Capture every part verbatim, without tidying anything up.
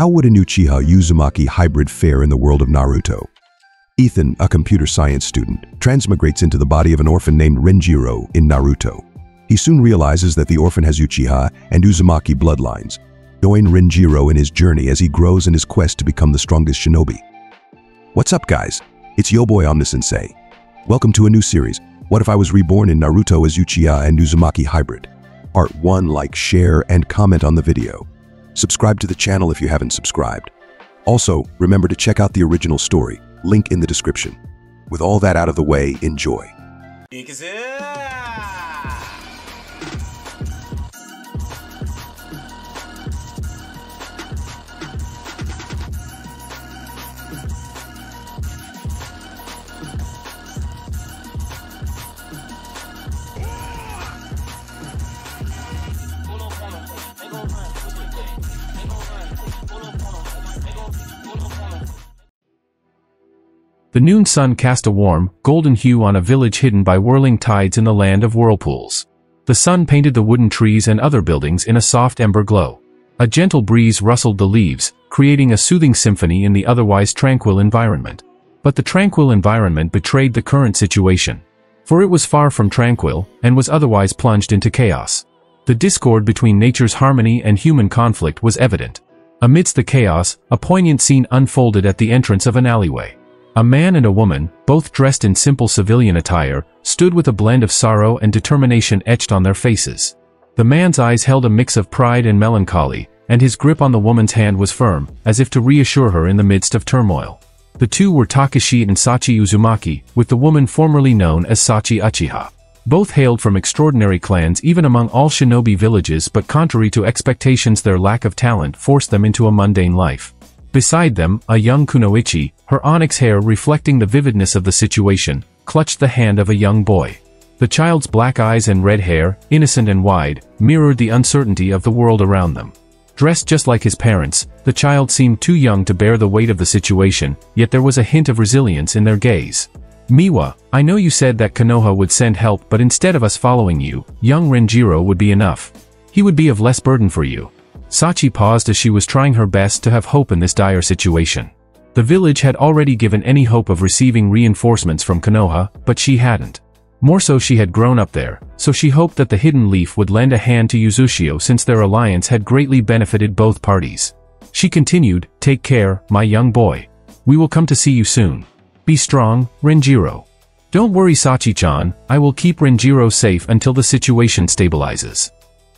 How would an Uchiha-Uzumaki hybrid fare in the world of Naruto? Ethan, a computer science student, transmigrates into the body of an orphan named Renjiro in Naruto. He soon realizes that the orphan has Uchiha and Uzumaki bloodlines. Join Renjiro in his journey as he grows in his quest to become the strongest shinobi. What's up, guys? It's yo boy Omnisensei. Welcome to a new series, What If I Was Reborn in Naruto as Uchiha and Uzumaki Hybrid. Part one. Like, share, and comment on the video. Subscribe to the channel if you haven't subscribed. Also, remember to check out the original story, link in the description. With all that out of the way, enjoy. The noon sun cast a warm, golden hue on a village hidden by whirling tides in the land of whirlpools. The sun painted the wooden trees and other buildings in a soft ember glow. A gentle breeze rustled the leaves, creating a soothing symphony in the otherwise tranquil environment. But the tranquil environment betrayed the current situation. For it was far from tranquil, and was otherwise plunged into chaos. The discord between nature's harmony and human conflict was evident. Amidst the chaos, a poignant scene unfolded at the entrance of an alleyway. A man and a woman, both dressed in simple civilian attire, stood with a blend of sorrow and determination etched on their faces. The man's eyes held a mix of pride and melancholy, and his grip on the woman's hand was firm, as if to reassure her in the midst of turmoil. The two were Takeshi and Sachi Uzumaki, with the woman formerly known as Sachi Uchiha. Both hailed from extraordinary clans even among all shinobi villages, but contrary to expectations, their lack of talent forced them into a mundane life. Beside them, a young kunoichi, her onyx hair reflecting the vividness of the situation, clutched the hand of a young boy. The child's black eyes and red hair, innocent and wide, mirrored the uncertainty of the world around them. Dressed just like his parents, the child seemed too young to bear the weight of the situation, yet there was a hint of resilience in their gaze. "Miwa, I know you said that Konoha would send help, but instead of us following you, young Renjiro would be enough. He would be of less burden for you." Sachi paused as she was trying her best to have hope in this dire situation. The village had already given any hope of receiving reinforcements from Konoha, but she hadn't. More so, she had grown up there, so she hoped that the hidden leaf would lend a hand to Uzushio, since their alliance had greatly benefited both parties. She continued, "Take care, my young boy. We will come to see you soon. Be strong, Renjiro." "Don't worry, Sachi-chan, I will keep Renjiro safe until the situation stabilizes."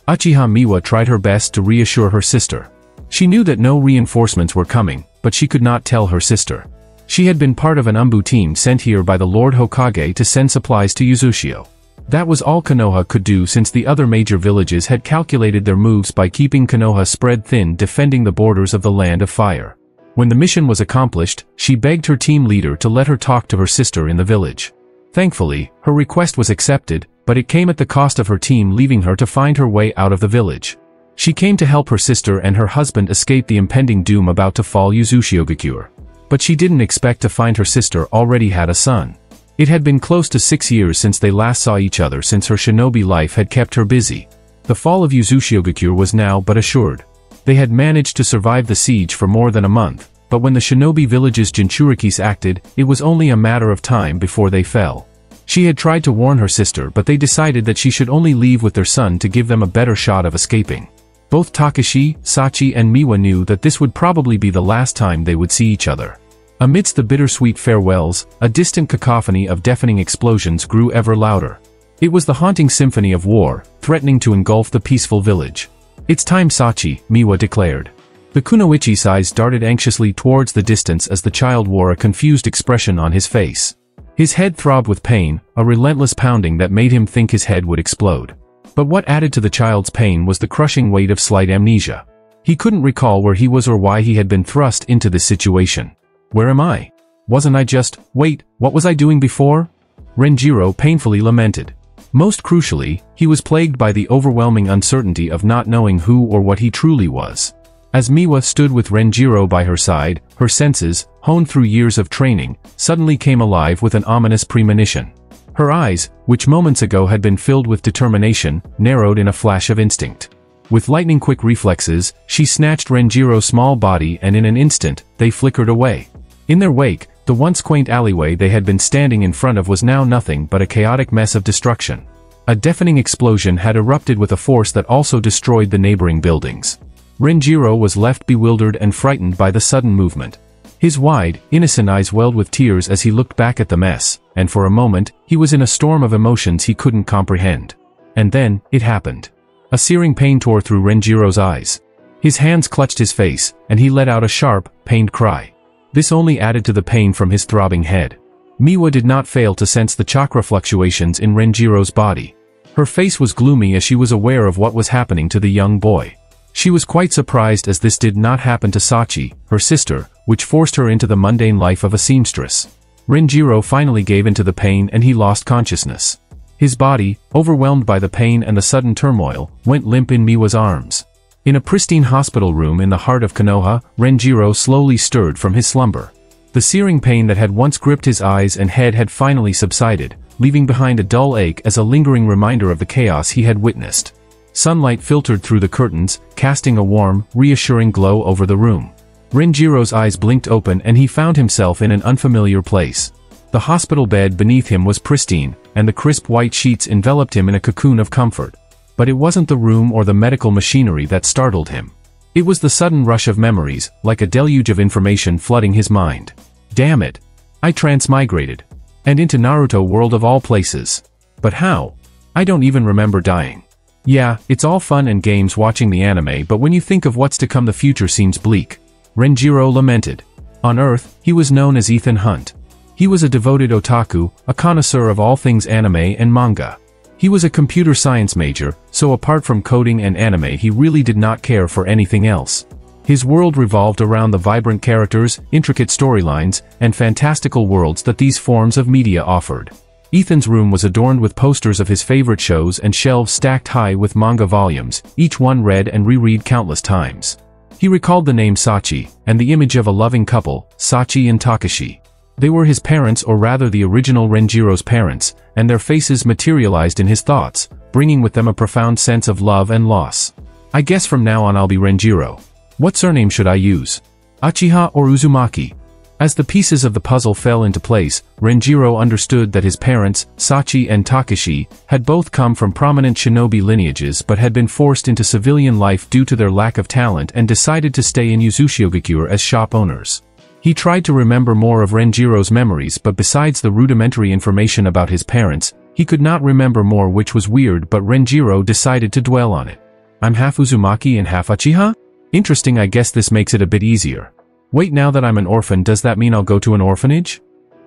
Uchiha Miwa tried her best to reassure her sister. She knew that no reinforcements were coming, but she could not tell her sister. She had been part of an Umbu team sent here by the Lord Hokage to send supplies to Uzushio. That was all Konoha could do, since the other major villages had calculated their moves by keeping Konoha spread thin, defending the borders of the Land of Fire. When the mission was accomplished, she begged her team leader to let her talk to her sister in the village. Thankfully, her request was accepted, but it came at the cost of her team leaving her to find her way out of the village. She came to help her sister and her husband escape the impending doom about to fall, Uzushiogakure. But she didn't expect to find her sister already had a son. It had been close to six years since they last saw each other, since her shinobi life had kept her busy. The fall of Uzushiogakure was now but assured. They had managed to survive the siege for more than a month, but when the shinobi village's Jinchurikis acted, it was only a matter of time before they fell. She had tried to warn her sister, but they decided that she should only leave with their son to give them a better shot of escaping. Both Takeshi, Sachi, and Miwa knew that this would probably be the last time they would see each other. Amidst the bittersweet farewells, a distant cacophony of deafening explosions grew ever louder. It was the haunting symphony of war, threatening to engulf the peaceful village. "It's time, Sachi," Miwa declared. The kunoichi's eyes darted anxiously towards the distance as the child wore a confused expression on his face. His head throbbed with pain, a relentless pounding that made him think his head would explode. But what added to the child's pain was the crushing weight of slight amnesia. He couldn't recall where he was or why he had been thrust into this situation. "Where am I? Wasn't I just, wait, what was I doing before?" Renjiro painfully lamented. Most crucially, he was plagued by the overwhelming uncertainty of not knowing who or what he truly was. As Miwa stood with Renjiro by her side, her senses, honed through years of training, suddenly came alive with an ominous premonition. Her eyes, which moments ago had been filled with determination, narrowed in a flash of instinct. With lightning-quick reflexes, she snatched Renjiro's small body and in an instant, they flickered away. In their wake, the once quaint alleyway they had been standing in front of was now nothing but a chaotic mess of destruction. A deafening explosion had erupted with a force that also destroyed the neighboring buildings. Renjiro was left bewildered and frightened by the sudden movement. His wide, innocent eyes welled with tears as he looked back at the mess, and for a moment, he was in a storm of emotions he couldn't comprehend. And then, it happened. A searing pain tore through Renjiro's eyes. His hands clutched his face, and he let out a sharp, pained cry. This only added to the pain from his throbbing head. Miwa did not fail to sense the chakra fluctuations in Renjiro's body. Her face was gloomy as she was aware of what was happening to the young boy. She was quite surprised as this did not happen to Sachi, her sister, which forced her into the mundane life of a seamstress. Renjiro finally gave in to the pain and he lost consciousness. His body, overwhelmed by the pain and the sudden turmoil, went limp in Miwa's arms. In a pristine hospital room in the heart of Konoha, Renjiro slowly stirred from his slumber. The searing pain that had once gripped his eyes and head had finally subsided, leaving behind a dull ache as a lingering reminder of the chaos he had witnessed. Sunlight filtered through the curtains, casting a warm, reassuring glow over the room. Renjiro's eyes blinked open and he found himself in an unfamiliar place. The hospital bed beneath him was pristine, and the crisp white sheets enveloped him in a cocoon of comfort. But it wasn't the room or the medical machinery that startled him. It was the sudden rush of memories, like a deluge of information flooding his mind. Damn it! I transmigrated. And into Naruto world of all places. But how? I don't even remember dying. Yeah, it's all fun and games watching the anime, but when you think of what's to come, the future seems bleak. Renjiro lamented. On Earth, he was known as Ethan Hunt. He was a devoted otaku, a connoisseur of all things anime and manga. He was a computer science major, so apart from coding and anime he really did not care for anything else. His world revolved around the vibrant characters, intricate storylines, and fantastical worlds that these forms of media offered. Ethan's room was adorned with posters of his favorite shows and shelves stacked high with manga volumes, each one read and reread countless times. He recalled the name Sachi, and the image of a loving couple, Sachi and Takashi. They were his parents, or rather the original Renjiro's parents, and their faces materialized in his thoughts, bringing with them a profound sense of love and loss. I guess from now on I'll be Renjiro. What surname should I use? Uchiha or Uzumaki? As the pieces of the puzzle fell into place, Renjiro understood that his parents, Sachi and Takashi, had both come from prominent shinobi lineages but had been forced into civilian life due to their lack of talent and decided to stay in Uzushiogakure as shop owners. He tried to remember more of Renjiro's memories, but besides the rudimentary information about his parents, he could not remember more, which was weird, but Renjiro decided to dwell on it. I'm half Uzumaki and half Uchiha? Interesting, I guess this makes it a bit easier. Wait, now that I'm an orphan, does that mean I'll go to an orphanage?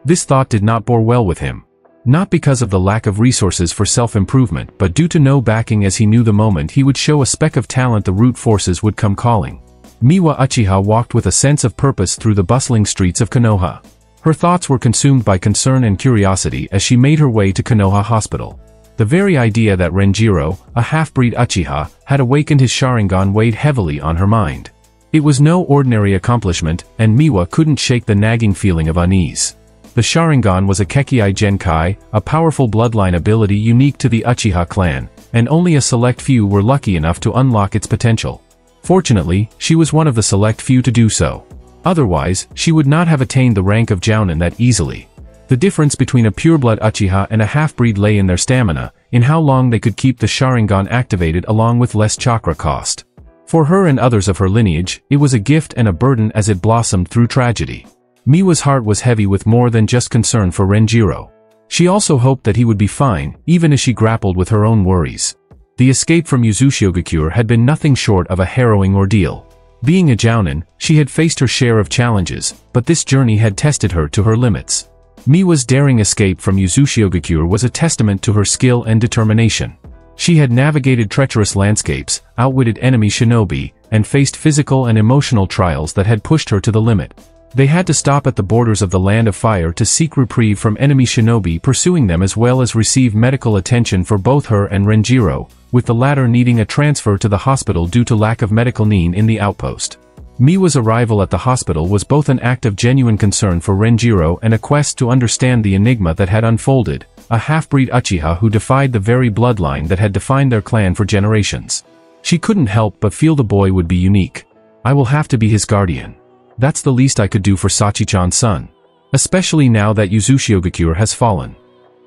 This thought did not bore well with him. Not because of the lack of resources for self-improvement, but due to no backing, as he knew the moment he would show a speck of talent the root forces would come calling. Miwa Uchiha walked with a sense of purpose through the bustling streets of Konoha. Her thoughts were consumed by concern and curiosity as she made her way to Konoha Hospital. The very idea that Renjiro, a half-breed Uchiha, had awakened his Sharingan weighed heavily on her mind. It was no ordinary accomplishment, and Miwa couldn't shake the nagging feeling of unease. The Sharingan was a Kekkei Genkai, a powerful bloodline ability unique to the Uchiha clan, and only a select few were lucky enough to unlock its potential. Fortunately, she was one of the select few to do so. Otherwise, she would not have attained the rank of Jounin that easily. The difference between a pureblood Uchiha and a half-breed lay in their stamina, in how long they could keep the Sharingan activated along with less chakra cost. For her and others of her lineage, it was a gift and a burden as it blossomed through tragedy. Miwa's heart was heavy with more than just concern for Renjiro. She also hoped that he would be fine, even as she grappled with her own worries. The escape from Uzushiogakure had been nothing short of a harrowing ordeal. Being a Jounin, she had faced her share of challenges, but this journey had tested her to her limits. Miwa's daring escape from Uzushiogakure was a testament to her skill and determination. She had navigated treacherous landscapes, outwitted enemy shinobi, and faced physical and emotional trials that had pushed her to the limit. They had to stop at the borders of the Land of Fire to seek reprieve from enemy shinobi pursuing them, as well as receive medical attention for both her and Renjiro, with the latter needing a transfer to the hospital due to lack of medical need in the outpost. Miwa's arrival at the hospital was both an act of genuine concern for Renjiro and a quest to understand the enigma that had unfolded, a half-breed Uchiha who defied the very bloodline that had defined their clan for generations. She couldn't help but feel the boy would be unique. I will have to be his guardian. That's the least I could do for Sachi-chan's son. Especially now that Uzushiogakure has fallen.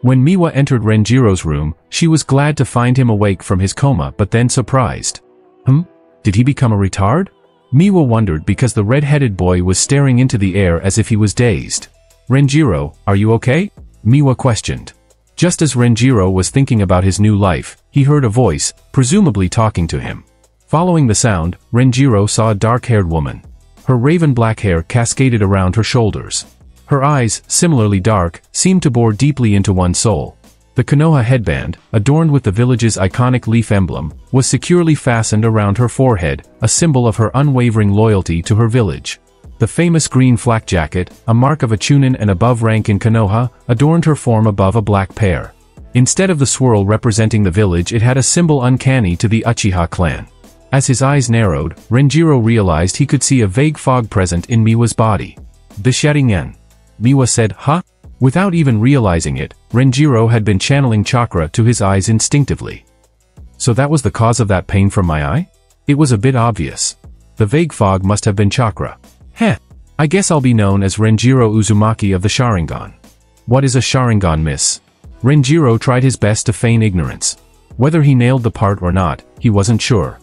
When Miwa entered Renjiro's room, she was glad to find him awake from his coma but then surprised. Hmm? Did he become a retard? Miwa wondered because the red-headed boy was staring into the air as if he was dazed. Renjiro, are you okay? Miwa questioned. Just as Renjiro was thinking about his new life, he heard a voice, presumably talking to him. Following the sound, Renjiro saw a dark-haired woman. Her raven black hair cascaded around her shoulders. Her eyes, similarly dark, seemed to bore deeply into one's soul. The Konoha headband, adorned with the village's iconic leaf emblem, was securely fastened around her forehead, a symbol of her unwavering loyalty to her village. The famous green flak jacket, a mark of a Chunin and above rank in Konoha, adorned her form above a black pear. Instead of the swirl representing the village, it had a symbol uncanny to the Uchiha clan. As his eyes narrowed, Renjiro realized he could see a vague fog present in Miwa's body. The Sharingan. Miwa said, huh? Without even realizing it, Renjiro had been channeling chakra to his eyes instinctively. So that was the cause of that pain from my eye? It was a bit obvious. The vague fog must have been chakra. Heh. I guess I'll be known as Renjiro Uzumaki of the Sharingan. What is a Sharingan, miss? Renjiro tried his best to feign ignorance. Whether he nailed the part or not, he wasn't sure.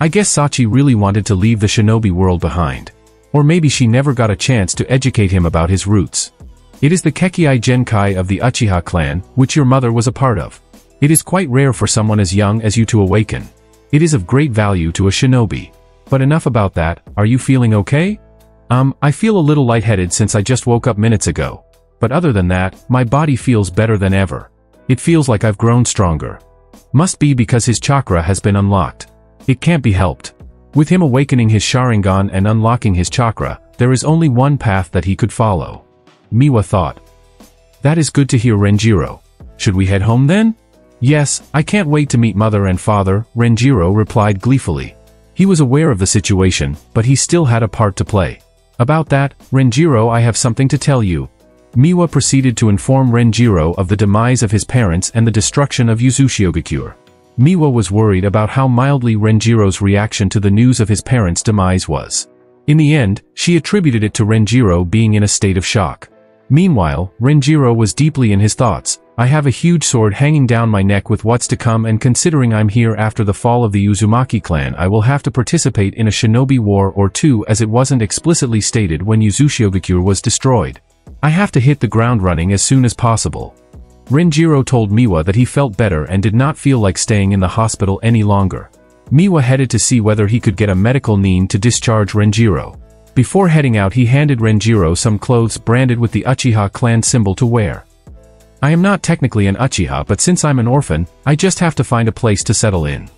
I guess Sachi really wanted to leave the shinobi world behind. Or maybe she never got a chance to educate him about his roots. It is the Kekkei Genkai of the Uchiha clan, which your mother was a part of. It is quite rare for someone as young as you to awaken. It is of great value to a shinobi. But enough about that, are you feeling okay? Um, I feel a little lightheaded since I just woke up minutes ago. But other than that, my body feels better than ever. It feels like I've grown stronger. Must be because his chakra has been unlocked. It can't be helped. With him awakening his Sharingan and unlocking his chakra, there is only one path that he could follow. Miwa thought. That is good to hear, Renjiro. Should we head home then? Yes, I can't wait to meet mother and father, Renjiro replied gleefully. He was aware of the situation, but he still had a part to play. About that, Renjiro, I have something to tell you. Miwa proceeded to inform Renjiro of the demise of his parents and the destruction of Uzushiogakure. Miwa was worried about how mildly Renjiro's reaction to the news of his parents' demise was. In the end, she attributed it to Renjiro being in a state of shock. Meanwhile, Renjiro was deeply in his thoughts. I have a huge sword hanging down my neck with what's to come, and considering I'm here after the fall of the Uzumaki clan, I will have to participate in a shinobi war or two, as it wasn't explicitly stated when Uzushiogakure was destroyed. I have to hit the ground running as soon as possible. Renjiro told Miwa that he felt better and did not feel like staying in the hospital any longer. Miwa headed to see whether he could get a medical nin to discharge Renjiro. Before heading out, he handed Renjiro some clothes branded with the Uchiha clan symbol to wear. I am not technically an Uchiha, but since I'm an orphan, I just have to find a place to settle in.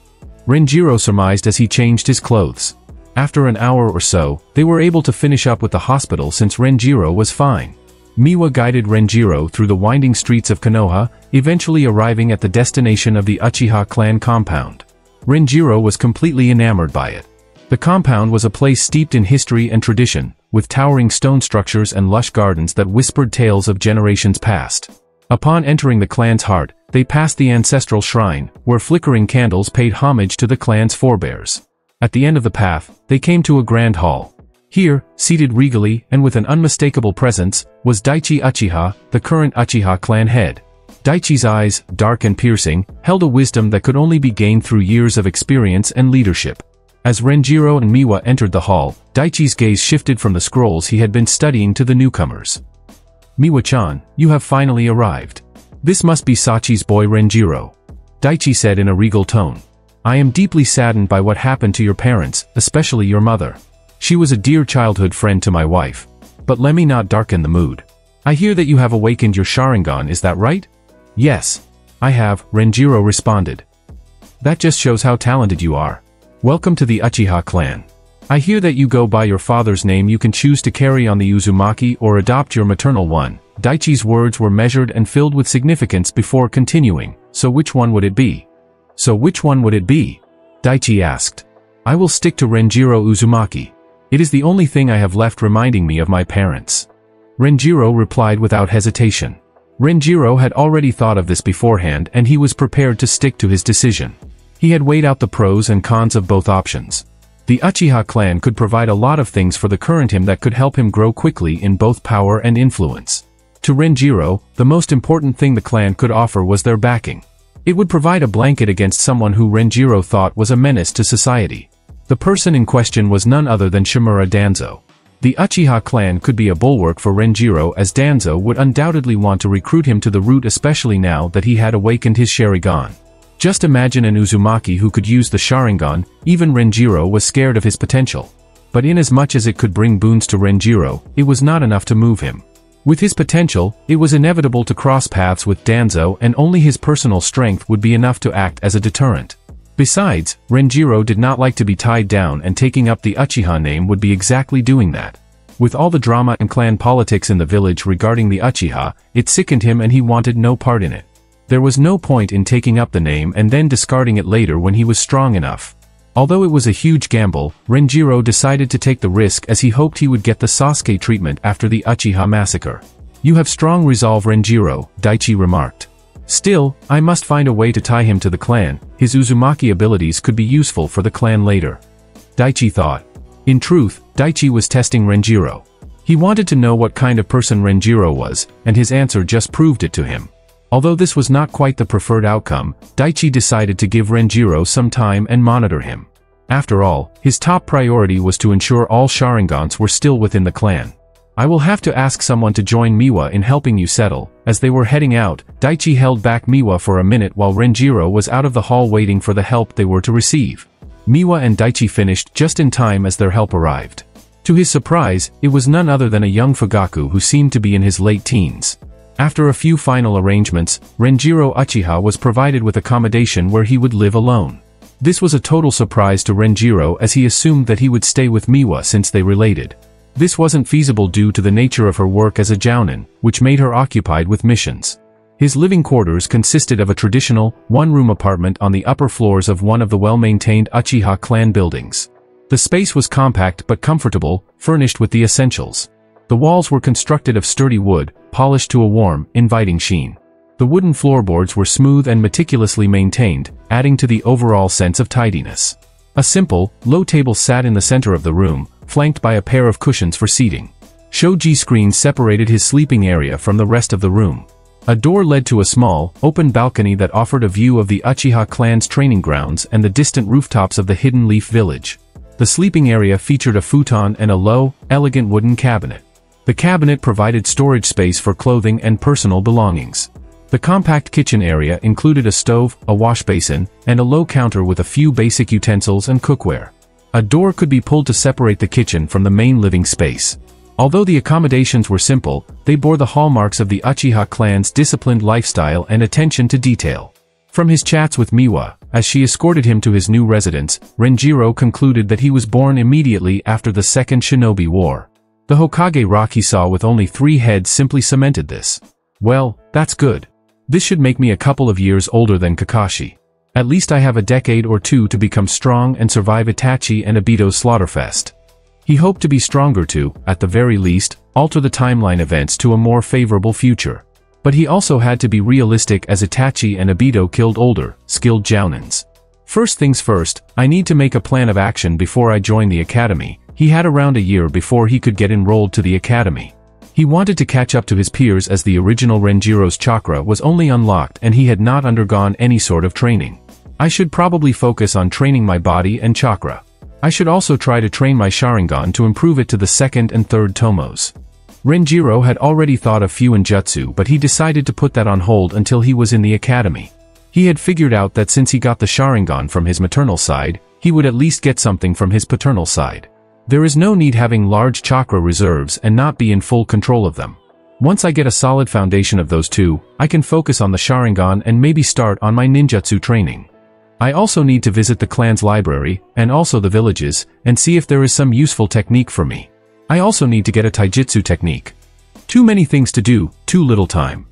Renjiro surmised as he changed his clothes. After an hour or so, they were able to finish up with the hospital since Renjiro was fine. Miwa guided Renjiro through the winding streets of Konoha, eventually arriving at the destination of the Uchiha clan compound. Renjiro was completely enamored by it. The compound was a place steeped in history and tradition, with towering stone structures and lush gardens that whispered tales of generations past. Upon entering the clan's heart, they passed the ancestral shrine, where flickering candles paid homage to the clan's forebears. At the end of the path, they came to a grand hall. Here, seated regally, and with an unmistakable presence, was Daichi Uchiha, the current Uchiha clan head. Daichi's eyes, dark and piercing, held a wisdom that could only be gained through years of experience and leadership. As Renjiro and Miwa entered the hall, Daichi's gaze shifted from the scrolls he had been studying to the newcomers. Miwa-chan, you have finally arrived. This must be Sachi's boy Renjiro. Daichi said in a regal tone. I am deeply saddened by what happened to your parents, especially your mother. She was a dear childhood friend to my wife. But let me not darken the mood. I hear that you have awakened your Sharingan, is that right? Yes, I have, Renjiro responded. That just shows how talented you are. Welcome to the Uchiha clan. I hear that you go by your father's name. You can choose to carry on the Uzumaki or adopt your maternal one. Daichi's words were measured and filled with significance before continuing. So which one would it be? So which one would it be? Daichi asked. I will stick to Renjiro Uzumaki. It is the only thing I have left reminding me of my parents. Renjiro replied without hesitation. Renjiro had already thought of this beforehand and he was prepared to stick to his decision. He had weighed out the pros and cons of both options. The Uchiha clan could provide a lot of things for the current him that could help him grow quickly in both power and influence. To Renjiro, the most important thing the clan could offer was their backing. It would provide a blanket against someone who Renjiro thought was a menace to society. The person in question was none other than Shimura Danzo. The Uchiha clan could be a bulwark for Renjiro, as Danzo would undoubtedly want to recruit him to the route, especially now that he had awakened his Sharingan. Just imagine an Uzumaki who could use the Sharingan. Even Renjiro was scared of his potential. But inasmuch as it could bring boons to Renjiro, it was not enough to move him. With his potential, it was inevitable to cross paths with Danzo, and only his personal strength would be enough to act as a deterrent. Besides, Renjiro did not like to be tied down, and taking up the Uchiha name would be exactly doing that. With all the drama and clan politics in the village regarding the Uchiha, it sickened him and he wanted no part in it. There was no point in taking up the name and then discarding it later when he was strong enough. Although it was a huge gamble, Renjiro decided to take the risk, as he hoped he would get the Sasuke treatment after the Uchiha massacre. "You have strong resolve, Renjiro," Daichi remarked. "Still, I must find a way to tie him to the clan. His Uzumaki abilities could be useful for the clan later," Daichi thought. In truth, Daichi was testing Renjiro. He wanted to know what kind of person Renjiro was, and his answer just proved it to him. Although this was not quite the preferred outcome, Daichi decided to give Renjiro some time and monitor him. After all, his top priority was to ensure all Sharingans were still within the clan. "I will have to ask someone to join Miwa in helping you settle." As they were heading out, Daichi held back Miwa for a minute while Renjiro was out of the hall waiting for the help they were to receive. Miwa and Daichi finished just in time as their help arrived. To his surprise, it was none other than a young Fugaku who seemed to be in his late teens. After a few final arrangements, Renjiro Uchiha was provided with accommodation where he would live alone. This was a total surprise to Renjiro, as he assumed that he would stay with Miwa since they related. This wasn't feasible due to the nature of her work as a Jounin, which made her occupied with missions. His living quarters consisted of a traditional, one-room apartment on the upper floors of one of the well-maintained Uchiha clan buildings. The space was compact but comfortable, furnished with the essentials. The walls were constructed of sturdy wood, polished to a warm, inviting sheen. The wooden floorboards were smooth and meticulously maintained, adding to the overall sense of tidiness. A simple, low table sat in the center of the room, flanked by a pair of cushions for seating. Shoji screens separated his sleeping area from the rest of the room. A door led to a small, open balcony that offered a view of the Uchiha clan's training grounds and the distant rooftops of the Hidden Leaf village. The sleeping area featured a futon and a low, elegant wooden cabinet. The cabinet provided storage space for clothing and personal belongings. The compact kitchen area included a stove, a washbasin, and a low counter with a few basic utensils and cookware. A door could be pulled to separate the kitchen from the main living space. Although the accommodations were simple, they bore the hallmarks of the Uchiha clan's disciplined lifestyle and attention to detail. From his chats with Miwa, as she escorted him to his new residence, Renjiro concluded that he was born immediately after the Second Shinobi War. The Hokage rock he saw with only three heads simply cemented this. "Well, that's good. This should make me a couple of years older than Kakashi. At least I have a decade or two to become strong and survive Itachi and Obito's slaughterfest." He hoped to be stronger to, at the very least, alter the timeline events to a more favorable future. But he also had to be realistic, as Itachi and Obito killed older, skilled Jounins. "First things first, I need to make a plan of action before I join the academy." He had around a year before he could get enrolled to the academy. He wanted to catch up to his peers, as the original Renjiro's chakra was only unlocked and he had not undergone any sort of training. "I should probably focus on training my body and chakra. I should also try to train my Sharingan to improve it to the second and third tomos." Renjiro had already thought of Fuinjutsu, but he decided to put that on hold until he was in the academy. He had figured out that since he got the Sharingan from his maternal side, he would at least get something from his paternal side. "There is no need having large chakra reserves and not be in full control of them. Once I get a solid foundation of those two, I can focus on the Sharingan and maybe start on my ninjutsu training. I also need to visit the clan's library, and also the villages, and see if there is some useful technique for me. I also need to get a taijutsu technique. Too many things to do, too little time."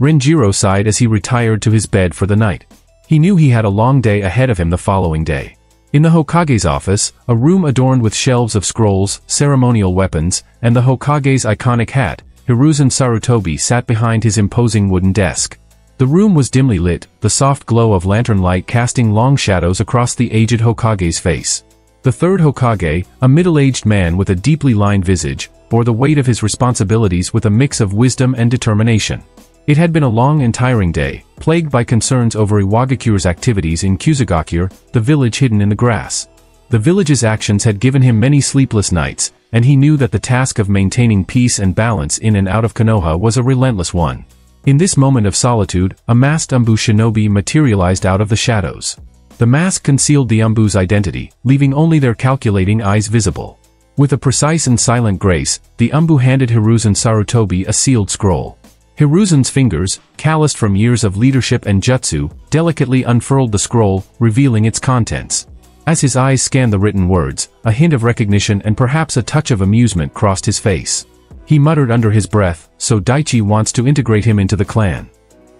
Renjiro sighed as he retired to his bed for the night. He knew he had a long day ahead of him the following day. In the Hokage's office, a room adorned with shelves of scrolls, ceremonial weapons, and the Hokage's iconic hat, Hiruzen Sarutobi sat behind his imposing wooden desk. The room was dimly lit, the soft glow of lantern light casting long shadows across the aged Hokage's face. The third Hokage, a middle-aged man with a deeply lined visage, bore the weight of his responsibilities with a mix of wisdom and determination. It had been a long and tiring day, plagued by concerns over Iwagakure's activities in Kyuzugakure, the village hidden in the grass. The village's actions had given him many sleepless nights, and he knew that the task of maintaining peace and balance in and out of Konoha was a relentless one. In this moment of solitude, a masked Umbu shinobi materialized out of the shadows. The mask concealed the Umbu's identity, leaving only their calculating eyes visible. With a precise and silent grace, the Umbu handed Hiruzen Sarutobi a sealed scroll. Hiruzen's fingers, calloused from years of leadership and jutsu, delicately unfurled the scroll, revealing its contents. As his eyes scanned the written words, a hint of recognition and perhaps a touch of amusement crossed his face. He muttered under his breath, "So Daichi wants to integrate him into the clan.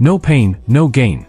No pain, no gain."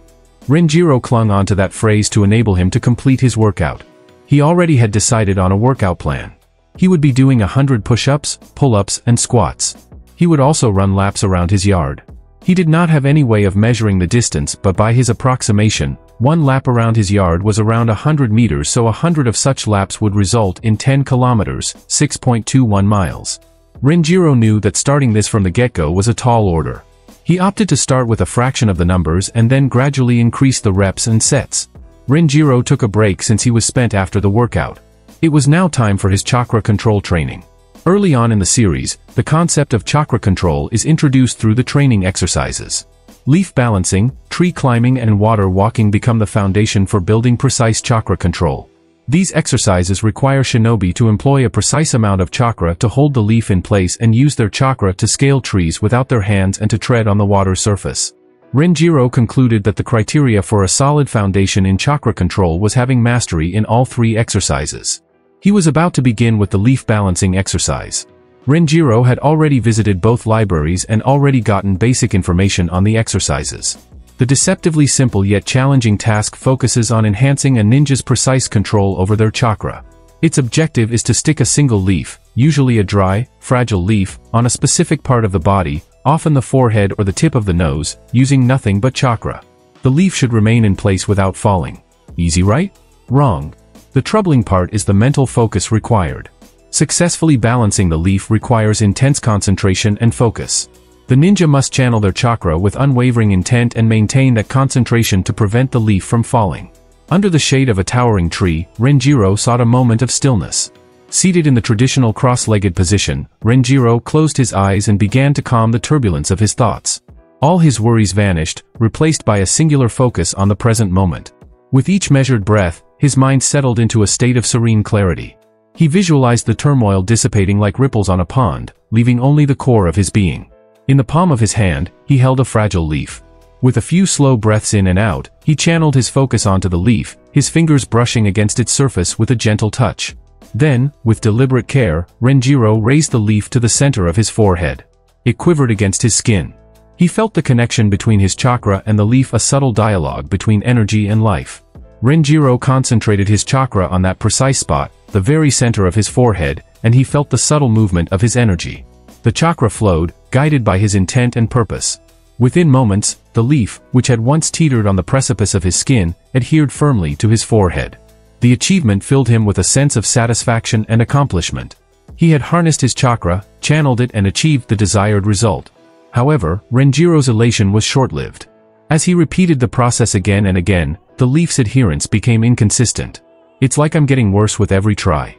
Renjiro clung onto that phrase to enable him to complete his workout. He already had decided on a workout plan. He would be doing a hundred push-ups, pull-ups, and squats. He would also run laps around his yard. He did not have any way of measuring the distance, but by his approximation, one lap around his yard was around one hundred meters, so one hundred of such laps would result in ten kilometers, six point two one miles. Renjiro knew that starting this from the get-go was a tall order. He opted to start with a fraction of the numbers and then gradually increase the reps and sets. Renjiro took a break since he was spent after the workout. It was now time for his chakra control training. Early on in the series, the concept of chakra control is introduced through the training exercises. Leaf balancing, tree climbing, and water walking become the foundation for building precise chakra control. These exercises require shinobi to employ a precise amount of chakra to hold the leaf in place and use their chakra to scale trees without their hands and to tread on the water surface. Renjiro concluded that the criteria for a solid foundation in chakra control was having mastery in all three exercises. He was about to begin with the leaf balancing exercise. Renjiro had already visited both libraries and already gotten basic information on the exercises. The deceptively simple yet challenging task focuses on enhancing a ninja's precise control over their chakra. Its objective is to stick a single leaf, usually a dry, fragile leaf, on a specific part of the body, often the forehead or the tip of the nose, using nothing but chakra. The leaf should remain in place without falling. Easy, right? Wrong. The troubling part is the mental focus required. Successfully balancing the leaf requires intense concentration and focus. The ninja must channel their chakra with unwavering intent and maintain that concentration to prevent the leaf from falling. Under the shade of a towering tree, Renjiro sought a moment of stillness. Seated in the traditional cross-legged position, Renjiro closed his eyes and began to calm the turbulence of his thoughts. All his worries vanished, replaced by a singular focus on the present moment. With each measured breath, his mind settled into a state of serene clarity. He visualized the turmoil dissipating like ripples on a pond, leaving only the core of his being. In the palm of his hand, he held a fragile leaf. With a few slow breaths in and out, he channeled his focus onto the leaf, his fingers brushing against its surface with a gentle touch. Then, with deliberate care, Renjiro raised the leaf to the center of his forehead. It quivered against his skin. He felt the connection between his chakra and the leaf, a subtle dialogue between energy and life. Renjiro concentrated his chakra on that precise spot, the very center of his forehead, and he felt the subtle movement of his energy. The chakra flowed, guided by his intent and purpose. Within moments, the leaf, which had once teetered on the precipice of his skin, adhered firmly to his forehead. The achievement filled him with a sense of satisfaction and accomplishment. He had harnessed his chakra, channeled it, and achieved the desired result. However, Renjiro's elation was short-lived. As he repeated the process again and again, the leaf's adherence became inconsistent. "It's like I'm getting worse with every try."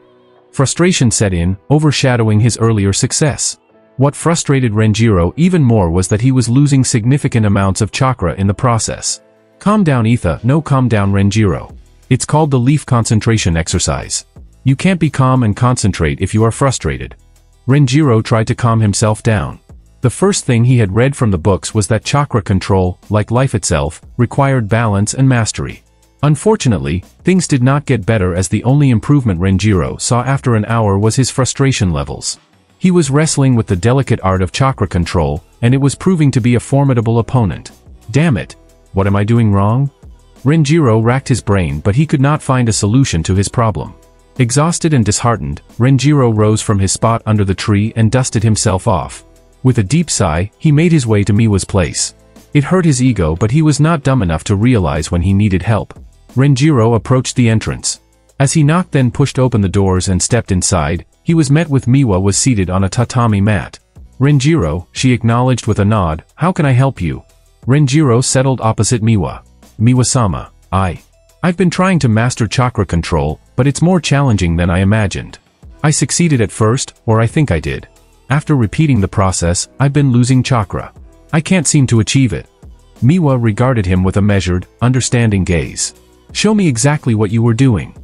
Frustration set in, overshadowing his earlier success. What frustrated Renjiro even more was that he was losing significant amounts of chakra in the process. "Calm down, Itha." "No, calm down, Renjiro. It's called the leaf concentration exercise. You can't be calm and concentrate if you are frustrated." Renjiro tried to calm himself down. The first thing he had read from the books was that chakra control, like life itself, required balance and mastery. Unfortunately, things did not get better, as the only improvement Renjiro saw after an hour was his frustration levels. He was wrestling with the delicate art of chakra control, and it was proving to be a formidable opponent. "Damn it! What am I doing wrong?" Renjiro racked his brain, but he could not find a solution to his problem. Exhausted and disheartened, Renjiro rose from his spot under the tree and dusted himself off. With a deep sigh, he made his way to Miwa's place. It hurt his ego, but he was not dumb enough to realize when he needed help. Renjiro approached the entrance. As he knocked, then pushed open the doors and stepped inside, he was met with Miwa was seated on a tatami mat. "Renjiro," she acknowledged with a nod, "how can I help you?" Renjiro settled opposite Miwa. "Miwa-sama, I... I've been trying to master chakra control, but it's more challenging than I imagined. I succeeded at first, or I think I did. After repeating the process, I've been losing chakra. I can't seem to achieve it." Miwa regarded him with a measured, understanding gaze. "Show me exactly what you were doing."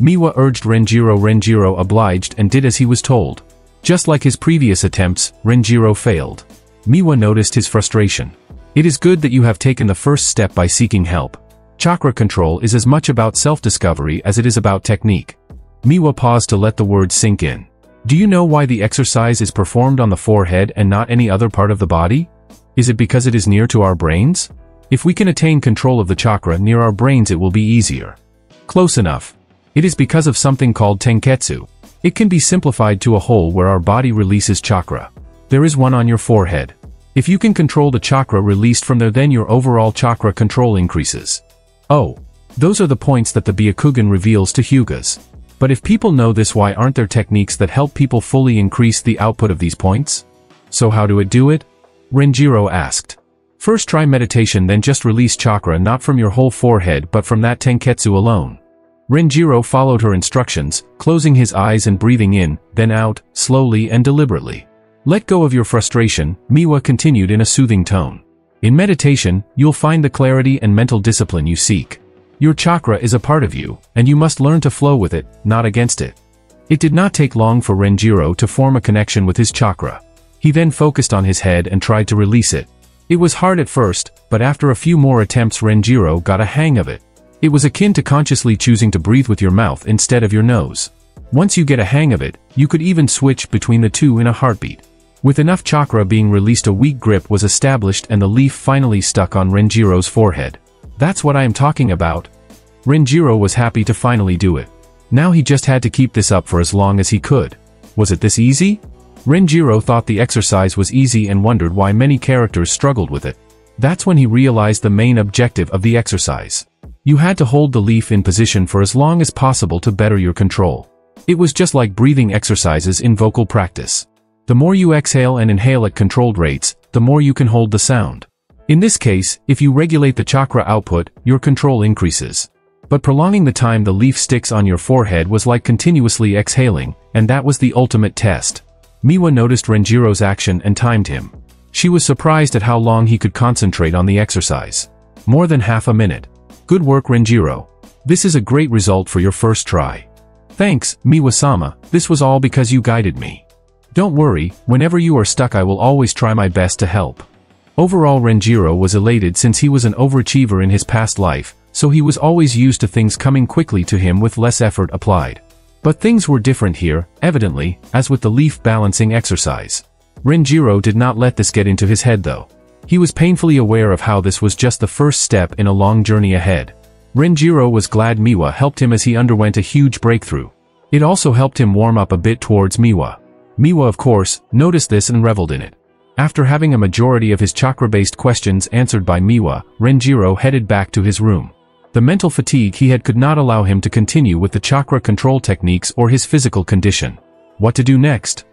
Miwa urged Renjiro. Renjiro obliged and did as he was told. Just like his previous attempts, Renjiro failed. Miwa noticed his frustration. "It is good that you have taken the first step by seeking help. Chakra control is as much about self-discovery as it is about technique." Miwa paused to let the words sink in. "Do you know why the exercise is performed on the forehead and not any other part of the body? Is it because it is near to our brains? If we can attain control of the chakra near our brains, it will be easier." "Close enough. It is because of something called tenketsu. It can be simplified to a hole where our body releases chakra. There is one on your forehead. If you can control the chakra released from there, then your overall chakra control increases." "Oh, those are the points that the Byakugan reveals to Hyugas. But if people know this, why aren't there techniques that help people fully increase the output of these points?" "So how do it do it?" Renjiro asked. "First try meditation, then just release chakra not from your whole forehead but from that tenketsu alone." Renjiro followed her instructions, closing his eyes and breathing in, then out, slowly and deliberately. "Let go of your frustration," Miwa continued in a soothing tone. "In meditation, you'll find the clarity and mental discipline you seek. Your chakra is a part of you, and you must learn to flow with it, not against it." It did not take long for Renjiro to form a connection with his chakra. He then focused on his head and tried to release it. It was hard at first, but after a few more attempts Renjiro got a hang of it. It was akin to consciously choosing to breathe with your mouth instead of your nose. Once you get a hang of it, you could even switch between the two in a heartbeat. With enough chakra being released, a weak grip was established and the leaf finally stuck on Renjiro's forehead. "That's what I am talking about." Renjiro was happy to finally do it. Now he just had to keep this up for as long as he could. Was it this easy? Renjiro thought the exercise was easy and wondered why many characters struggled with it. That's when he realized the main objective of the exercise. You had to hold the leaf in position for as long as possible to better your control. It was just like breathing exercises in vocal practice. The more you exhale and inhale at controlled rates, the more you can hold the sound. In this case, if you regulate the chakra output, your control increases. But prolonging the time the leaf sticks on your forehead was like continuously exhaling, and that was the ultimate test. Miwa noticed Renjiro's action and timed him. She was surprised at how long he could concentrate on the exercise. More than half a minute. "Good work, Renjiro. This is a great result for your first try." "Thanks, Miwa-sama, this was all because you guided me. Don't worry, whenever you are stuck I will always try my best to help." Overall Renjiro was elated since he was an overachiever in his past life, so he was always used to things coming quickly to him with less effort applied. But things were different here, evidently, as with the leaf balancing exercise. Renjiro did not let this get into his head though. He was painfully aware of how this was just the first step in a long journey ahead. Renjiro was glad Miwa helped him as he underwent a huge breakthrough. It also helped him warm up a bit towards Miwa. Miwa, of course, noticed this and reveled in it. After having a majority of his chakra-based questions answered by Miwa, Renjiro headed back to his room. The mental fatigue he had could not allow him to continue with the chakra control techniques or his physical condition. What to do next?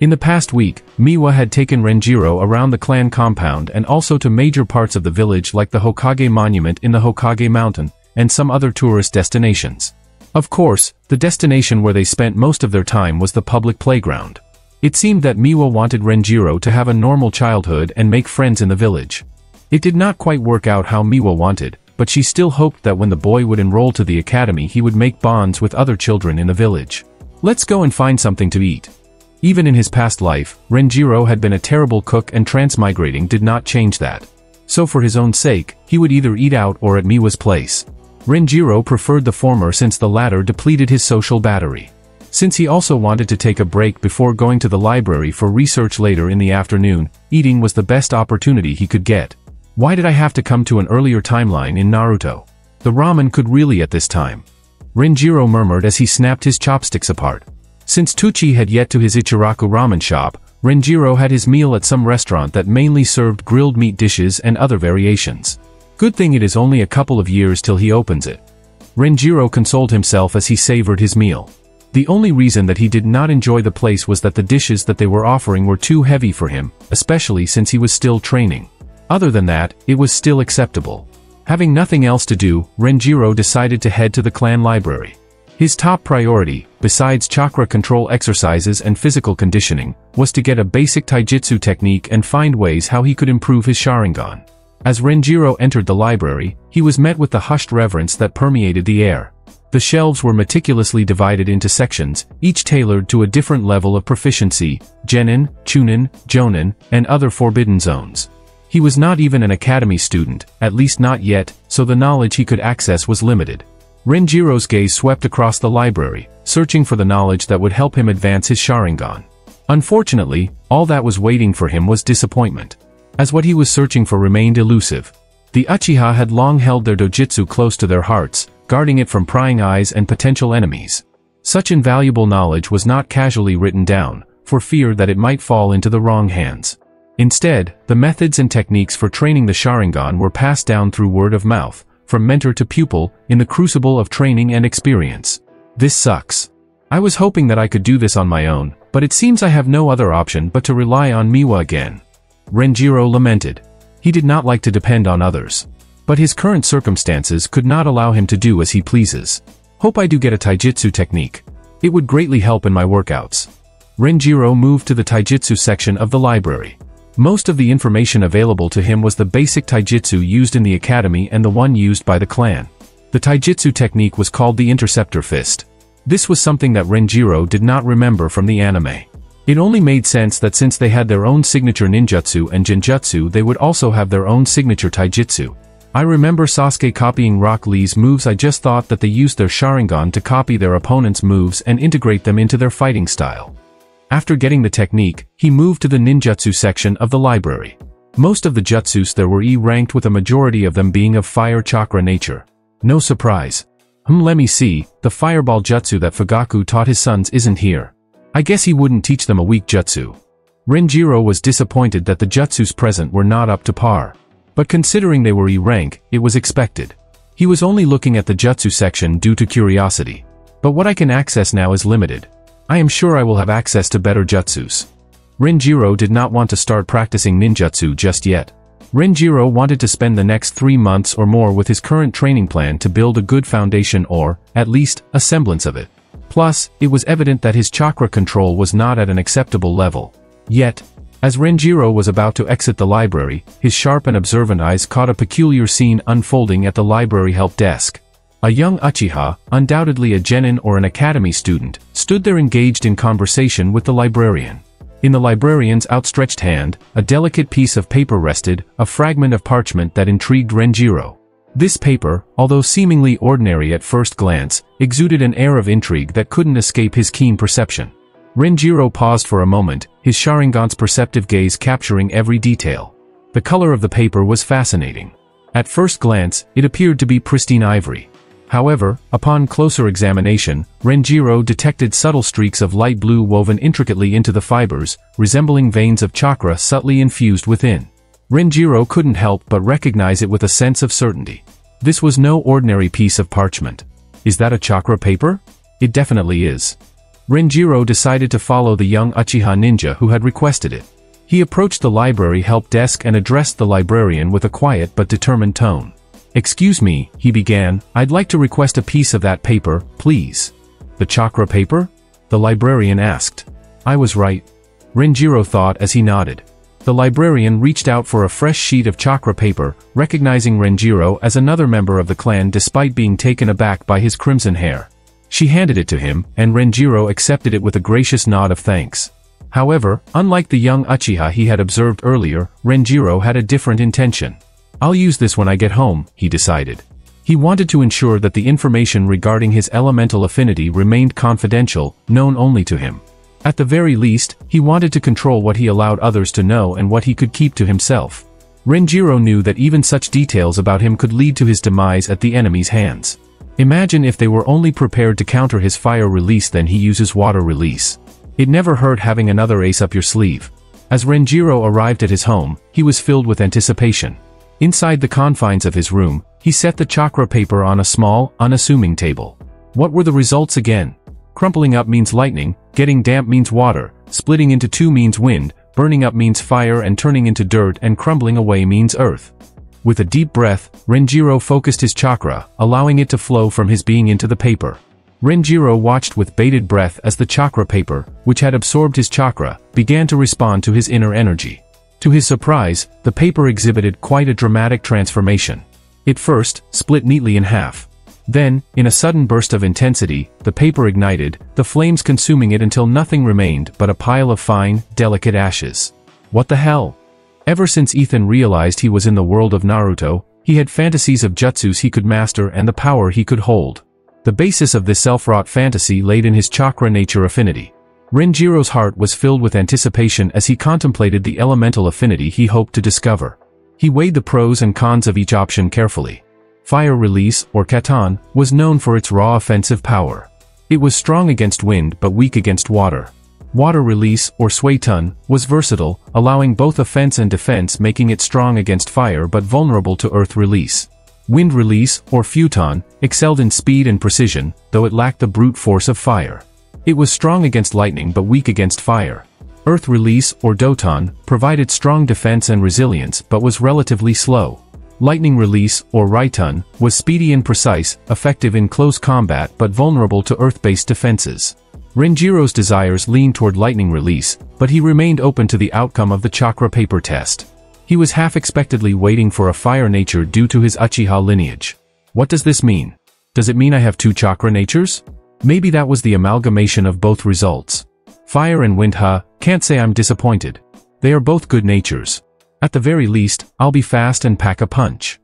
In the past week, Miwa had taken Renjiro around the clan compound and also to major parts of the village like the Hokage Monument in the Hokage Mountain, and some other tourist destinations. Of course, the destination where they spent most of their time was the public playground. It seemed that Miwa wanted Renjiro to have a normal childhood and make friends in the village. It did not quite work out how Miwa wanted, but she still hoped that when the boy would enroll to the academy he would make bonds with other children in the village. "Let's go and find something to eat." Even in his past life, Renjiro had been a terrible cook and transmigrating did not change that. So for his own sake, he would either eat out or at Miwa's place. Renjiro preferred the former since the latter depleted his social battery. Since he also wanted to take a break before going to the library for research later in the afternoon, eating was the best opportunity he could get. Why did I have to come to an earlier timeline in Naruto? The ramen could really at this time. Renjiro murmured as he snapped his chopsticks apart. Since Tuchi had yet to his Ichiraku ramen shop, Renjiro had his meal at some restaurant that mainly served grilled meat dishes and other variations. Good thing it is only a couple of years till he opens it. Renjiro consoled himself as he savored his meal. The only reason that he did not enjoy the place was that the dishes that they were offering were too heavy for him, especially since he was still training. Other than that, it was still acceptable. Having nothing else to do, Renjiro decided to head to the clan library. His top priority, besides chakra control exercises and physical conditioning, was to get a basic taijutsu technique and find ways how he could improve his Sharingan. As Renjiro entered the library, he was met with the hushed reverence that permeated the air. The shelves were meticulously divided into sections, each tailored to a different level of proficiency, Genin, Chunin, Jounin, and other forbidden zones. He was not even an academy student, at least not yet, so the knowledge he could access was limited. Renjiro's gaze swept across the library, searching for the knowledge that would help him advance his Sharingan. Unfortunately, all that was waiting for him was disappointment, as what he was searching for remained elusive. The Uchiha had long held their dojutsu close to their hearts, guarding it from prying eyes and potential enemies. Such invaluable knowledge was not casually written down, for fear that it might fall into the wrong hands. Instead, the methods and techniques for training the Sharingan were passed down through word of mouth, from mentor to pupil, in the crucible of training and experience. This sucks. I was hoping that I could do this on my own, but it seems I have no other option but to rely on Miwa again. Renjiro lamented. He did not like to depend on others, but his current circumstances could not allow him to do as he pleases. Hope I do get a taijutsu technique. It would greatly help in my workouts. Renjiro moved to the taijutsu section of the library. Most of the information available to him was the basic taijutsu used in the academy and the one used by the clan. The taijutsu technique was called the interceptor fist. This was something that Renjiro did not remember from the anime. It only made sense that since they had their own signature ninjutsu and genjutsu, they would also have their own signature taijutsu. I remember Sasuke copying Rock Lee's moves. I just thought that they used their Sharingan to copy their opponent's moves and integrate them into their fighting style. After getting the technique, he moved to the ninjutsu section of the library. Most of the jutsus there were E-ranked, with a majority of them being of fire chakra nature. No surprise. Hmm, let me see, the fireball jutsu that Fugaku taught his sons isn't here. I guess he wouldn't teach them a weak jutsu. Renjiro was disappointed that the jutsus present were not up to par, but considering they were E-rank, it was expected. He was only looking at the jutsu section due to curiosity. But what I can access now is limited. I am sure I will have access to better jutsus. Renjiro did not want to start practicing ninjutsu just yet. Renjiro wanted to spend the next three months or more with his current training plan to build a good foundation, or, at least, a semblance of it. Plus, it was evident that his chakra control was not at an acceptable level yet. As Renjiro was about to exit the library, his sharp and observant eyes caught a peculiar scene unfolding at the library help desk. A young Uchiha, undoubtedly a genin or an academy student, stood there engaged in conversation with the librarian. In the librarian's outstretched hand, a delicate piece of paper rested, a fragment of parchment that intrigued Renjiro. This paper, although seemingly ordinary at first glance, exuded an air of intrigue that couldn't escape his keen perception. Renjiro paused for a moment, his Sharingan's perceptive gaze capturing every detail. The color of the paper was fascinating. At first glance, it appeared to be pristine ivory. However, upon closer examination, Renjiro detected subtle streaks of light blue woven intricately into the fibers, resembling veins of chakra subtly infused within. Renjiro couldn't help but recognize it with a sense of certainty. This was no ordinary piece of parchment. Is that a chakra paper? It definitely is. Renjiro decided to follow the young Uchiha ninja who had requested it. He approached the library help desk and addressed the librarian with a quiet but determined tone. "Excuse me," he began, "I'd like to request a piece of that paper, please." "The chakra paper?" the librarian asked. "I was right," Renjiro thought as he nodded. The librarian reached out for a fresh sheet of chakra paper, recognizing Renjiro as another member of the clan despite being taken aback by his crimson hair. She handed it to him, and Renjiro accepted it with a gracious nod of thanks. However, unlike the young Uchiha he had observed earlier, Renjiro had a different intention. "I'll use this when I get home," he decided. He wanted to ensure that the information regarding his elemental affinity remained confidential, known only to him. At the very least, he wanted to control what he allowed others to know and what he could keep to himself. Renjiro knew that even such details about him could lead to his demise at the enemy's hands. Imagine if they were only prepared to counter his fire release than he uses water release. It never hurt having another ace up your sleeve. As Renjiro arrived at his home, he was filled with anticipation. Inside the confines of his room, he set the chakra paper on a small, unassuming table. What were the results again? Crumpling up means lightning, getting damp means water, splitting into two means wind, burning up means fire and turning into dirt and crumbling away means earth. With a deep breath, Renjiro focused his chakra, allowing it to flow from his being into the paper. Renjiro watched with bated breath as the chakra paper, which had absorbed his chakra, began to respond to his inner energy. To his surprise, the paper exhibited quite a dramatic transformation. It first split neatly in half. Then, in a sudden burst of intensity, the paper ignited, the flames consuming it until nothing remained but a pile of fine, delicate ashes. What the hell? Ever since Ethan realized he was in the world of Naruto, he had fantasies of jutsus he could master and the power he could hold. The basis of this self-wrought fantasy laid in his chakra nature affinity. Renjiro's heart was filled with anticipation as he contemplated the elemental affinity he hoped to discover. He weighed the pros and cons of each option carefully. Fire release, or Katon, was known for its raw offensive power. It was strong against wind but weak against water. Water release, or Suiton, was versatile, allowing both offense and defense, making it strong against fire but vulnerable to earth release. Wind release, or Futon, excelled in speed and precision, though it lacked the brute force of fire. It was strong against lightning but weak against fire. Earth release, or Doton, provided strong defense and resilience but was relatively slow. Lightning release, or Raitun, was speedy and precise, effective in close combat but vulnerable to earth-based defenses. Renjiro's desires leaned toward lightning release, but he remained open to the outcome of the chakra paper test. He was half-expectedly waiting for a fire nature due to his Uchiha lineage. What does this mean? Does it mean I have two chakra natures? Maybe that was the amalgamation of both results. Fire and wind, huh? Can't say I'm disappointed. They are both good natures. At the very least, I'll be fast and pack a punch.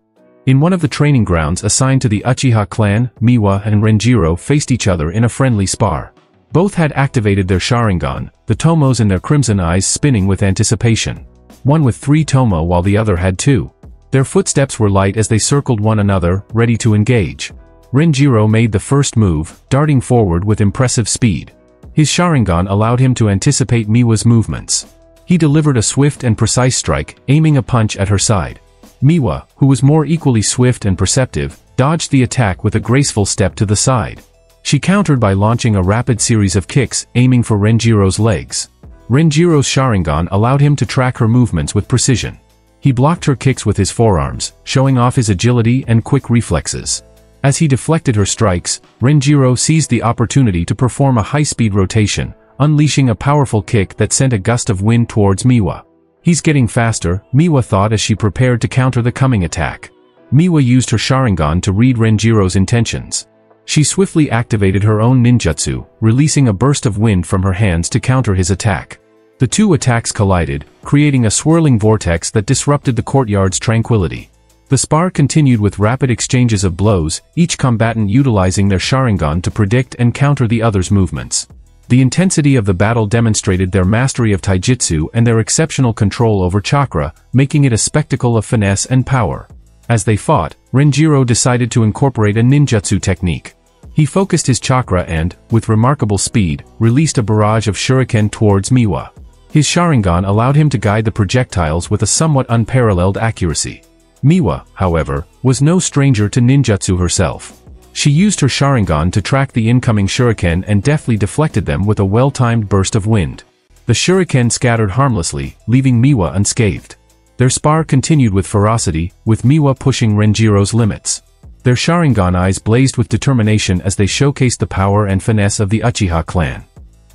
In one of the training grounds assigned to the Uchiha clan, Miwa and Renjiro faced each other in a friendly spar. Both had activated their Sharingan, the tomos in their crimson eyes spinning with anticipation. One with three tomo while the other had two. Their footsteps were light as they circled one another, ready to engage. Renjiro made the first move, darting forward with impressive speed. His Sharingan allowed him to anticipate Miwa's movements. He delivered a swift and precise strike, aiming a punch at her side. Miwa, who was more equally swift and perceptive, dodged the attack with a graceful step to the side. She countered by launching a rapid series of kicks, aiming for Renjiro's legs. Renjiro's Sharingan allowed him to track her movements with precision. He blocked her kicks with his forearms, showing off his agility and quick reflexes. As he deflected her strikes, Renjiro seized the opportunity to perform a high-speed rotation, unleashing a powerful kick that sent a gust of wind towards Miwa. He's getting faster, Miwa thought as she prepared to counter the coming attack. Miwa used her Sharingan to read Renjiro's intentions. She swiftly activated her own ninjutsu, releasing a burst of wind from her hands to counter his attack. The two attacks collided, creating a swirling vortex that disrupted the courtyard's tranquility. The spar continued with rapid exchanges of blows, each combatant utilizing their Sharingan to predict and counter the other's movements. The intensity of the battle demonstrated their mastery of taijutsu and their exceptional control over chakra, making it a spectacle of finesse and power. As they fought, Renjiro decided to incorporate a ninjutsu technique. He focused his chakra and, with remarkable speed, released a barrage of shuriken towards Miwa. His Sharingan allowed him to guide the projectiles with a somewhat unparalleled accuracy. Miwa, however, was no stranger to ninjutsu herself. She used her Sharingan to track the incoming shuriken and deftly deflected them with a well-timed burst of wind. The shuriken scattered harmlessly, leaving Miwa unscathed. Their spar continued with ferocity, with Miwa pushing Renjiro's limits. Their Sharingan eyes blazed with determination as they showcased the power and finesse of the Uchiha clan.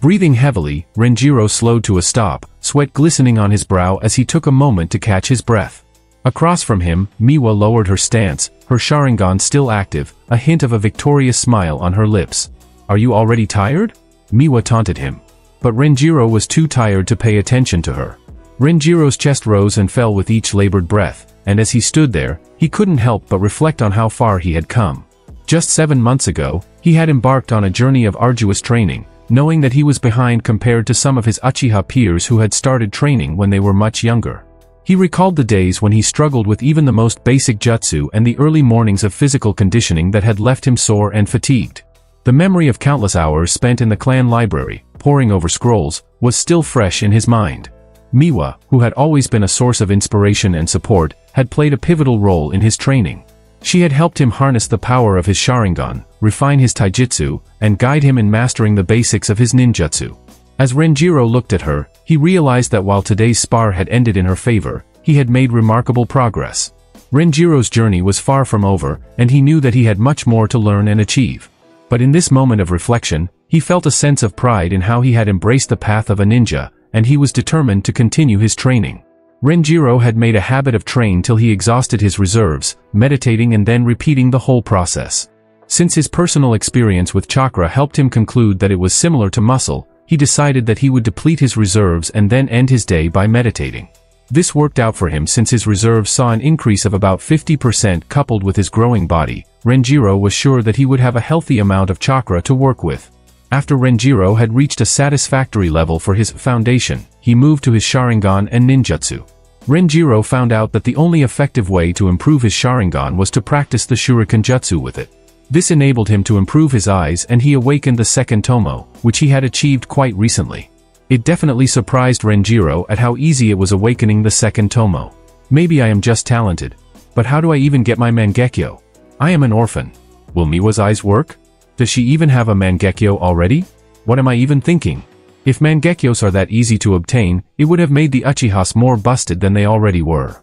Breathing heavily, Renjiro slowed to a stop, sweat glistening on his brow as he took a moment to catch his breath. Across from him, Miwa lowered her stance, her Sharingan still active, a hint of a victorious smile on her lips. "Are you already tired?" Miwa taunted him. But Renjiro was too tired to pay attention to her. Renjiro's chest rose and fell with each labored breath, and as he stood there, he couldn't help but reflect on how far he had come. Just seven months ago, he had embarked on a journey of arduous training, knowing that he was behind compared to some of his Uchiha peers who had started training when they were much younger. He recalled the days when he struggled with even the most basic jutsu and the early mornings of physical conditioning that had left him sore and fatigued. The memory of countless hours spent in the clan library, poring over scrolls, was still fresh in his mind. Miwa, who had always been a source of inspiration and support, had played a pivotal role in his training. She had helped him harness the power of his Sharingan, refine his taijutsu, and guide him in mastering the basics of his ninjutsu. As Renjiro looked at her, he realized that while today's spar had ended in her favor, he had made remarkable progress. Renjiro's journey was far from over, and he knew that he had much more to learn and achieve. But in this moment of reflection, he felt a sense of pride in how he had embraced the path of a ninja, and he was determined to continue his training. Renjiro had made a habit of training till he exhausted his reserves, meditating and then repeating the whole process. Since his personal experience with chakra helped him conclude that it was similar to muscle, he decided that he would deplete his reserves and then end his day by meditating. This worked out for him since his reserves saw an increase of about fifty percent coupled with his growing body. Renjiro was sure that he would have a healthy amount of chakra to work with. After Renjiro had reached a satisfactory level for his foundation, he moved to his Sharingan and ninjutsu. Renjiro found out that the only effective way to improve his Sharingan was to practice the Shuriken Jutsu with it. This enabled him to improve his eyes, and he awakened the second tomo, which he had achieved quite recently. It definitely surprised Renjiro at how easy it was awakening the second tomo. Maybe I am just talented. But how do I even get my Mangekyo? I am an orphan. Will Miwa's eyes work? Does she even have a Mangekyo already? What am I even thinking? If Mangekyos are that easy to obtain, it would have made the Uchihas more busted than they already were,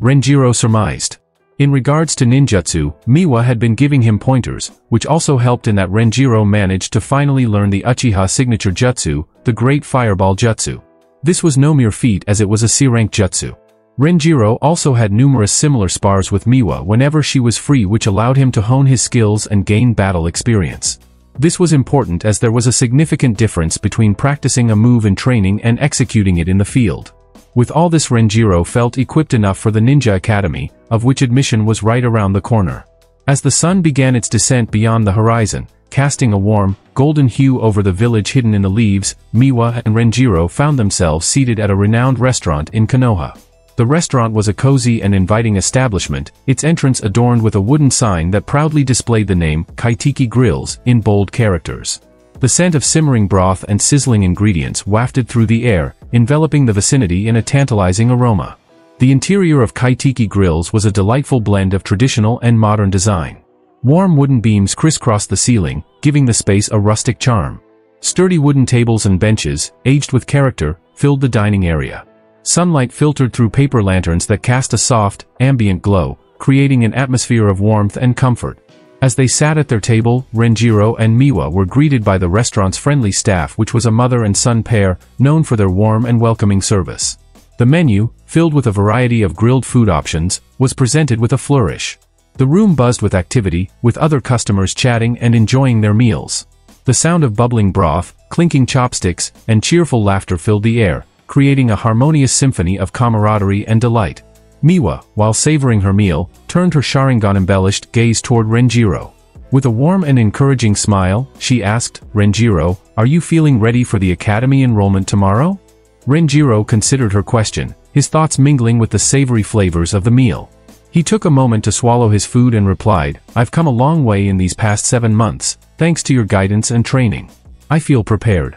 Renjiro surmised. In regards to ninjutsu, Miwa had been giving him pointers, which also helped in that Renjiro managed to finally learn the Uchiha signature jutsu, the Great Fireball Jutsu. This was no mere feat as it was a C rank jutsu. Renjiro also had numerous similar spars with Miwa whenever she was free, which allowed him to hone his skills and gain battle experience. This was important as there was a significant difference between practicing a move in training and executing it in the field. With all this, Renjiro felt equipped enough for the Ninja Academy, of which admission was right around the corner. As the sun began its descent beyond the horizon, casting a warm, golden hue over the village hidden in the leaves, Miwa and Renjiro found themselves seated at a renowned restaurant in Konoha. The restaurant was a cozy and inviting establishment, its entrance adorned with a wooden sign that proudly displayed the name, Kaitiki Grills, in bold characters. The scent of simmering broth and sizzling ingredients wafted through the air, enveloping the vicinity in a tantalizing aroma. The interior of Kaitiki Grills was a delightful blend of traditional and modern design. Warm wooden beams crisscrossed the ceiling, giving the space a rustic charm. Sturdy wooden tables and benches, aged with character, filled the dining area. Sunlight filtered through paper lanterns that cast a soft, ambient glow, creating an atmosphere of warmth and comfort. As they sat at their table, Renjiro and Miwa were greeted by the restaurant's friendly staff, which was a mother and son pair, known for their warm and welcoming service. The menu, filled with a variety of grilled food options, was presented with a flourish. The room buzzed with activity, with other customers chatting and enjoying their meals. The sound of bubbling broth, clinking chopsticks, and cheerful laughter filled the air, creating a harmonious symphony of camaraderie and delight. Miwa, while savoring her meal, turned her Sharingan-embellished gaze toward Renjiro. With a warm and encouraging smile, she asked, "Renjiro, are you feeling ready for the academy enrollment tomorrow?" Renjiro considered her question, his thoughts mingling with the savory flavors of the meal. He took a moment to swallow his food and replied, "I've come a long way in these past seven months, thanks to your guidance and training. I feel prepared."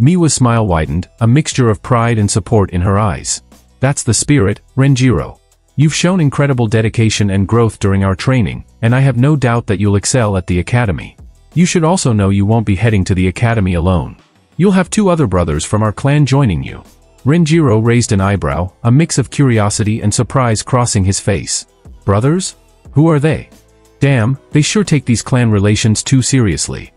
Miwa's smile widened, a mixture of pride and support in her eyes. "That's the spirit, Renjiro. You've shown incredible dedication and growth during our training, and I have no doubt that you'll excel at the academy. You should also know you won't be heading to the academy alone. You'll have two other brothers from our clan joining you." Renjiro raised an eyebrow, a mix of curiosity and surprise crossing his face. "Brothers? Who are they? Damn, they sure take these clan relations too seriously,"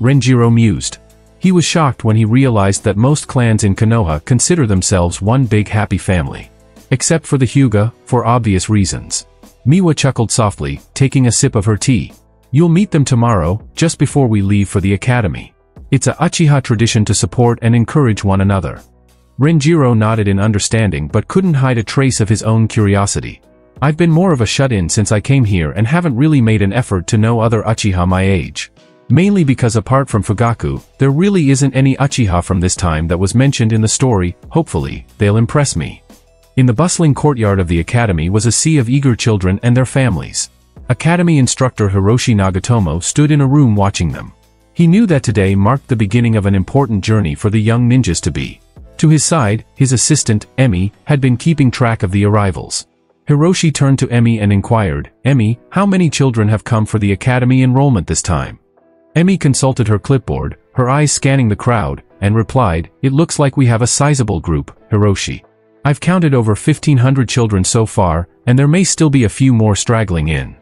Renjiro mused. He was shocked when he realized that most clans in Konoha consider themselves one big happy family. Except for the Hyuga, for obvious reasons. Miwa chuckled softly, taking a sip of her tea. "You'll meet them tomorrow, just before we leave for the academy. It's a Uchiha tradition to support and encourage one another." Renjiro nodded in understanding but couldn't hide a trace of his own curiosity. "I've been more of a shut-in since I came here and haven't really made an effort to know other Uchiha my age. Mainly because apart from Fugaku, there really isn't any Uchiha from this time that was mentioned in the story. Hopefully, they'll impress me." In the bustling courtyard of the academy was a sea of eager children and their families. Academy instructor Hiroshi Nagatomo stood in a room watching them. He knew that today marked the beginning of an important journey for the young ninjas to be. To his side, his assistant, Emi, had been keeping track of the arrivals. Hiroshi turned to Emi and inquired, "Emi, how many children have come for the academy enrollment this time?" Emi consulted her clipboard, her eyes scanning the crowd, and replied, "It looks like we have a sizable group, Hiroshi. I've counted over fifteen hundred children so far, and there may still be a few more straggling in.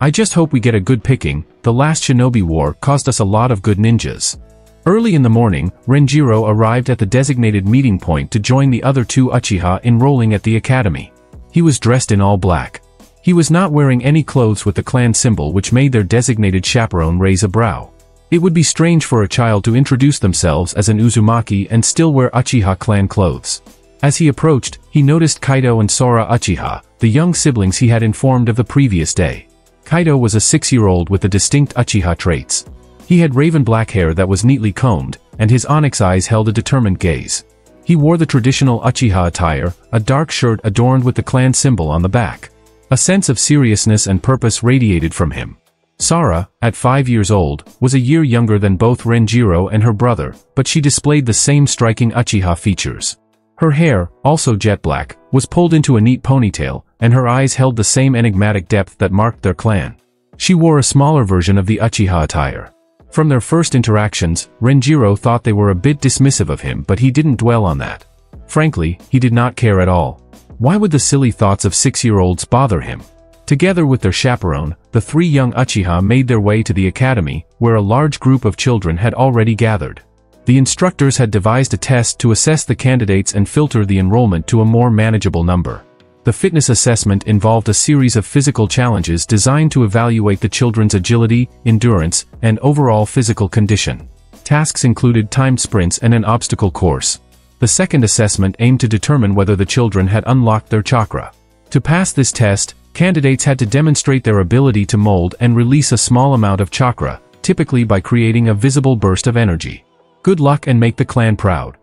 I just hope we get a good picking. The last shinobi war caused us a lot of good ninjas." Early in the morning, Renjiro arrived at the designated meeting point to join the other two Uchiha enrolling at the academy. He was dressed in all black. He was not wearing any clothes with the clan symbol, which made their designated chaperone raise a brow. It would be strange for a child to introduce themselves as an Uzumaki and still wear Uchiha clan clothes. As he approached, he noticed Kaido and Sora Uchiha, the young siblings he had informed of the previous day. Kaido was a six-year-old with the distinct Uchiha traits. He had raven black hair that was neatly combed, and his onyx eyes held a determined gaze. He wore the traditional Uchiha attire, a dark shirt adorned with the clan symbol on the back. A sense of seriousness and purpose radiated from him. Sora, at five years old, was a year younger than both Renjiro and her brother, but she displayed the same striking Uchiha features. Her hair, also jet black, was pulled into a neat ponytail, and her eyes held the same enigmatic depth that marked their clan. She wore a smaller version of the Uchiha attire. From their first interactions, Renjiro thought they were a bit dismissive of him, but he didn't dwell on that. Frankly, he did not care at all. Why would the silly thoughts of six-year-olds bother him? Together with their chaperone, the three young Uchiha made their way to the academy, where a large group of children had already gathered. The instructors had devised a test to assess the candidates and filter the enrollment to a more manageable number. The fitness assessment involved a series of physical challenges designed to evaluate the children's agility, endurance, and overall physical condition. Tasks included timed sprints and an obstacle course. The second assessment aimed to determine whether the children had unlocked their chakra. To pass this test, candidates had to demonstrate their ability to mold and release a small amount of chakra, typically by creating a visible burst of energy. "Good luck and make the clan proud,"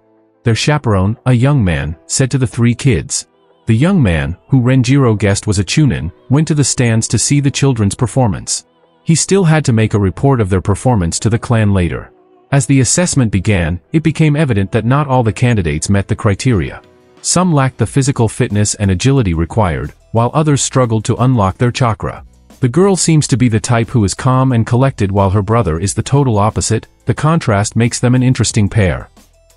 their chaperone, a young man, said to the three kids. The young man, who Renjiro guessed was a Chunin, went to the stands to see the children's performance. He still had to make a report of their performance to the clan later. As the assessment began, it became evident that not all the candidates met the criteria. Some lacked the physical fitness and agility required, while others struggled to unlock their chakra. The girl seems to be the type who is calm and collected, while her brother is the total opposite. The contrast makes them an interesting pair.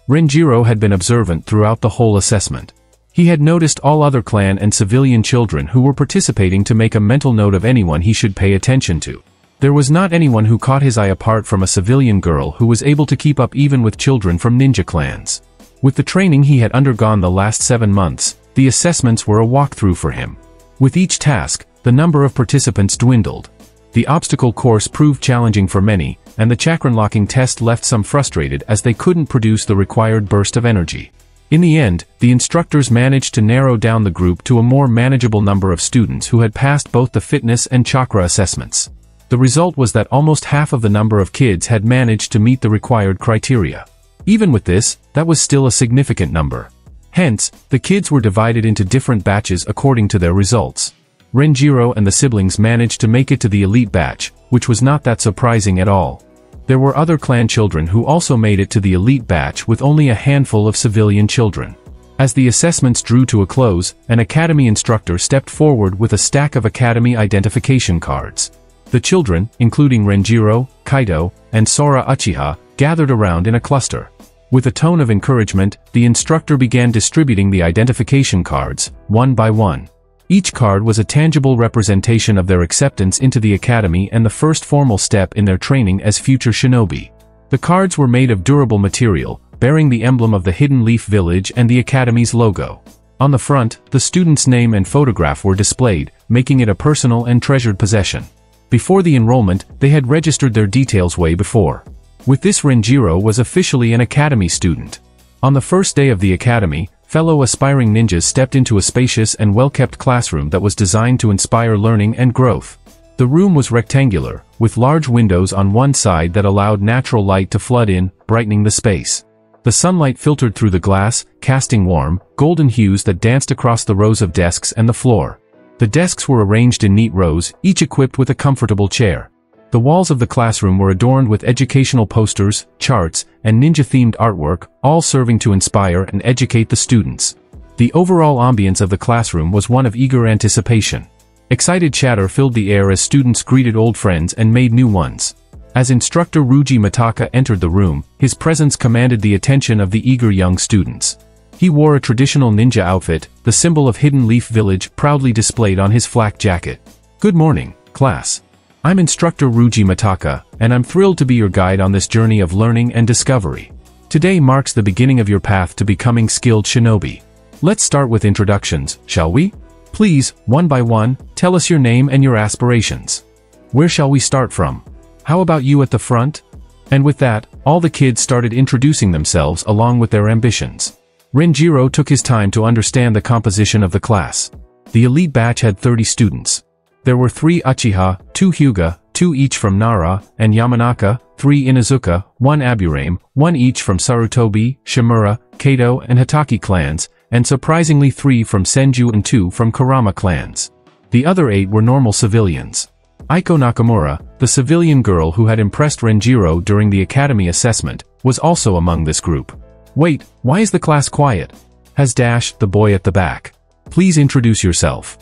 Renjiro had been observant throughout the whole assessment. He had noticed all other clan and civilian children who were participating to make a mental note of anyone he should pay attention to. There was not anyone who caught his eye apart from a civilian girl who was able to keep up even with children from ninja clans. With the training he had undergone the last seven months, the assessments were a walkthrough for him. With each task, the number of participants dwindled. The obstacle course proved challenging for many, and the chakra-locking test left some frustrated as they couldn't produce the required burst of energy. In the end, the instructors managed to narrow down the group to a more manageable number of students who had passed both the fitness and chakra assessments. The result was that almost half of the number of kids had managed to meet the required criteria. Even with this, that was still a significant number. Hence, the kids were divided into different batches according to their results. Renjiro and the siblings managed to make it to the elite batch, which was not that surprising at all. There were other clan children who also made it to the elite batch, with only a handful of civilian children. As the assessments drew to a close, an academy instructor stepped forward with a stack of academy identification cards. The children, including Renjiro, Kaido, and Sora Uchiha, gathered around in a cluster. With a tone of encouragement, the instructor began distributing the identification cards, one by one. Each card was a tangible representation of their acceptance into the academy and the first formal step in their training as future shinobi. The cards were made of durable material, bearing the emblem of the Hidden Leaf Village and the academy's logo. On the front, the student's name and photograph were displayed, making it a personal and treasured possession. Before the enrollment, they had registered their details way before. With this, Renjiro was officially an academy student. On the first day of the academy, fellow aspiring ninjas stepped into a spacious and well-kept classroom that was designed to inspire learning and growth. The room was rectangular, with large windows on one side that allowed natural light to flood in, brightening the space. The sunlight filtered through the glass, casting warm, golden hues that danced across the rows of desks and the floor. The desks were arranged in neat rows, each equipped with a comfortable chair. The walls of the classroom were adorned with educational posters, charts, and ninja-themed artwork, all serving to inspire and educate the students. The overall ambience of the classroom was one of eager anticipation. Excited chatter filled the air as students greeted old friends and made new ones. As instructor Ruji Mataka entered the room, his presence commanded the attention of the eager young students. He wore a traditional ninja outfit, the symbol of Hidden Leaf Village proudly displayed on his flak jacket. "Good morning, class. I'm instructor Ruji Mataka, and I'm thrilled to be your guide on this journey of learning and discovery. Today marks the beginning of your path to becoming skilled shinobi. Let's start with introductions, shall we? Please, one by one, tell us your name and your aspirations. Where shall we start from? How about you at the front?" And with that, all the kids started introducing themselves along with their ambitions. Renjiro took his time to understand the composition of the class. The elite batch had thirty students. There were three Uchiha, two Hyuga, two each from Nara and Yamanaka, three Inuzuka, one Aburame, one each from Sarutobi, Shimura, Kato and Hatake clans, and surprisingly three from Senju and two from Kurama clans. The other eight were normal civilians. Aiko Nakamura, the civilian girl who had impressed Renjiro during the academy assessment, was also among this group. "Wait, why is the class quiet?" has dashed the boy at the back. "Please introduce yourself."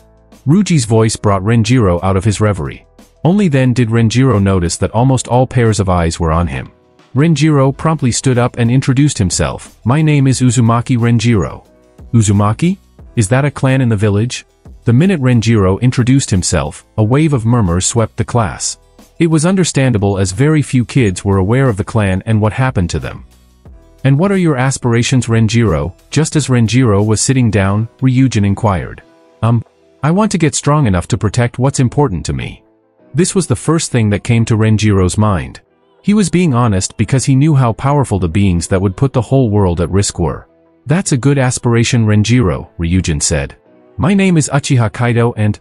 Ruji's voice brought Renjiro out of his reverie. Only then did Renjiro notice that almost all pairs of eyes were on him. Renjiro promptly stood up and introduced himself. "My name is Uzumaki Renjiro." "Uzumaki? Is that a clan in the village?" The minute Renjiro introduced himself, a wave of murmurs swept the class. It was understandable as very few kids were aware of the clan and what happened to them. "And what are your aspirations, Renjiro?" Just as Renjiro was sitting down, Ryujin inquired. Um, I want to get strong enough to protect what's important to me." This was the first thing that came to Renjiro's mind. He was being honest because he knew how powerful the beings that would put the whole world at risk were. "That's a good aspiration, Renjiro," Ryujin said. "My name is Uchiha Kaido and...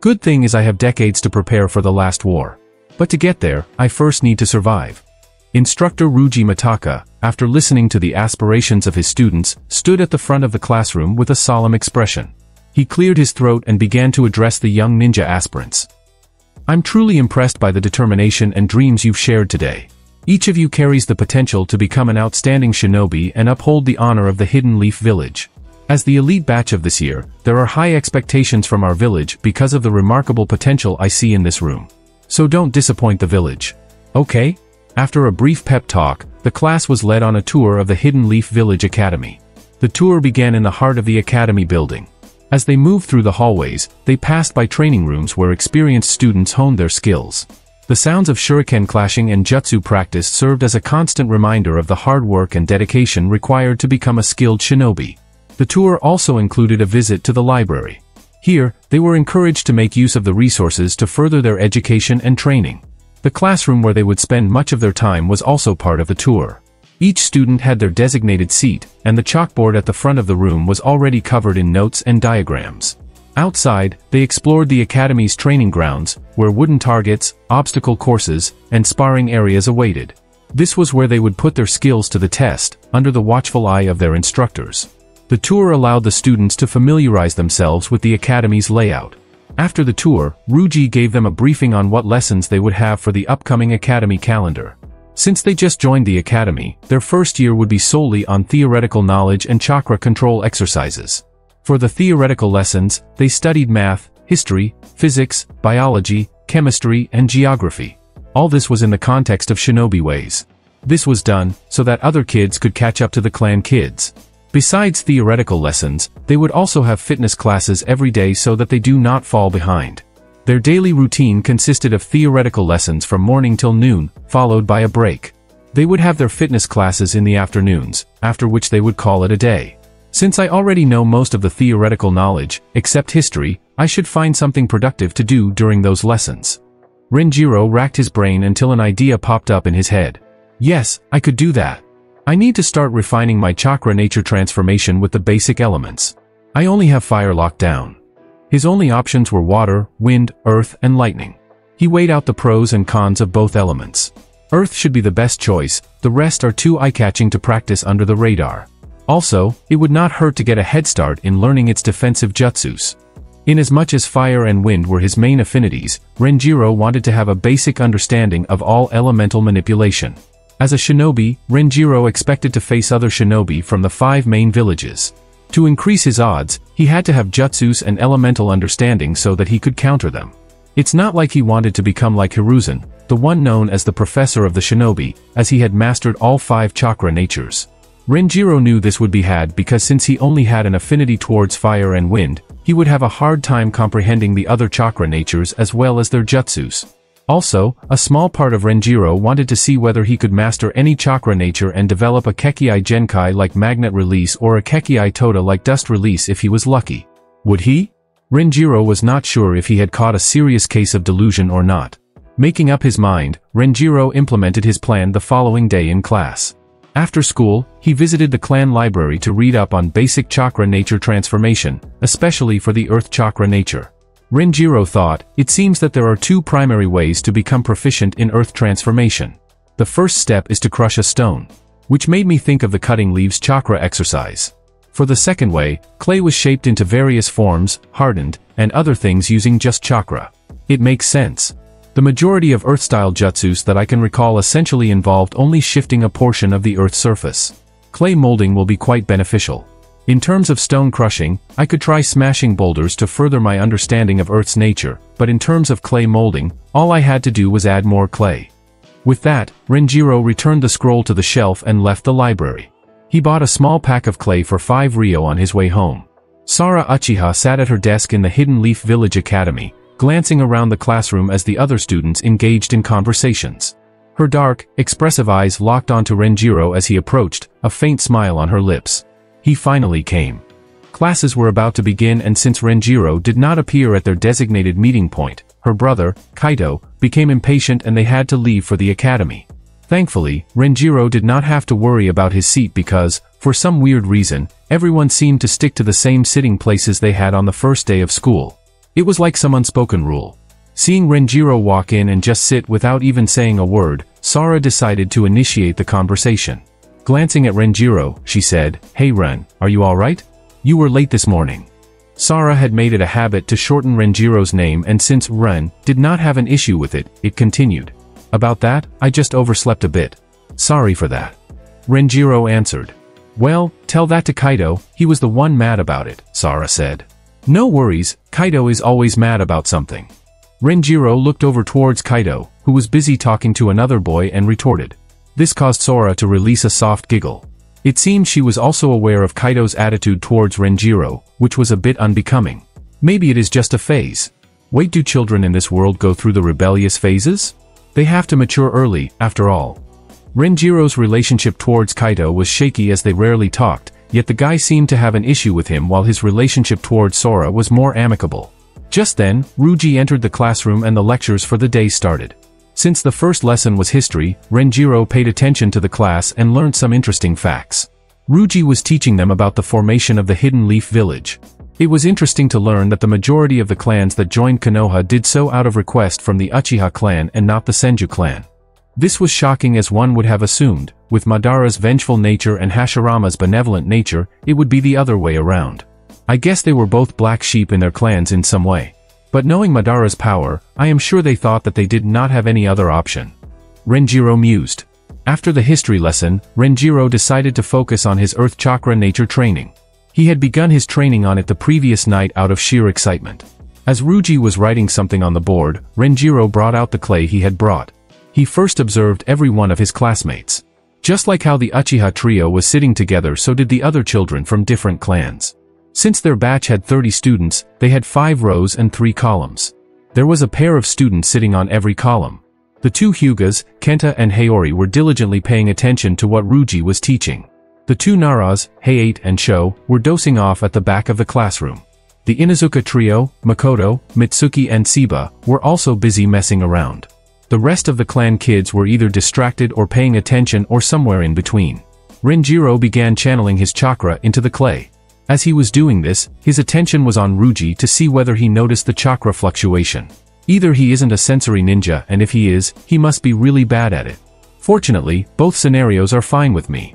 Good thing is I have decades to prepare for the last war. But to get there, I first need to survive." Instructor Ruji Mataka, after listening to the aspirations of his students, stood at the front of the classroom with a solemn expression. He cleared his throat and began to address the young ninja aspirants. "I'm truly impressed by the determination and dreams you've shared today. Each of you carries the potential to become an outstanding shinobi and uphold the honor of the Hidden Leaf Village. As the elite batch of this year, there are high expectations from our village because of the remarkable potential I see in this room. So don't disappoint the village. Okay?" After a brief pep talk, the class was led on a tour of the Hidden Leaf Village Academy. The tour began in the heart of the academy building. As they moved through the hallways, they passed by training rooms where experienced students honed their skills. The sounds of shuriken clashing and jutsu practice served as a constant reminder of the hard work and dedication required to become a skilled shinobi. The tour also included a visit to the library. Here, they were encouraged to make use of the resources to further their education and training. The classroom where they would spend much of their time was also part of the tour. Each student had their designated seat, and the chalkboard at the front of the room was already covered in notes and diagrams. Outside, they explored the academy's training grounds, where wooden targets, obstacle courses, and sparring areas awaited. This was where they would put their skills to the test, under the watchful eye of their instructors. The tour allowed the students to familiarize themselves with the academy's layout. After the tour, Ruji gave them a briefing on what lessons they would have for the upcoming academy calendar. Since they just joined the academy, their first year would be solely on theoretical knowledge and chakra control exercises. For the theoretical lessons, they studied math, history, physics, biology, chemistry, and geography. All this was in the context of shinobi ways. This was done so that other kids could catch up to the clan kids. Besides theoretical lessons, they would also have fitness classes every day so that they do not fall behind. Their daily routine consisted of theoretical lessons from morning till noon, followed by a break. They would have their fitness classes in the afternoons, after which they would call it a day. "Since I already know most of the theoretical knowledge, except history, I should find something productive to do during those lessons." Renjiro racked his brain until an idea popped up in his head. "Yes, I could do that. I need to start refining my chakra nature transformation with the basic elements. I only have fire locked down." His only options were water, wind, earth, and lightning. He weighed out the pros and cons of both elements. Earth should be the best choice, the rest are too eye-catching to practice under the radar. Also, it would not hurt to get a head start in learning its defensive jutsus. Inasmuch as fire and wind were his main affinities, Renjiro wanted to have a basic understanding of all elemental manipulation. As a shinobi, Renjiro expected to face other shinobi from the five main villages. To increase his odds, he had to have jutsus and elemental understanding so that he could counter them. It's not like he wanted to become like Hiruzen, the one known as the professor of the shinobi, as he had mastered all five chakra natures. Renjiro knew this would be had because since he only had an affinity towards fire and wind, he would have a hard time comprehending the other chakra natures as well as their jutsus. Also, a small part of Renjiro wanted to see whether he could master any chakra nature and develop a Kekkei Genkai like magnet release or a Kekkei Tota like dust release if he was lucky. Would he? Renjiro was not sure if he had caught a serious case of delusion or not. Making up his mind, Renjiro implemented his plan the following day in class. After school, he visited the clan library to read up on basic chakra nature transformation, especially for the earth chakra nature. Renjiro thought, it seems that there are two primary ways to become proficient in earth transformation. The first step is to crush a stone, which made me think of the cutting leaves chakra exercise. For the second way, clay was shaped into various forms, hardened, and other things using just chakra. It makes sense. The majority of earth-style jutsus that I can recall essentially involved only shifting a portion of the earth's surface. Clay molding will be quite beneficial. In terms of stone crushing, I could try smashing boulders to further my understanding of Earth's nature, but in terms of clay molding, all I had to do was add more clay. With that, Renjiro returned the scroll to the shelf and left the library. He bought a small pack of clay for five ryo on his way home. Sora Uchiha sat at her desk in the Hidden Leaf Village Academy, glancing around the classroom as the other students engaged in conversations. Her dark, expressive eyes locked onto Renjiro as he approached, a faint smile on her lips. He finally came. Classes were about to begin, and since Renjiro did not appear at their designated meeting point, her brother, Kaido, became impatient and they had to leave for the academy. Thankfully, Renjiro did not have to worry about his seat because, for some weird reason, everyone seemed to stick to the same sitting places they had on the first day of school. It was like some unspoken rule. Seeing Renjiro walk in and just sit without even saying a word, Sora decided to initiate the conversation. Glancing at Renjiro, she said, "Hey Ren, are you alright? You were late this morning." Sora had made it a habit to shorten Renjiro's name, and since Ren did not have an issue with it, it continued. "About that, I just overslept a bit. Sorry for that." Renjiro answered. "Well, tell that to Kaido, he was the one mad about it," Sora said. "No worries, Kaido is always mad about something." Renjiro looked over towards Kaido, who was busy talking to another boy, and retorted. This caused Sora to release a soft giggle. It seemed she was also aware of Kaido's attitude towards Renjiro, which was a bit unbecoming. Maybe it is just a phase. Wait, do children in this world go through the rebellious phases? They have to mature early, after all. Renjiro's relationship towards Kaido was shaky as they rarely talked, yet the guy seemed to have an issue with him while his relationship towards Sora was more amicable. Just then, Ruji entered the classroom and the lectures for the day started. Since the first lesson was history, Renjiro paid attention to the class and learned some interesting facts. Ruji was teaching them about the formation of the Hidden Leaf Village. It was interesting to learn that the majority of the clans that joined Konoha did so out of request from the Uchiha clan and not the Senju clan. This was shocking, as one would have assumed, with Madara's vengeful nature and Hashirama's benevolent nature, it would be the other way around. I guess they were both black sheep in their clans in some way. But knowing Madara's power, I am sure they thought that they did not have any other option. Renjiro mused. After the history lesson, Renjiro decided to focus on his Earth Chakra nature training. He had begun his training on it the previous night out of sheer excitement. As Ruji was writing something on the board, Renjiro brought out the clay he had brought. He first observed every one of his classmates. Just like how the Uchiha trio was sitting together, so did the other children from different clans. Since their batch had thirty students, they had five rows and three columns. There was a pair of students sitting on every column. The two Hyugas, Kenta and Hayori, were diligently paying attention to what Ruji was teaching. The two Naras, Hayate and Sho, were dozing off at the back of the classroom. The Inuzuka trio, Makoto, Mitsuki and Shiba, were also busy messing around. The rest of the clan kids were either distracted or paying attention or somewhere in between. Renjiro began channeling his chakra into the clay. As he was doing this, his attention was on Ruji to see whether he noticed the chakra fluctuation. Either he isn't a sensory ninja, and if he is, he must be really bad at it. Fortunately, both scenarios are fine with me.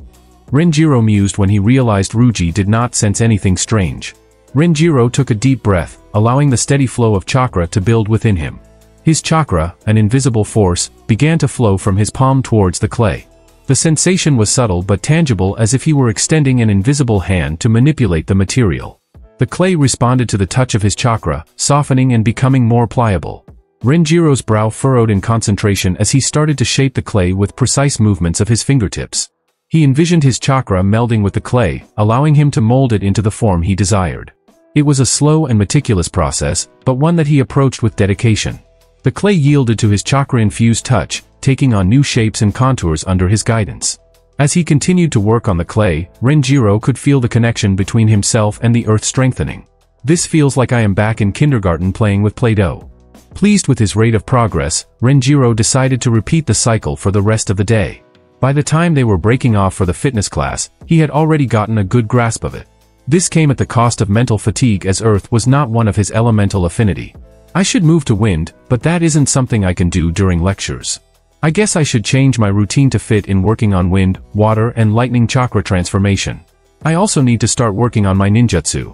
Renjiro mused when he realized Ruji did not sense anything strange. Renjiro took a deep breath, allowing the steady flow of chakra to build within him. His chakra, an invisible force, began to flow from his palm towards the clay. The sensation was subtle but tangible, as if he were extending an invisible hand to manipulate the material. The clay responded to the touch of his chakra, softening and becoming more pliable. Renjiro's brow furrowed in concentration as he started to shape the clay with precise movements of his fingertips. He envisioned his chakra melding with the clay, allowing him to mold it into the form he desired. It was a slow and meticulous process, but one that he approached with dedication. The clay yielded to his chakra-infused touch, taking on new shapes and contours under his guidance. As he continued to work on the clay, Renjiro could feel the connection between himself and the earth strengthening. "This feels like I am back in kindergarten playing with Play-Doh." Pleased with his rate of progress, Renjiro decided to repeat the cycle for the rest of the day. By the time they were breaking off for the fitness class, he had already gotten a good grasp of it. This came at the cost of mental fatigue, as earth was not one of his elemental affinity. "I should move to wind, but that isn't something I can do during lectures. I guess I should change my routine to fit in working on wind, water and lightning chakra transformation. I also need to start working on my ninjutsu."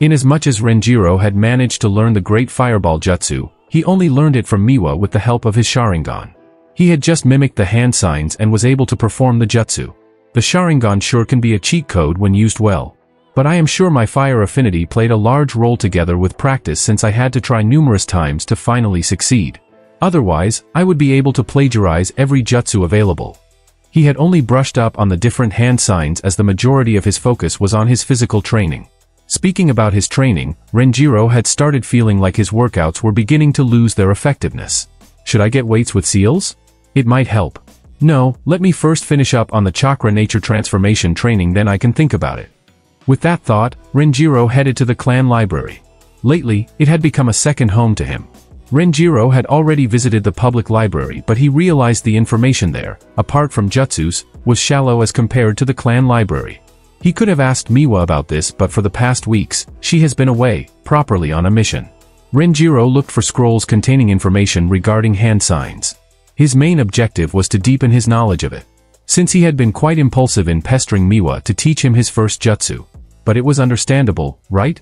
Inasmuch as Renjiro had managed to learn the great fireball jutsu, he only learned it from Miwa with the help of his Sharingan. He had just mimicked the hand signs and was able to perform the jutsu. "The Sharingan sure can be a cheat code when used well. But I am sure my fire affinity played a large role, together with practice, since I had to try numerous times to finally succeed. Otherwise, I would be able to plagiarize every jutsu available." He had only brushed up on the different hand signs, as the majority of his focus was on his physical training. Speaking about his training, Renjiro had started feeling like his workouts were beginning to lose their effectiveness. "Should I get weights with seals? It might help." "No, let me first finish up on the chakra nature transformation training, then I can think about it." With that thought, Renjiro headed to the clan library. Lately, it had become a second home to him. Renjiro had already visited the public library, but he realized the information there, apart from jutsus, was shallow as compared to the clan library. He could have asked Miwa about this, but for the past weeks, she has been away, properly on a mission. Renjiro looked for scrolls containing information regarding hand signs. His main objective was to deepen his knowledge of it, since he had been quite impulsive in pestering Miwa to teach him his first jutsu. But it was understandable, right?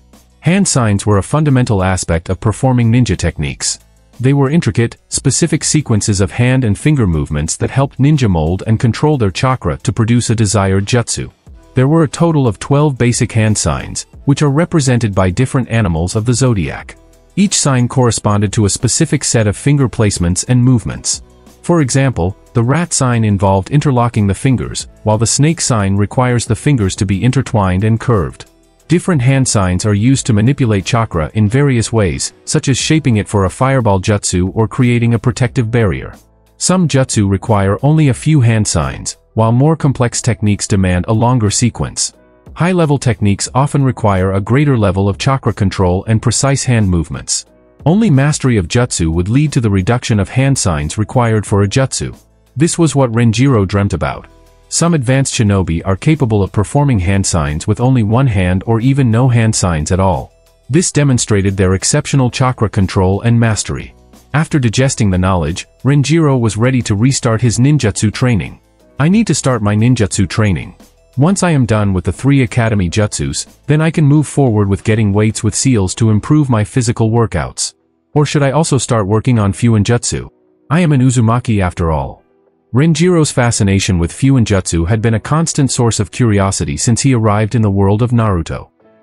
Hand signs were a fundamental aspect of performing ninja techniques. They were intricate, specific sequences of hand and finger movements that helped ninja mold and control their chakra to produce a desired jutsu. There were a total of twelve basic hand signs, which are represented by different animals of the zodiac. Each sign corresponded to a specific set of finger placements and movements. For example, the rat sign involved interlocking the fingers, while the snake sign requires the fingers to be intertwined and curved. Different hand signs are used to manipulate chakra in various ways, such as shaping it for a fireball jutsu or creating a protective barrier. Some jutsu require only a few hand signs, while more complex techniques demand a longer sequence. High-level techniques often require a greater level of chakra control and precise hand movements. Only mastery of jutsu would lead to the reduction of hand signs required for a jutsu. This was what Renjiro dreamt about. Some advanced shinobi are capable of performing hand signs with only one hand or even no hand signs at all. This demonstrated their exceptional chakra control and mastery. After digesting the knowledge, Renjiro was ready to restart his ninjutsu training. "I need to start my ninjutsu training. Once I am done with the three academy jutsus, then I can move forward with getting weights with seals to improve my physical workouts. Or should I also start working on Fuin Jutsu? I am an Uzumaki after all." Renjiro's fascination with Fuin Jutsu had been a constant source of curiosity since he arrived in the world of Naruto.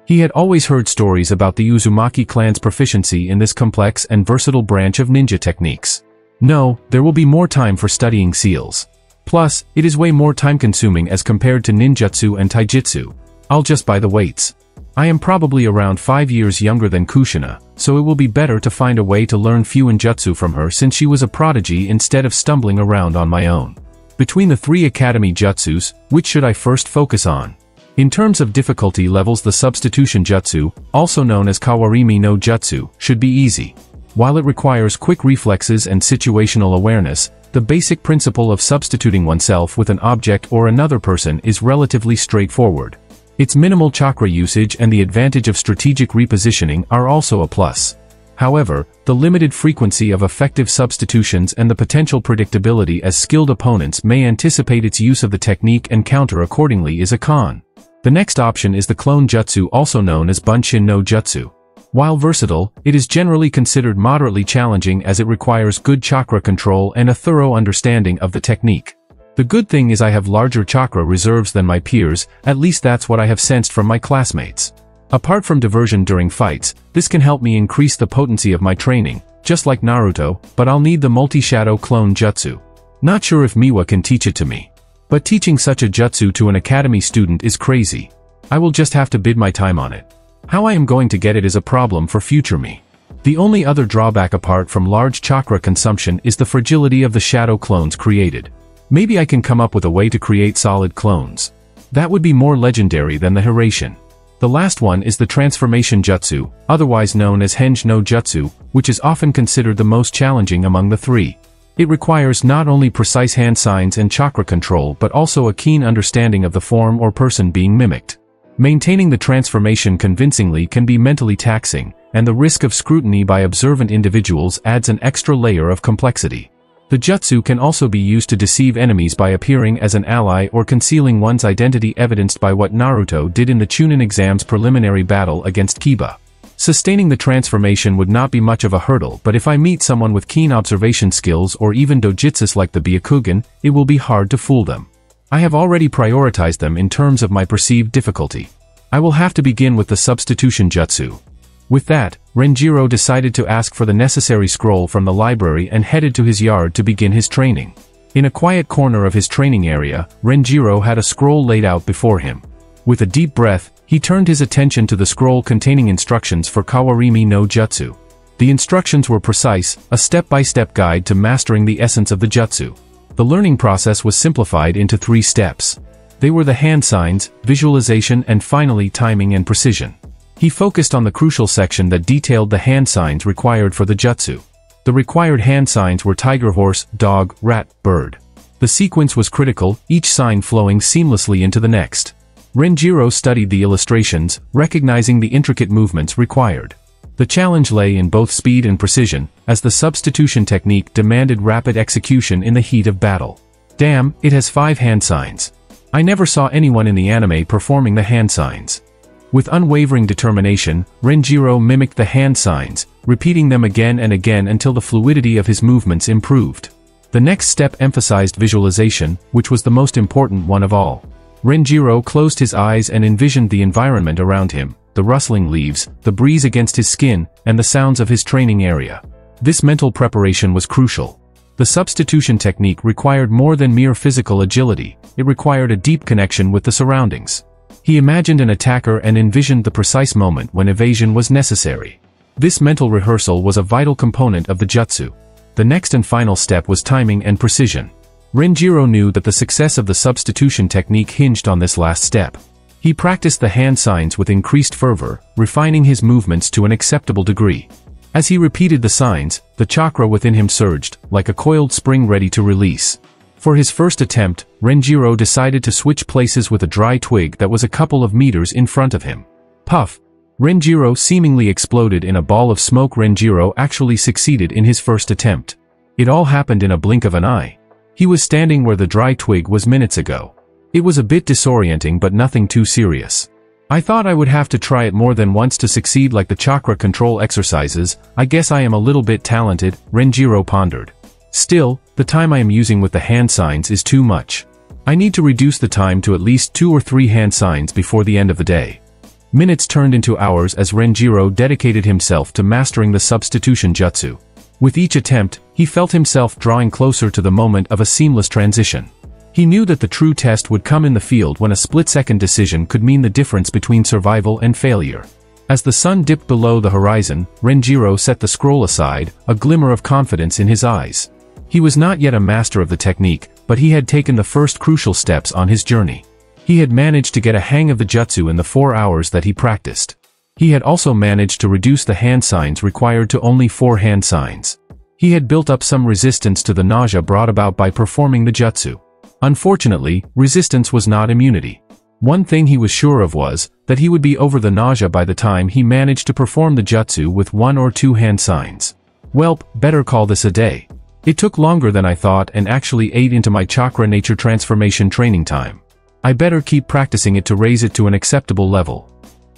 He had always heard stories about the Uzumaki clan's proficiency in this complex and versatile branch of ninja techniques. "No, there will be more time for studying seals. Plus, it is way more time-consuming as compared to ninjutsu and taijutsu. I'll just buy the weights. I am probably around five years younger than Kushina, so it will be better to find a way to learn Fuin Jutsu from her, since she was a prodigy, instead of stumbling around on my own. Between the three academy jutsus, which should I first focus on?" In terms of difficulty levels, the substitution jutsu, also known as Kawarimi no Jutsu, should be easy. While it requires quick reflexes and situational awareness, the basic principle of substituting oneself with an object or another person is relatively straightforward. Its minimal chakra usage and the advantage of strategic repositioning are also a plus. However, the limited frequency of effective substitutions and the potential predictability, as skilled opponents may anticipate its use of the technique and counter accordingly, is a con. The next option is the clone jutsu, also known as Bunshin no Jutsu. While versatile, it is generally considered moderately challenging as it requires good chakra control and a thorough understanding of the technique. The good thing is I have larger chakra reserves than my peers, at least that's what I have sensed from my classmates. Apart from diversion during fights, this can help me increase the potency of my training, just like Naruto, but I'll need the multi-shadow clone jutsu. Not sure if Miwa can teach it to me. But teaching such a jutsu to an academy student is crazy. I will just have to bide my time on it. How I am going to get it is a problem for future me. The only other drawback apart from large chakra consumption is the fragility of the shadow clones created. Maybe I can come up with a way to create solid clones. That would be more legendary than the Hiration. The last one is the transformation jutsu, otherwise known as Henge no Jutsu, which is often considered the most challenging among the three. It requires not only precise hand signs and chakra control but also a keen understanding of the form or person being mimicked. Maintaining the transformation convincingly can be mentally taxing, and the risk of scrutiny by observant individuals adds an extra layer of complexity. The jutsu can also be used to deceive enemies by appearing as an ally or concealing one's identity, evidenced by what Naruto did in the Chunin exam's preliminary battle against Kiba. Sustaining the transformation would not be much of a hurdle, but if I meet someone with keen observation skills or even dojutsus like the Byakugan, it will be hard to fool them. I have already prioritized them in terms of my perceived difficulty. I will have to begin with the substitution jutsu. With that, Renjiro decided to ask for the necessary scroll from the library and headed to his yard to begin his training. In a quiet corner of his training area, Renjiro had a scroll laid out before him. With a deep breath, he turned his attention to the scroll containing instructions for Kawarimi no Jutsu. The instructions were precise, a step-by-step guide to mastering the essence of the jutsu. The learning process was simplified into three steps. They were the hand signs, visualization, and finally timing and precision. He focused on the crucial section that detailed the hand signs required for the jutsu. The required hand signs were tiger, horse, dog, rat, bird. The sequence was critical, each sign flowing seamlessly into the next. Renjiro studied the illustrations, recognizing the intricate movements required. The challenge lay in both speed and precision, as the substitution technique demanded rapid execution in the heat of battle. Damn, it has five hand signs. I never saw anyone in the anime performing the hand signs. With unwavering determination, Renjiro mimicked the hand signs, repeating them again and again until the fluidity of his movements improved. The next step emphasized visualization, which was the most important one of all. Renjiro closed his eyes and envisioned the environment around him, the rustling leaves, the breeze against his skin, and the sounds of his training area. This mental preparation was crucial. The substitution technique required more than mere physical agility, it required a deep connection with the surroundings. He imagined an attacker and envisioned the precise moment when evasion was necessary. This mental rehearsal was a vital component of the jutsu. The next and final step was timing and precision. Renjiro knew that the success of the substitution technique hinged on this last step. He practiced the hand signs with increased fervor, refining his movements to an acceptable degree. As he repeated the signs, the chakra within him surged, like a coiled spring ready to release. For his first attempt, Renjiro decided to switch places with a dry twig that was a couple of meters in front of him. Puff! Renjiro seemingly exploded in a ball of smoke. Renjiro actually succeeded in his first attempt. It all happened in a blink of an eye. He was standing where the dry twig was minutes ago. It was a bit disorienting, but nothing too serious. I thought I would have to try it more than once to succeed, like the chakra control exercises. I guess I am a little bit talented, Renjiro pondered. Still, the time I am using with the hand signs is too much. I need to reduce the time to at least two or three hand signs before the end of the day. Minutes turned into hours as Renjiro dedicated himself to mastering the substitution jutsu. With each attempt, he felt himself drawing closer to the moment of a seamless transition. He knew that the true test would come in the field, when a split-second decision could mean the difference between survival and failure. As the sun dipped below the horizon, Renjiro set the scroll aside, a glimmer of confidence in his eyes. He was not yet a master of the technique, but he had taken the first crucial steps on his journey. He had managed to get a hang of the jutsu in the four hours that he practiced. He had also managed to reduce the hand signs required to only four hand signs. He had built up some resistance to the nausea brought about by performing the jutsu. Unfortunately, resistance was not immunity. One thing he was sure of was that he would be over the nausea by the time he managed to perform the jutsu with one or two hand signs. Welp, better call this a day. It took longer than I thought and actually ate into my chakra nature transformation training time. I better keep practicing it to raise it to an acceptable level.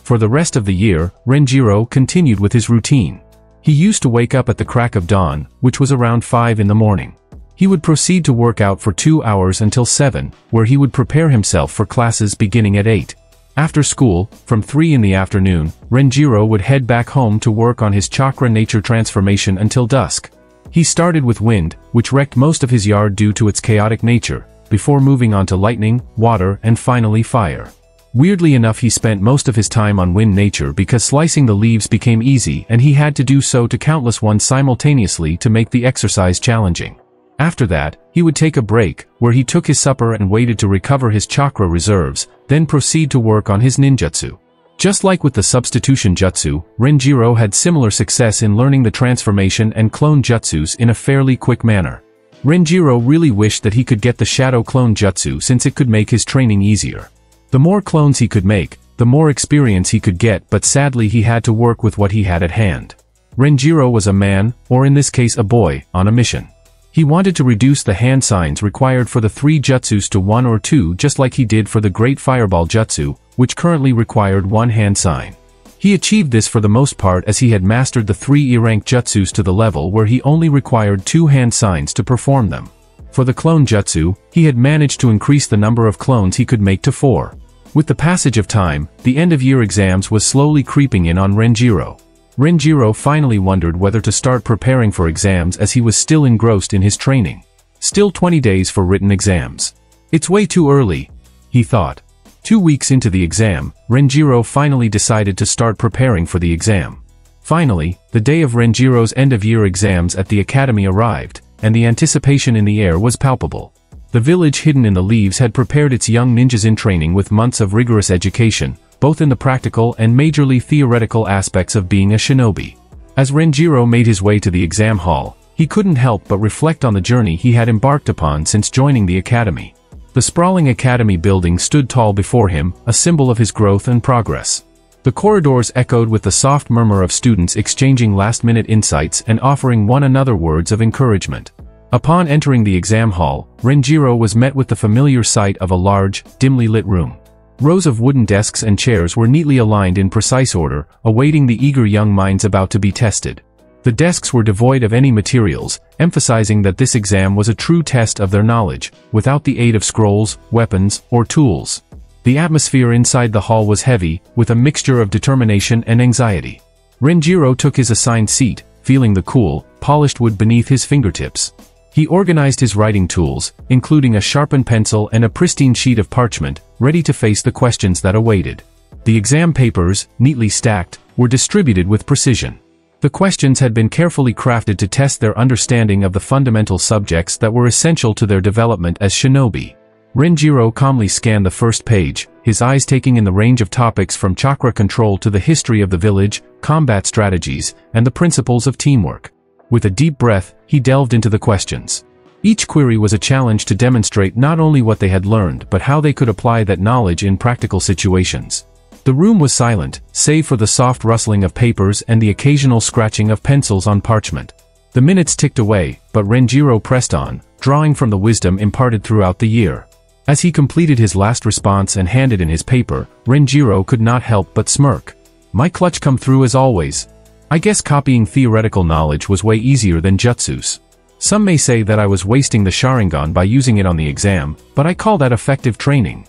For the rest of the year, Renjiro continued with his routine. He used to wake up at the crack of dawn, which was around five in the morning. He would proceed to work out for two hours until seven, where he would prepare himself for classes beginning at eight. After school, from three in the afternoon, Renjiro would head back home to work on his chakra nature transformation until dusk. He started with wind, which wrecked most of his yard due to its chaotic nature, before moving on to lightning, water, and finally fire. Weirdly enough, he spent most of his time on wind nature because slicing the leaves became easy and he had to do so to countless ones simultaneously to make the exercise challenging. After that, he would take a break, where he took his supper and waited to recover his chakra reserves, then proceed to work on his ninjutsu. Just like with the substitution jutsu, Renjiro had similar success in learning the transformation and clone jutsus in a fairly quick manner. Renjiro really wished that he could get the shadow clone jutsu since it could make his training easier. The more clones he could make, the more experience he could get, but sadly he had to work with what he had at hand. Renjiro was a man, or in this case a boy, on a mission. He wanted to reduce the hand signs required for the three jutsus to one or two, just like he did for the Great Fireball Jutsu, which currently required one hand sign. He achieved this for the most part as he had mastered the three E-rank jutsus to the level where he only required two hand signs to perform them. For the clone jutsu, he had managed to increase the number of clones he could make to four. With the passage of time, the end-of-year exams was slowly creeping in on Renjiro. Renjiro finally wondered whether to start preparing for exams as he was still engrossed in his training. Still twenty days for written exams. It's way too early, he thought. Two weeks into the exam, Renjiro finally decided to start preparing for the exam. Finally, the day of Renjiro's end-of-year exams at the academy arrived, and the anticipation in the air was palpable. The village hidden in the leaves had prepared its young ninjas in training with months of rigorous education, both in the practical and majorly theoretical aspects of being a shinobi. As Renjiro made his way to the exam hall, he couldn't help but reflect on the journey he had embarked upon since joining the academy. The sprawling academy building stood tall before him, a symbol of his growth and progress. The corridors echoed with the soft murmur of students exchanging last-minute insights and offering one another words of encouragement. Upon entering the exam hall, Renjiro was met with the familiar sight of a large, dimly lit room. Rows of wooden desks and chairs were neatly aligned in precise order, awaiting the eager young minds about to be tested. The desks were devoid of any materials, emphasizing that this exam was a true test of their knowledge, without the aid of scrolls, weapons, or tools. The atmosphere inside the hall was heavy, with a mixture of determination and anxiety. Renjiro took his assigned seat, feeling the cool, polished wood beneath his fingertips. He organized his writing tools, including a sharpened pencil and a pristine sheet of parchment, ready to face the questions that awaited. The exam papers, neatly stacked, were distributed with precision. The questions had been carefully crafted to test their understanding of the fundamental subjects that were essential to their development as shinobi. Renjiro calmly scanned the first page, his eyes taking in the range of topics from chakra control to the history of the village, combat strategies, and the principles of teamwork. With a deep breath, he delved into the questions. Each query was a challenge to demonstrate not only what they had learned but how they could apply that knowledge in practical situations. The room was silent, save for the soft rustling of papers and the occasional scratching of pencils on parchment. The minutes ticked away, but Renjiro pressed on, drawing from the wisdom imparted throughout the year. As he completed his last response and handed in his paper, Renjiro could not help but smirk. My clutch come through as always. I guess copying theoretical knowledge was way easier than jutsus. Some may say that I was wasting the Sharingan by using it on the exam, but I call that effective training.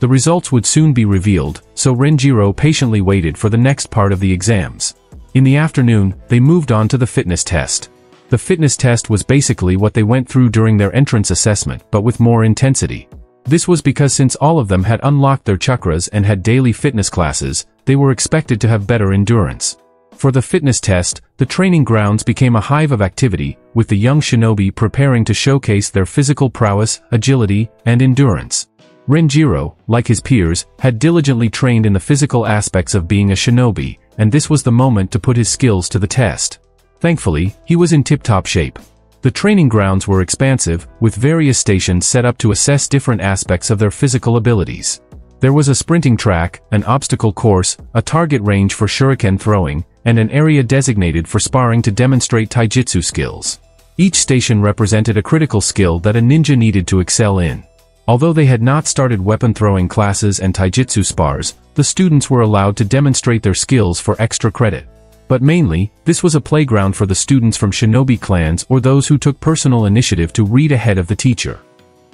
The results would soon be revealed, so Renjiro patiently waited for the next part of the exams. In the afternoon, they moved on to the fitness test. The fitness test was basically what they went through during their entrance assessment, but with more intensity. This was because since all of them had unlocked their chakras and had daily fitness classes, they were expected to have better endurance. For the fitness test, the training grounds became a hive of activity, with the young shinobi preparing to showcase their physical prowess, agility, and endurance. Renjiro, like his peers, had diligently trained in the physical aspects of being a shinobi, and this was the moment to put his skills to the test. Thankfully, he was in tip-top shape. The training grounds were expansive, with various stations set up to assess different aspects of their physical abilities. There was a sprinting track, an obstacle course, a target range for shuriken throwing, and an area designated for sparring to demonstrate taijutsu skills. Each station represented a critical skill that a ninja needed to excel in. Although they had not started weapon-throwing classes and taijutsu spars, the students were allowed to demonstrate their skills for extra credit. But mainly, this was a playground for the students from shinobi clans or those who took personal initiative to read ahead of the teacher.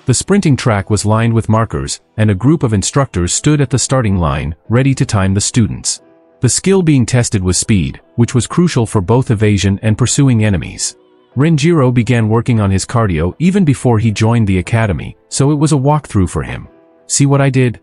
The sprinting track was lined with markers, and a group of instructors stood at the starting line, ready to time the students. The skill being tested was speed, which was crucial for both evasion and pursuing enemies. Renjiro began working on his cardio even before he joined the academy, so it was a walkthrough for him. See what I did?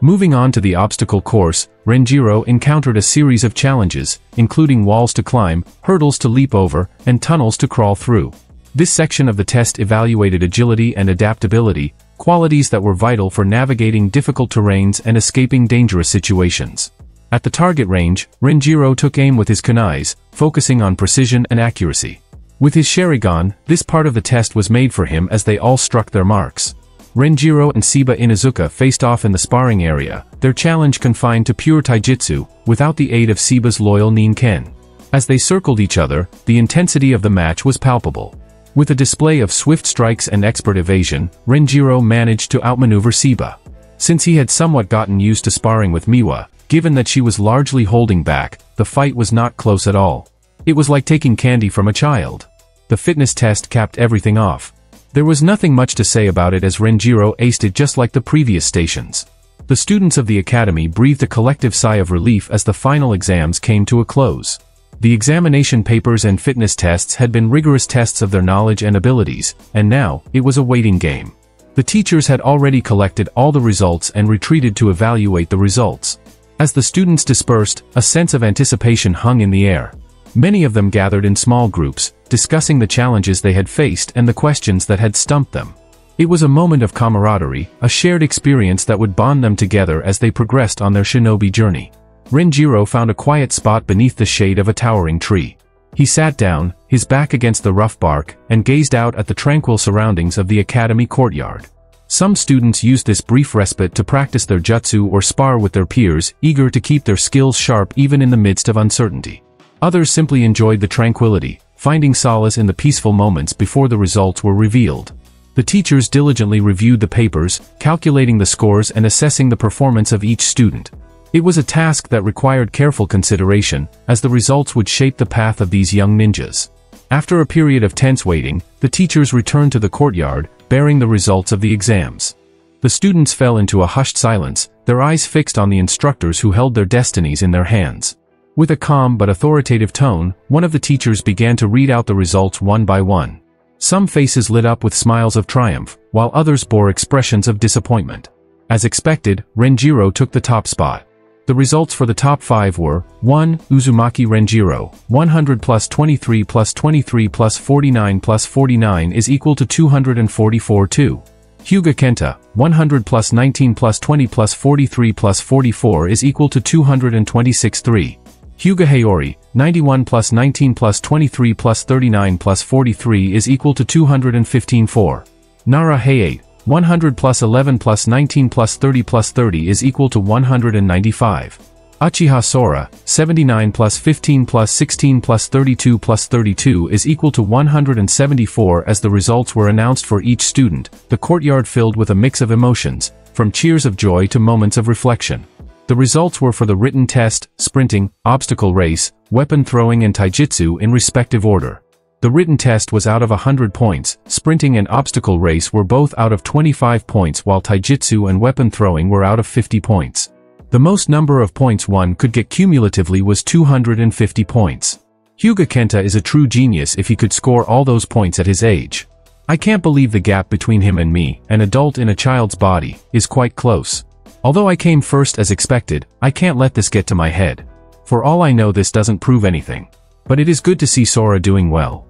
Moving on to the obstacle course, Renjiro encountered a series of challenges, including walls to climb, hurdles to leap over, and tunnels to crawl through. This section of the test evaluated agility and adaptability, qualities that were vital for navigating difficult terrains and escaping dangerous situations. At the target range, Renjiro took aim with his kunais, focusing on precision and accuracy. With his Sharingan, this part of the test was made for him as they all struck their marks. Renjiro and Shiba Inuzuka faced off in the sparring area, their challenge confined to pure taijutsu, without the aid of Shiba's loyal Ninken. As they circled each other, the intensity of the match was palpable. With a display of swift strikes and expert evasion, Renjiro managed to outmaneuver Shiba. Since he had somewhat gotten used to sparring with Miwa, given that she was largely holding back, the fight was not close at all. It was like taking candy from a child. The fitness test capped everything off. There was nothing much to say about it as Renjiro aced it just like the previous stations. The students of the academy breathed a collective sigh of relief as the final exams came to a close. The examination papers and fitness tests had been rigorous tests of their knowledge and abilities, and now, it was a waiting game. The teachers had already collected all the results and retreated to evaluate the results. As the students dispersed, a sense of anticipation hung in the air. Many of them gathered in small groups, discussing the challenges they had faced and the questions that had stumped them. It was a moment of camaraderie, a shared experience that would bond them together as they progressed on their shinobi journey. Renjiro found a quiet spot beneath the shade of a towering tree. He sat down, his back against the rough bark, and gazed out at the tranquil surroundings of the academy courtyard. Some students used this brief respite to practice their jutsu or spar with their peers, eager to keep their skills sharp even in the midst of uncertainty. Others simply enjoyed the tranquility, finding solace in the peaceful moments before the results were revealed. The teachers diligently reviewed the papers, calculating the scores and assessing the performance of each student. It was a task that required careful consideration, as the results would shape the path of these young ninjas. After a period of tense waiting, the teachers returned to the courtyard, bearing the results of the exams. The students fell into a hushed silence, their eyes fixed on the instructors who held their destinies in their hands. With a calm but authoritative tone, one of the teachers began to read out the results one by one. Some faces lit up with smiles of triumph, while others bore expressions of disappointment. As expected, Renjiro took the top spot. The results for the top five were, one Uzumaki Renjiro, one hundred plus twenty-three plus twenty-three plus forty-nine plus forty-nine is equal to two hundred forty-four. two Hyuga Kenta, one hundred plus nineteen plus twenty plus forty-three plus forty-four is equal to two hundred twenty-six. three Hyuga Hayori, ninety-one plus nineteen plus twenty-three plus thirty-nine plus forty-three is equal to two hundred fifteen. four Nara Hayate, one hundred plus eleven plus nineteen plus thirty plus thirty is equal to one hundred ninety-five. Uchiha Sora, seventy-nine plus fifteen plus sixteen plus thirty-two plus thirty-two is equal to one hundred seventy-four. As the results were announced for each student, the courtyard filled with a mix of emotions, from cheers of joy to moments of reflection. The results were for the written test, sprinting, obstacle race, weapon throwing and taijutsu in respective order. The written test was out of one hundred points, sprinting and obstacle race were both out of twenty-five points, while taijutsu and weapon throwing were out of fifty points. The most number of points one could get cumulatively was two hundred fifty points. Hyuga Kenta is a true genius if he could score all those points at his age. I can't believe the gap between him and me, an adult in a child's body, is quite close. Although I came first as expected, I can't let this get to my head. For all I know, this doesn't prove anything. But it is good to see Sora doing well.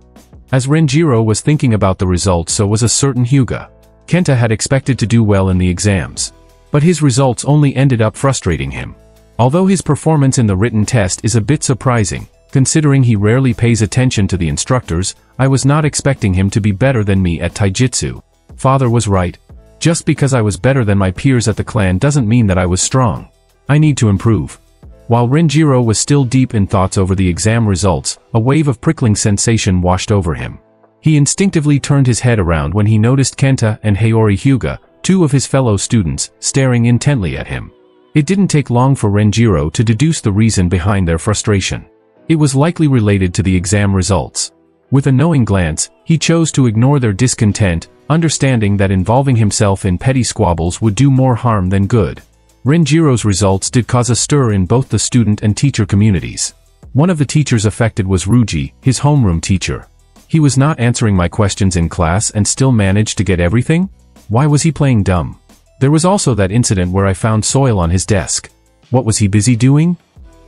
As Renjiro was thinking about the results, so was a certain Hyuga. Kenta had expected to do well in the exams. But his results only ended up frustrating him. Although his performance in the written test is a bit surprising, considering he rarely pays attention to the instructors, I was not expecting him to be better than me at taijutsu. Father was right. Just because I was better than my peers at the clan doesn't mean that I was strong. I need to improve. While Renjiro was still deep in thoughts over the exam results, a wave of prickling sensation washed over him. He instinctively turned his head around when he noticed Kenta and Hayori Hyuga, two of his fellow students, staring intently at him. It didn't take long for Renjiro to deduce the reason behind their frustration. It was likely related to the exam results. With a knowing glance, he chose to ignore their discontent, understanding that involving himself in petty squabbles would do more harm than good. Renjiro's results did cause a stir in both the student and teacher communities. One of the teachers affected was Ruji, his homeroom teacher. He was not answering my questions in class and still managed to get everything? Why was he playing dumb? There was also that incident where I found soil on his desk. What was he busy doing?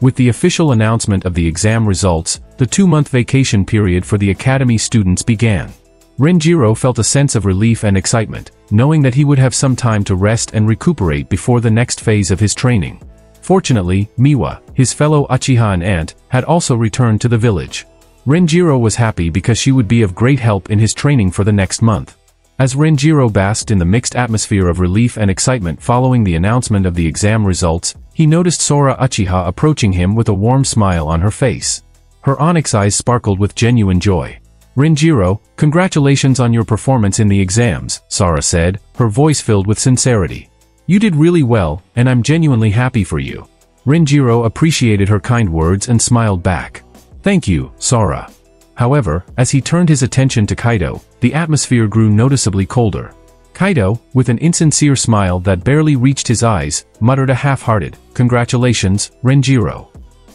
With the official announcement of the exam results, the two-month vacation period for the academy students began. Renjiro felt a sense of relief and excitement, knowing that he would have some time to rest and recuperate before the next phase of his training. Fortunately, Miwa, his fellow Uchiha and aunt, had also returned to the village. Renjiro was happy because she would be of great help in his training for the next month. As Renjiro basked in the mixed atmosphere of relief and excitement following the announcement of the exam results, he noticed Sora Uchiha approaching him with a warm smile on her face. Her onyx eyes sparkled with genuine joy. "Renjiro, congratulations on your performance in the exams," Sora said, her voice filled with sincerity. "You did really well, and I'm genuinely happy for you." Renjiro appreciated her kind words and smiled back. "Thank you, Sora." However, as he turned his attention to Kaido, the atmosphere grew noticeably colder. Kaido, with an insincere smile that barely reached his eyes, muttered a half-hearted, "Congratulations, Renjiro."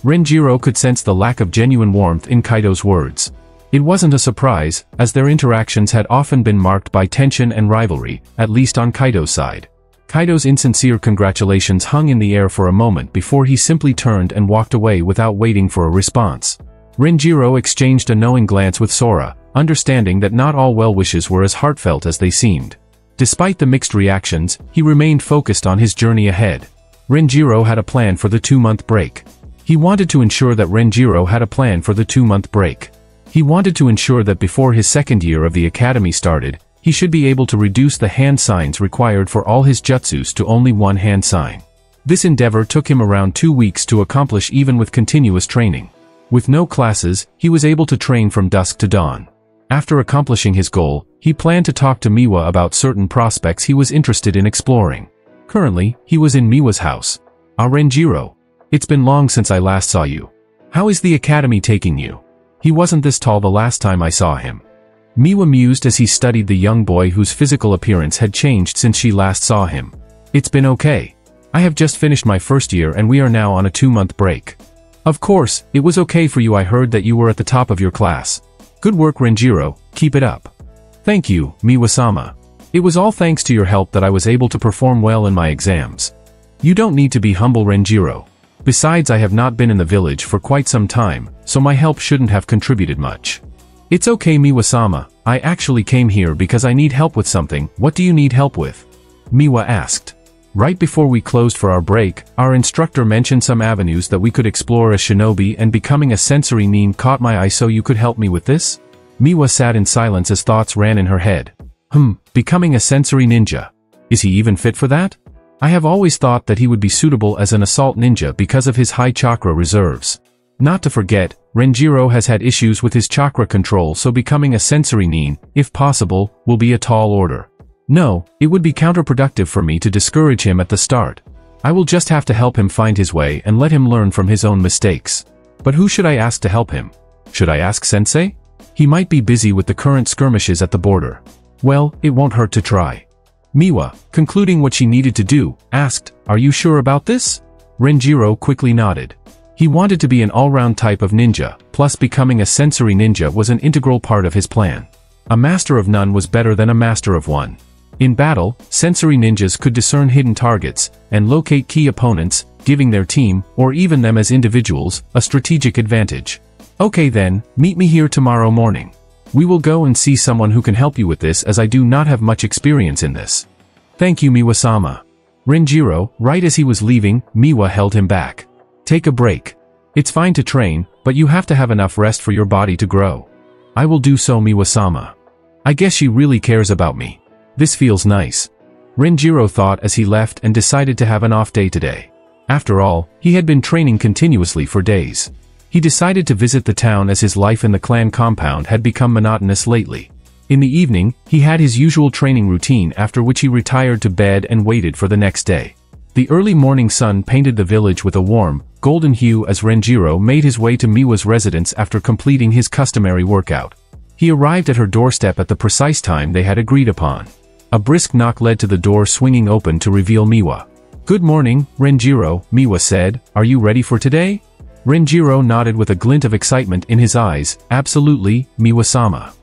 Renjiro could sense the lack of genuine warmth in Kaido's words. It wasn't a surprise, as their interactions had often been marked by tension and rivalry, at least on Kaido's side. Kaido's insincere congratulations hung in the air for a moment before he simply turned and walked away without waiting for a response. Renjiro exchanged a knowing glance with Sora, understanding that not all well wishes were as heartfelt as they seemed. Despite the mixed reactions, he remained focused on his journey ahead. Renjiro had a plan for the two-month break. He wanted to ensure that Renjiro had a plan for the two-month break. He wanted to ensure that before his second year of the academy started, he should be able to reduce the hand signs required for all his jutsus to only one hand sign. This endeavor took him around two weeks to accomplish even with continuous training. With no classes, he was able to train from dusk to dawn. After accomplishing his goal, he planned to talk to Miwa about certain prospects he was interested in exploring. Currently, he was in Miwa's house. "Ah, Renjiro. It's been long since I last saw you. How is the academy taking you? He wasn't this tall the last time I saw him." Miwa mused as he studied the young boy whose physical appearance had changed since she last saw him. "It's been okay. I have just finished my first year and we are now on a two-month break." "Of course, it was okay for you. I heard that you were at the top of your class. Good work, Renjiro, keep it up." "Thank you, Miwa-sama. It was all thanks to your help that I was able to perform well in my exams." "You don't need to be humble, Renjiro. Besides, I have not been in the village for quite some time, so my help shouldn't have contributed much." "It's okay, Miwa-sama, I actually came here because I need help with something." "What do you need help with?" Miwa asked. "Right before we closed for our break, our instructor mentioned some avenues that we could explore as shinobi, and becoming a sensory nin caught my eye, so you could help me with this?" Miwa sat in silence as thoughts ran in her head. Hmm, becoming a sensory ninja. Is he even fit for that? I have always thought that he would be suitable as an assault ninja because of his high chakra reserves. Not to forget, Renjiro has had issues with his chakra control, so becoming a sensory nin, if possible, will be a tall order. No, it would be counterproductive for me to discourage him at the start. I will just have to help him find his way and let him learn from his own mistakes. But who should I ask to help him? Should I ask Sensei? He might be busy with the current skirmishes at the border. Well, it won't hurt to try. Miwa, concluding what she needed to do, asked, "Are you sure about this?" Renjiro quickly nodded. He wanted to be an all-round type of ninja, plus becoming a sensory ninja was an integral part of his plan. A master of none was better than a master of one. In battle, sensory ninjas could discern hidden targets and locate key opponents, giving their team, or even them as individuals, a strategic advantage. "Okay then, meet me here tomorrow morning. We will go and see someone who can help you with this, as I do not have much experience in this." "Thank you, Miwa-sama." Renjiro, right as he was leaving, Miwa held him back. "Take a break. It's fine to train, but you have to have enough rest for your body to grow." "I will do so, Miwa-sama. I guess she really cares about me. This feels nice." Renjiro thought as he left and decided to have an off day today. After all, he had been training continuously for days. He decided to visit the town as his life in the clan compound had become monotonous lately. In the evening, he had his usual training routine, after which he retired to bed and waited for the next day. The early morning sun painted the village with a warm, golden hue as Renjiro made his way to Miwa's residence after completing his customary workout. He arrived at her doorstep at the precise time they had agreed upon. A brisk knock led to the door swinging open to reveal Miwa. "Good morning, Renjiro," Miwa said, "are you ready for today?" Renjiro nodded with a glint of excitement in his eyes. "Absolutely, Miwa-sama."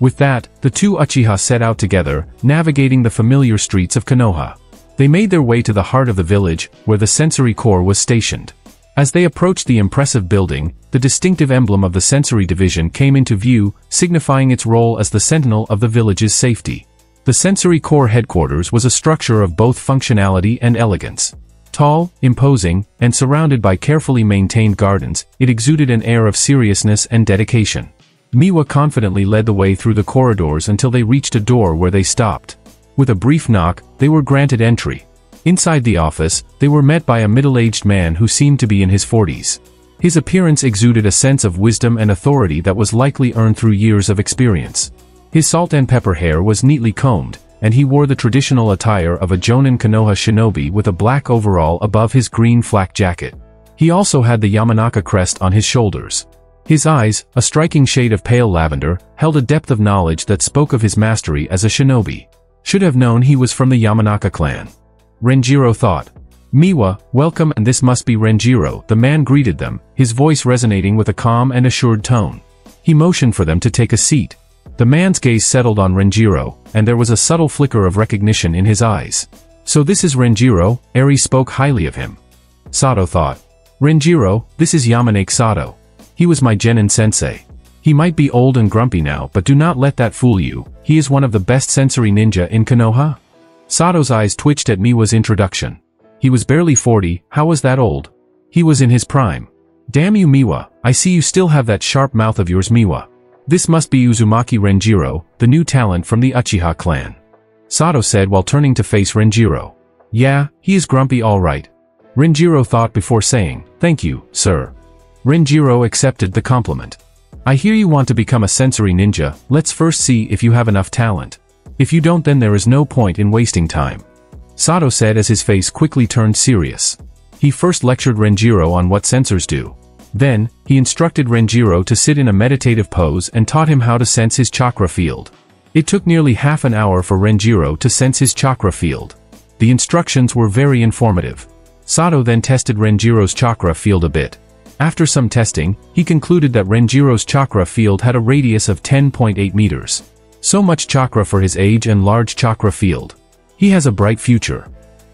With that, the two Uchiha set out together, navigating the familiar streets of Konoha. They made their way to the heart of the village, where the Sensory Corps was stationed. As they approached the impressive building, the distinctive emblem of the Sensory Division came into view, signifying its role as the sentinel of the village's safety. The Sensory Corps headquarters was a structure of both functionality and elegance. Tall, imposing, and surrounded by carefully maintained gardens, it exuded an air of seriousness and dedication. Miwa confidently led the way through the corridors until they reached a door where they stopped. With a brief knock, they were granted entry. Inside the office, they were met by a middle-aged man who seemed to be in his forties. His appearance exuded a sense of wisdom and authority that was likely earned through years of experience. His salt and pepper hair was neatly combed, and he wore the traditional attire of a Jounin Konoha shinobi with a black overall above his green flak jacket. He also had the Yamanaka crest on his shoulders. His eyes, a striking shade of pale lavender, held a depth of knowledge that spoke of his mastery as a shinobi. Should have known he was from the Yamanaka clan, Renjiro thought. "Miwa, welcome." "And this must be Renjiro," the man greeted them, his voice resonating with a calm and assured tone. He motioned for them to take a seat. The man's gaze settled on Renjiro, and there was a subtle flicker of recognition in his eyes. "So this is Renjiro." Eri spoke highly of him, Sato thought. "Renjiro, this is Yamanaka Sato. He was my Genin sensei. He might be old and grumpy now, but do not let that fool you, he is one of the best sensory ninja in Konoha." Sato's eyes twitched at Miwa's introduction. He was barely forty, how was that old? He was in his prime. "Damn you, Miwa, I see you still have that sharp mouth of yours, Miwa. This must be Uzumaki Renjiro, the new talent from the Uchiha clan," Sato said while turning to face Renjiro. "Yeah, he is grumpy all right," Renjiro thought before saying, "Thank you, sir." Renjiro accepted the compliment. "I hear you want to become a sensory ninja, let's first see if you have enough talent. If you don't, then there is no point in wasting time," Sato said as his face quickly turned serious. He first lectured Renjiro on what sensors do. Then, he instructed Renjiro to sit in a meditative pose and taught him how to sense his chakra field. It took nearly half an hour for Renjiro to sense his chakra field. The instructions were very informative. Sato then tested Renjiro's chakra field a bit. After some testing, he concluded that Renjiro's chakra field had a radius of ten point eight meters. So much chakra for his age and large chakra field. "He has a bright future,"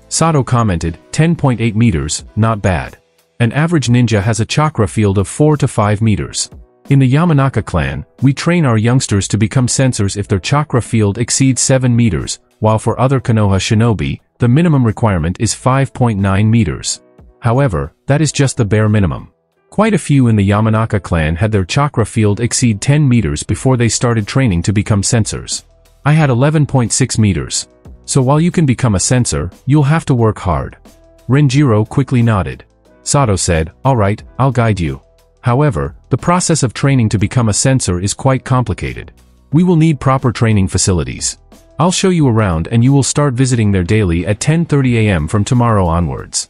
Sato commented. ten point eight meters, not bad. An average ninja has a chakra field of four to five meters. In the Yamanaka clan, we train our youngsters to become sensors if their chakra field exceeds seven meters, while for other Konoha shinobi, the minimum requirement is five point nine meters. However, that is just the bare minimum. Quite a few in the Yamanaka clan had their chakra field exceed ten meters before they started training to become sensors. "I had eleven point six meters. So while you can become a sensor, you'll have to work hard," Renjiro quickly nodded. Sato said, "Alright, I'll guide you. However, the process of training to become a sensor is quite complicated. We will need proper training facilities. I'll show you around, and you will start visiting there daily at ten thirty a m from tomorrow onwards."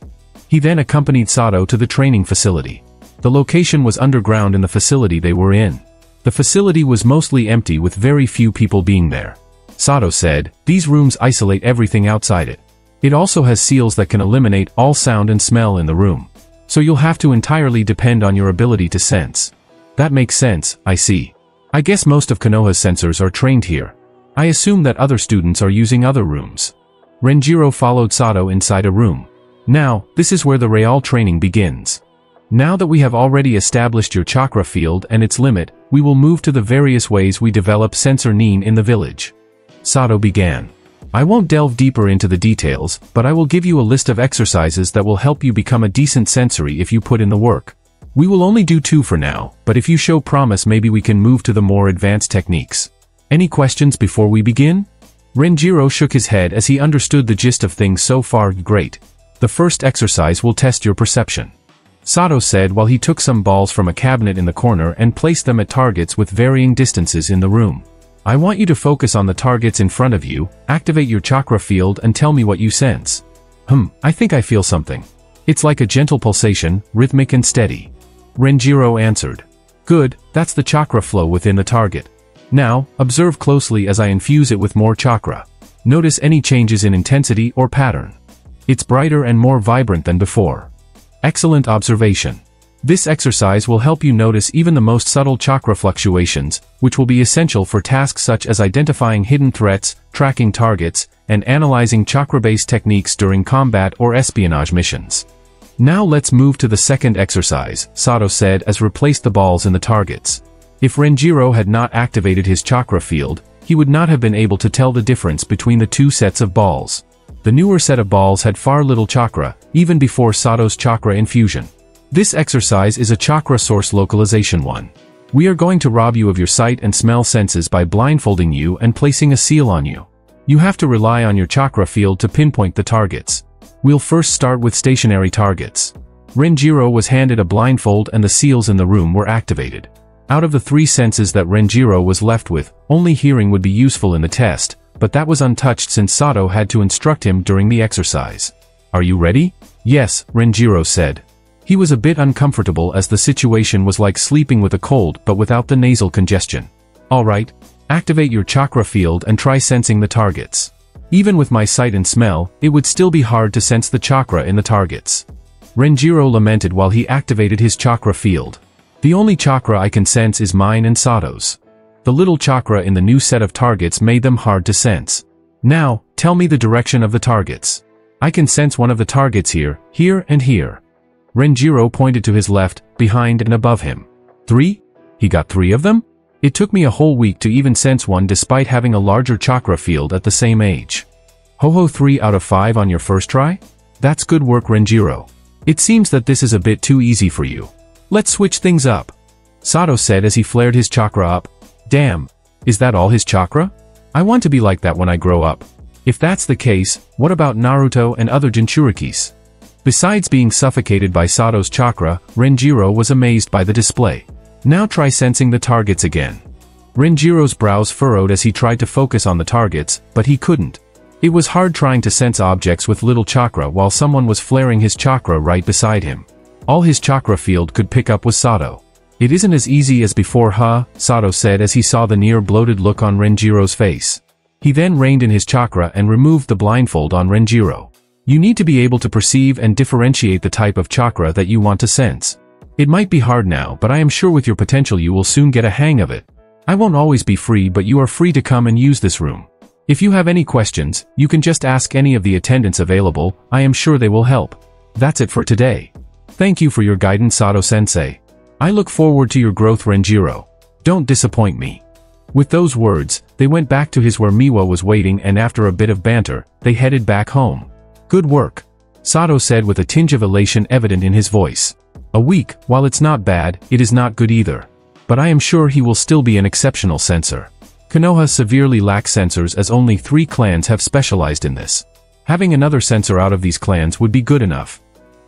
He then accompanied Sato to the training facility. The location was underground in the facility they were in. The facility was mostly empty with very few people being there. Sato said, "These rooms isolate everything outside it. It also has seals that can eliminate all sound and smell in the room. So you'll have to entirely depend on your ability to sense." "That makes sense, I see. I guess most of Konoha's sensors are trained here. I assume that other students are using other rooms." Renjiro followed Sato inside a room. "Now, this is where the real training begins. Now that we have already established your chakra field and its limit, we will move to the various ways we develop sensor nin in the village," Sato began. "I won't delve deeper into the details, but I will give you a list of exercises that will help you become a decent sensory if you put in the work. We will only do two for now, but if you show promise, maybe we can move to the more advanced techniques. Any questions before we begin?" Renjiro shook his head as he understood the gist of things so far. "Great. The first exercise will test your perception," Sato said while he took some balls from a cabinet in the corner and placed them at targets with varying distances in the room. I want you to focus on the targets in front of you, activate your chakra field and tell me what you sense. Hmm, I think I feel something. It's like a gentle pulsation, rhythmic and steady. Renjiro answered. Good, that's the chakra flow within the target. Now, observe closely as I infuse it with more chakra. Notice any changes in intensity or pattern. It's brighter and more vibrant than before. Excellent observation. This exercise will help you notice even the most subtle chakra fluctuations, which will be essential for tasks such as identifying hidden threats, tracking targets, and analyzing chakra-based techniques during combat or espionage missions. Now let's move to the second exercise, Sato said as replaced the balls in the targets. If Renjiro had not activated his chakra field, he would not have been able to tell the difference between the two sets of balls. The newer set of balls had far little chakra, even before Sato's chakra infusion. This exercise is a chakra source localization one. We are going to rob you of your sight and smell senses by blindfolding you and placing a seal on you. You have to rely on your chakra field to pinpoint the targets. We'll first start with stationary targets. Renjiro was handed a blindfold and the seals in the room were activated. Out of the three senses that Renjiro was left with, only hearing would be useful in the test, but that was untouched since Sato had to instruct him during the exercise. Are you ready? Yes, Renjiro said. He was a bit uncomfortable as the situation was like sleeping with a cold but without the nasal congestion. Alright, activate your chakra field and try sensing the targets. Even with my sight and smell, it would still be hard to sense the chakra in the targets. Renjiro lamented while he activated his chakra field. The only chakra I can sense is mine and Sato's. The little chakra in the new set of targets made them hard to sense. Now, tell me the direction of the targets. I can sense one of the targets here, here and here. Renjiro pointed to his left, behind and above him. Three? He got three of them? It took me a whole week to even sense one despite having a larger chakra field at the same age. Hoho, three out of five on your first try? That's good work, Renjiro. It seems that this is a bit too easy for you. Let's switch things up. Sato said as he flared his chakra up. Damn, is that all his chakra? I want to be like that when I grow up. If that's the case, what about Naruto and other Jinchurikis? Besides being suffocated by Sato's chakra, Renjiro was amazed by the display. Now try sensing the targets again. Renjiro's brows furrowed as he tried to focus on the targets, but he couldn't. It was hard trying to sense objects with little chakra while someone was flaring his chakra right beside him. All his chakra field could pick up was Sato. It isn't as easy as before, huh? Sato said as he saw the near-bloated look on Renjiro's face. He then reined in his chakra and removed the blindfold on Renjiro. You need to be able to perceive and differentiate the type of chakra that you want to sense. It might be hard now, but I am sure with your potential you will soon get a hang of it. I won't always be free, but you are free to come and use this room. If you have any questions, you can just ask any of the attendants available, I am sure they will help. That's it for today. Thank you for your guidance, Sato-sensei. I look forward to your growth, Renjiro. Don't disappoint me. With those words, they went back to his where Miwa was waiting and after a bit of banter, they headed back home. Good work, Sato said with a tinge of elation evident in his voice. A week, while it's not bad, it is not good either. But I am sure he will still be an exceptional censor. Konoha severely lacks censors as only three clans have specialized in this. Having another censor out of these clans would be good enough.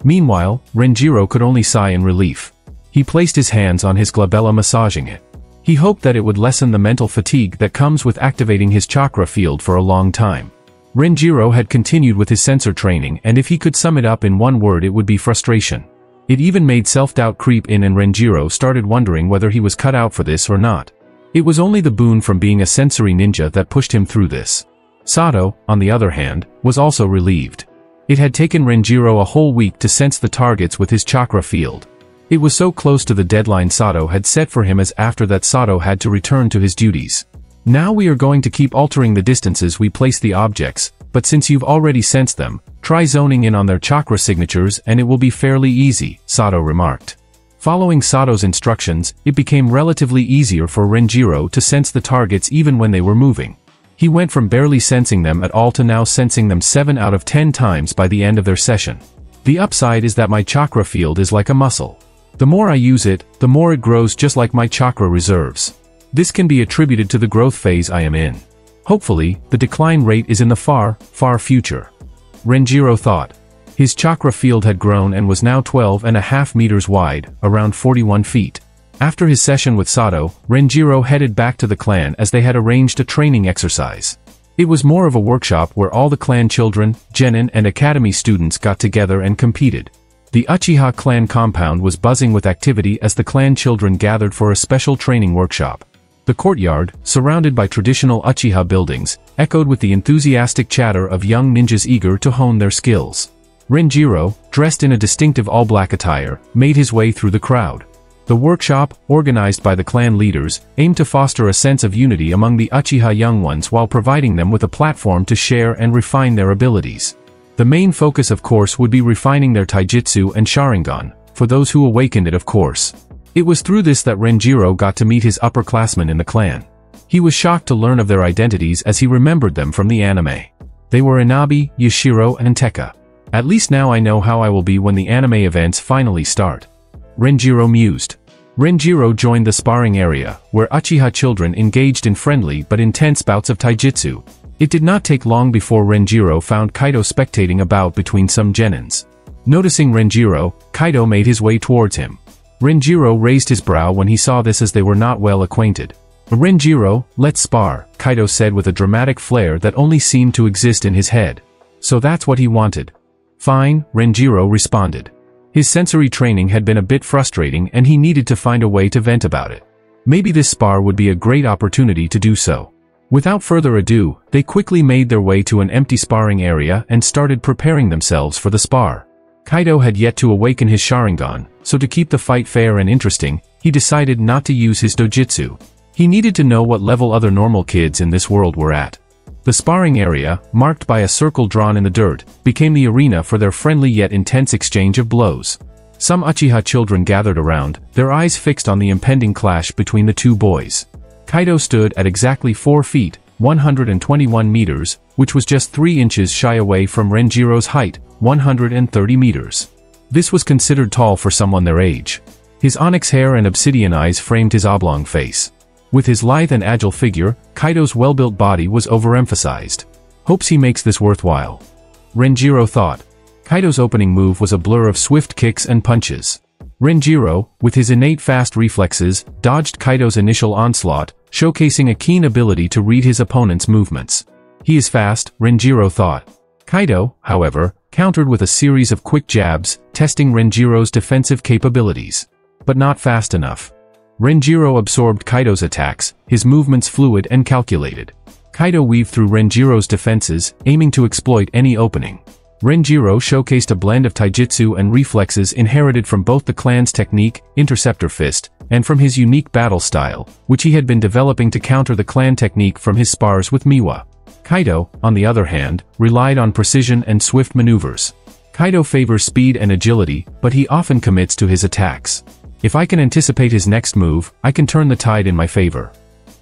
Meanwhile, Renjiro could only sigh in relief. He placed his hands on his glabella, massaging it. He hoped that it would lessen the mental fatigue that comes with activating his chakra field for a long time. Renjiro had continued with his sensor training, and if he could sum it up in one word, it would be frustration. It even made self-doubt creep in, and Renjiro started wondering whether he was cut out for this or not. It was only the boon from being a sensory ninja that pushed him through this. Sato, on the other hand, was also relieved. It had taken Renjiro a whole week to sense the targets with his chakra field. It was so close to the deadline Sato had set for him, as after that Sato had to return to his duties. Now we are going to keep altering the distances we place the objects, but since you've already sensed them, try zoning in on their chakra signatures and it will be fairly easy, Sato remarked. Following Sato's instructions, it became relatively easier for Renjiro to sense the targets even when they were moving. He went from barely sensing them at all to now sensing them seven out of ten times by the end of their session. The upside is that my chakra field is like a muscle. The more I use it, the more it grows, just like my chakra reserves. This can be attributed to the growth phase I am in. Hopefully, the decline rate is in the far, far future. Renjiro thought. His chakra field had grown and was now twelve and a half meters wide, around forty-one feet. After his session with Sato, Renjiro headed back to the clan as they had arranged a training exercise. It was more of a workshop where all the clan children, genin and academy students got together and competed. The Uchiha clan compound was buzzing with activity as the clan children gathered for a special training workshop. The courtyard, surrounded by traditional Uchiha buildings, echoed with the enthusiastic chatter of young ninjas eager to hone their skills. Renjiro, dressed in a distinctive all-black attire, made his way through the crowd. The workshop, organized by the clan leaders, aimed to foster a sense of unity among the Uchiha young ones while providing them with a platform to share and refine their abilities. The main focus of course would be refining their taijutsu and Sharingan, for those who awakened it of course. It was through this that Renjiro got to meet his upperclassmen in the clan. He was shocked to learn of their identities as he remembered them from the anime. They were Inabi, Yashiro and Tekka. At least now I know how I will be when the anime events finally start. Renjiro mused. Renjiro joined the sparring area, where Uchiha children engaged in friendly but intense bouts of taijutsu. It did not take long before Renjiro found Kaido spectating a bout between some genins. Noticing Renjiro, Kaido made his way towards him. Renjiro raised his brow when he saw this as they were not well acquainted. "Renjiro, let's spar," Kaido said with a dramatic flair that only seemed to exist in his head. So that's what he wanted. "Fine," Renjiro responded. His sensory training had been a bit frustrating and he needed to find a way to vent about it. Maybe this spar would be a great opportunity to do so. Without further ado, they quickly made their way to an empty sparring area and started preparing themselves for the spar. Kaido had yet to awaken his Sharingan, so to keep the fight fair and interesting, he decided not to use his dojutsu. He needed to know what level other normal kids in this world were at. The sparring area, marked by a circle drawn in the dirt, became the arena for their friendly yet intense exchange of blows. Some Uchiha children gathered around, their eyes fixed on the impending clash between the two boys. Kaido stood at exactly four feet, one hundred twenty-one meters, which was just three inches shy away from Renjiro's height, one hundred thirty meters. This was considered tall for someone their age. His onyx hair and obsidian eyes framed his oblong face. With his lithe and agile figure, Kaido's well-built body was overemphasized. Hopes he makes this worthwhile, Renjiro thought. Kaido's opening move was a blur of swift kicks and punches. Renjiro, with his innate fast reflexes, dodged Kaido's initial onslaught, showcasing a keen ability to read his opponent's movements. He is fast, Renjiro thought. Kaido, however, countered with a series of quick jabs, testing Renjiro's defensive capabilities. But not fast enough. Renjiro absorbed Kaido's attacks, his movements fluid and calculated. Kaido weaved through Renjiro's defenses, aiming to exploit any opening. Renjiro showcased a blend of taijutsu and reflexes inherited from both the clan's technique, Interceptor Fist, and from his unique battle style, which he had been developing to counter the clan technique from his spars with Miwa. Kaido, on the other hand, relied on precision and swift maneuvers. Kaido favors speed and agility, but he often commits to his attacks. If I can anticipate his next move, I can turn the tide in my favor.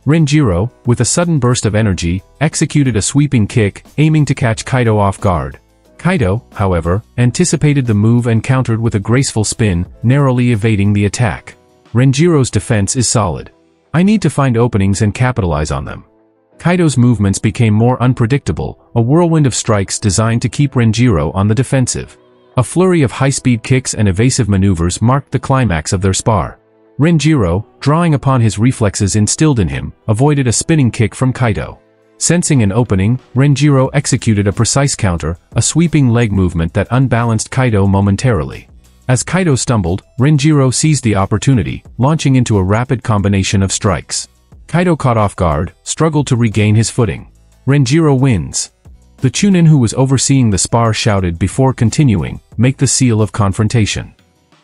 Renjiro, with a sudden burst of energy, executed a sweeping kick, aiming to catch Kaido off guard. Kaido, however, anticipated the move and countered with a graceful spin, narrowly evading the attack. Renjiro's defense is solid. I need to find openings and capitalize on them. Kaido's movements became more unpredictable, a whirlwind of strikes designed to keep Renjiro on the defensive. A flurry of high-speed kicks and evasive maneuvers marked the climax of their spar. Renjiro, drawing upon his reflexes instilled in him, avoided a spinning kick from Kaido. Sensing an opening, Renjiro executed a precise counter, a sweeping leg movement that unbalanced Kaido momentarily. As Kaido stumbled, Renjiro seized the opportunity, launching into a rapid combination of strikes. Kaido caught off guard, struggled to regain his footing. Renjiro wins. The Chunin who was overseeing the spar shouted before continuing, "Make the seal of confrontation."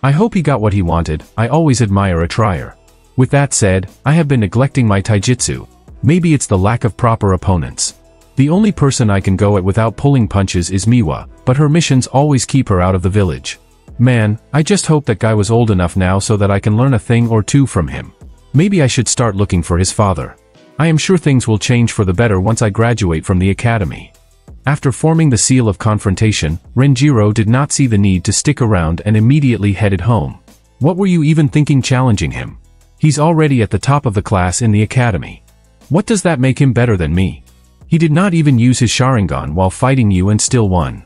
I hope he got what he wanted, I always admire a trier. With that said, I have been neglecting my taijutsu. Maybe it's the lack of proper opponents. The only person I can go at without pulling punches is Miwa, but her missions always keep her out of the village. Man, I just hope that guy was old enough now so that I can learn a thing or two from him. Maybe I should start looking for his father. I am sure things will change for the better once I graduate from the academy. After forming the seal of confrontation, Renjiro did not see the need to stick around and immediately headed home. What were you even thinking challenging him? He's already at the top of the class in the academy. What does that make him better than me? He did not even use his Sharingan while fighting you and still won.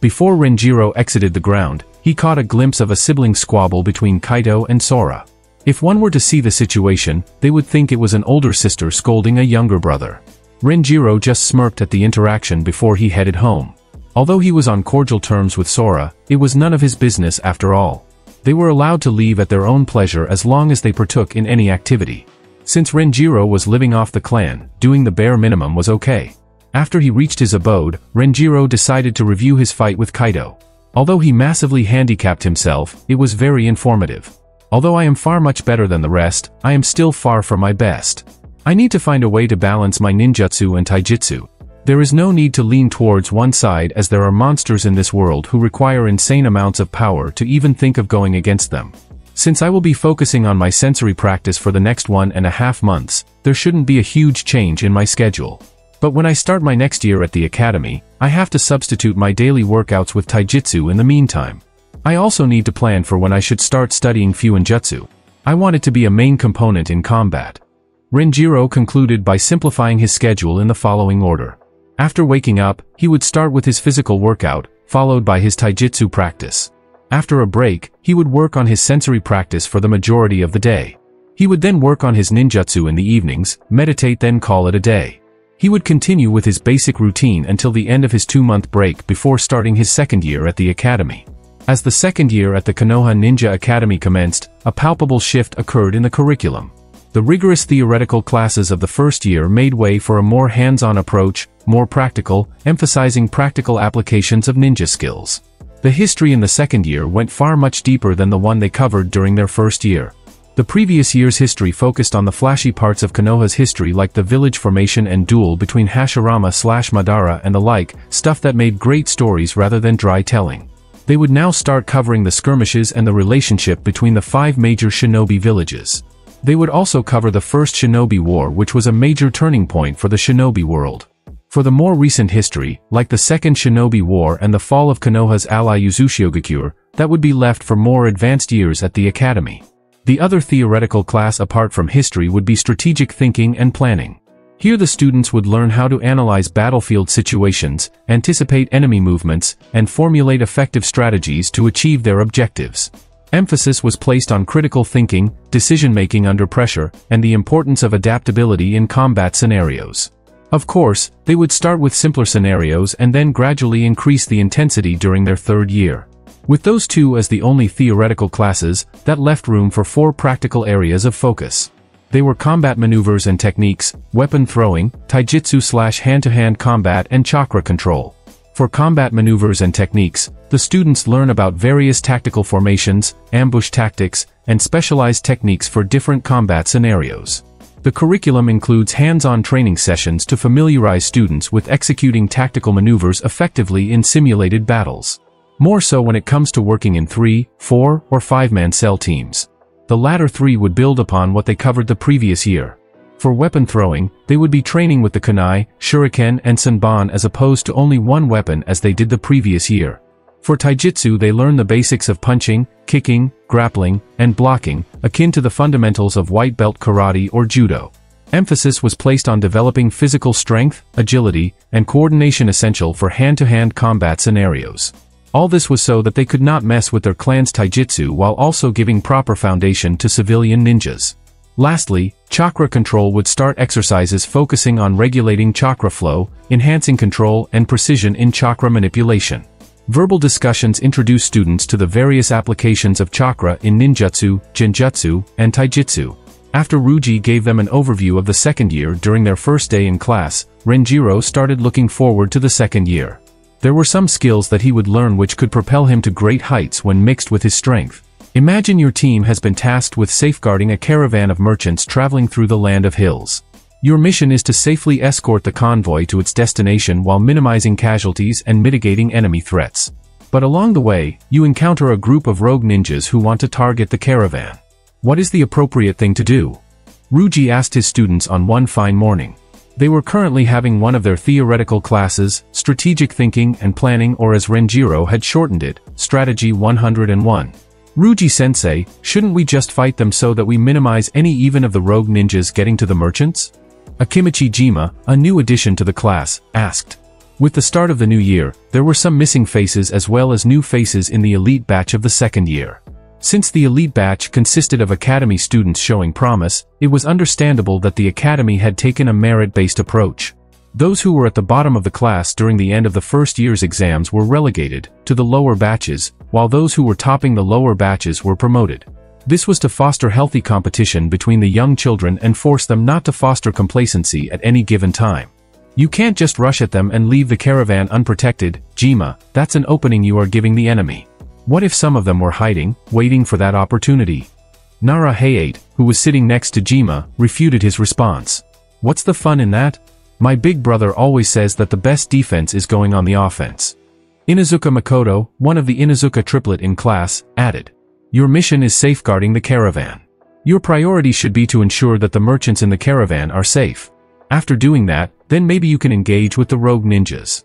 Before Renjiro exited the ground, he caught a glimpse of a sibling squabble between Kaido and Sora. If one were to see the situation, they would think it was an older sister scolding a younger brother. Renjiro just smirked at the interaction before he headed home. Although he was on cordial terms with Sora, it was none of his business after all. They were allowed to leave at their own pleasure as long as they partook in any activity. Since Renjiro was living off the clan, doing the bare minimum was okay. After he reached his abode, Renjiro decided to review his fight with Kaido. Although he massively handicapped himself, it was very informative. Although I am far much better than the rest, I am still far from my best. I need to find a way to balance my ninjutsu and taijutsu. There is no need to lean towards one side as there are monsters in this world who require insane amounts of power to even think of going against them. Since I will be focusing on my sensory practice for the next one and a half months, there shouldn't be a huge change in my schedule. But when I start my next year at the academy, I have to substitute my daily workouts with taijutsu in the meantime. I also need to plan for when I should start studying fuinjutsu. I want it to be a main component in combat. Renjiro concluded by simplifying his schedule in the following order. After waking up, he would start with his physical workout, followed by his taijutsu practice. After a break, he would work on his sensory practice for the majority of the day. He would then work on his ninjutsu in the evenings, meditate, then call it a day. He would continue with his basic routine until the end of his two-month break before starting his second year at the academy. As the second year at the Konoha Ninja Academy commenced, a palpable shift occurred in the curriculum. The rigorous theoretical classes of the first year made way for a more hands-on approach, more practical, emphasizing practical applications of ninja skills. The history in the second year went far much deeper than the one they covered during their first year. The previous year's history focused on the flashy parts of Konoha's history like the village formation and duel between Hashirama slash Madara and the like, stuff that made great stories rather than dry telling. They would now start covering the skirmishes and the relationship between the five major shinobi villages. They would also cover the First Shinobi War, which was a major turning point for the shinobi world. For the more recent history, like the Second Shinobi War and the fall of Konoha's ally Uzushiogakure, that would be left for more advanced years at the academy. The other theoretical class apart from history would be strategic thinking and planning. Here the students would learn how to analyze battlefield situations, anticipate enemy movements, and formulate effective strategies to achieve their objectives. Emphasis was placed on critical thinking, decision-making under pressure, and the importance of adaptability in combat scenarios. Of course, they would start with simpler scenarios and then gradually increase the intensity during their third year. With those two as the only theoretical classes, that left room for four practical areas of focus. They were combat maneuvers and techniques, weapon throwing, taijutsu slash hand-to-hand combat, and chakra control. For combat maneuvers and techniques, the students learn about various tactical formations, ambush tactics, and specialized techniques for different combat scenarios. The curriculum includes hands-on training sessions to familiarize students with executing tactical maneuvers effectively in simulated battles. More so when it comes to working in three, four, or five-man cell teams. The latter three would build upon what they covered the previous year. For weapon throwing, they would be training with the kunai, shuriken, and senban as opposed to only one weapon as they did the previous year. For taijutsu they learn the basics of punching, kicking, grappling, and blocking, akin to the fundamentals of white belt karate or judo. Emphasis was placed on developing physical strength, agility, and coordination essential for hand-to-hand combat scenarios. All this was so that they could not mess with their clan's taijutsu while also giving proper foundation to civilian ninjas. Lastly, chakra control would start exercises focusing on regulating chakra flow, enhancing control and precision in chakra manipulation. Verbal discussions introduce students to the various applications of chakra in ninjutsu, genjutsu, and taijutsu. After Ruji gave them an overview of the second year during their first day in class, Renjiro started looking forward to the second year. There were some skills that he would learn which could propel him to great heights when mixed with his strength. Imagine your team has been tasked with safeguarding a caravan of merchants traveling through the land of hills. Your mission is to safely escort the convoy to its destination while minimizing casualties and mitigating enemy threats. But along the way, you encounter a group of rogue ninjas who want to target the caravan. What is the appropriate thing to do? Ruji asked his students on one fine morning. They were currently having one of their theoretical classes, strategic thinking and planning, or as Renjiro had shortened it, strategy one hundred and one. Ruji-sensei, shouldn't we just fight them so that we minimize any even of the rogue ninjas getting to the merchants? Akimichi Jima, a new addition to the class, asked. With the start of the new year, there were some missing faces as well as new faces in the elite batch of the second year. Since the elite batch consisted of academy students showing promise, it was understandable that the academy had taken a merit-based approach. Those who were at the bottom of the class during the end of the first year's exams were relegated to the lower batches, while those who were topping the lower batches were promoted. This was to foster healthy competition between the young children and force them not to foster complacency at any given time. You can't just rush at them and leave the caravan unprotected, Jima, that's an opening you are giving the enemy. What if some of them were hiding, waiting for that opportunity? Nara Hayate, who was sitting next to Jima, refuted his response. What's the fun in that? My big brother always says that the best defense is going on the offense. Inuzuka Makoto, one of the Inuzuka triplet in class, added. Your mission is safeguarding the caravan. Your priority should be to ensure that the merchants in the caravan are safe. After doing that, then maybe you can engage with the rogue ninjas.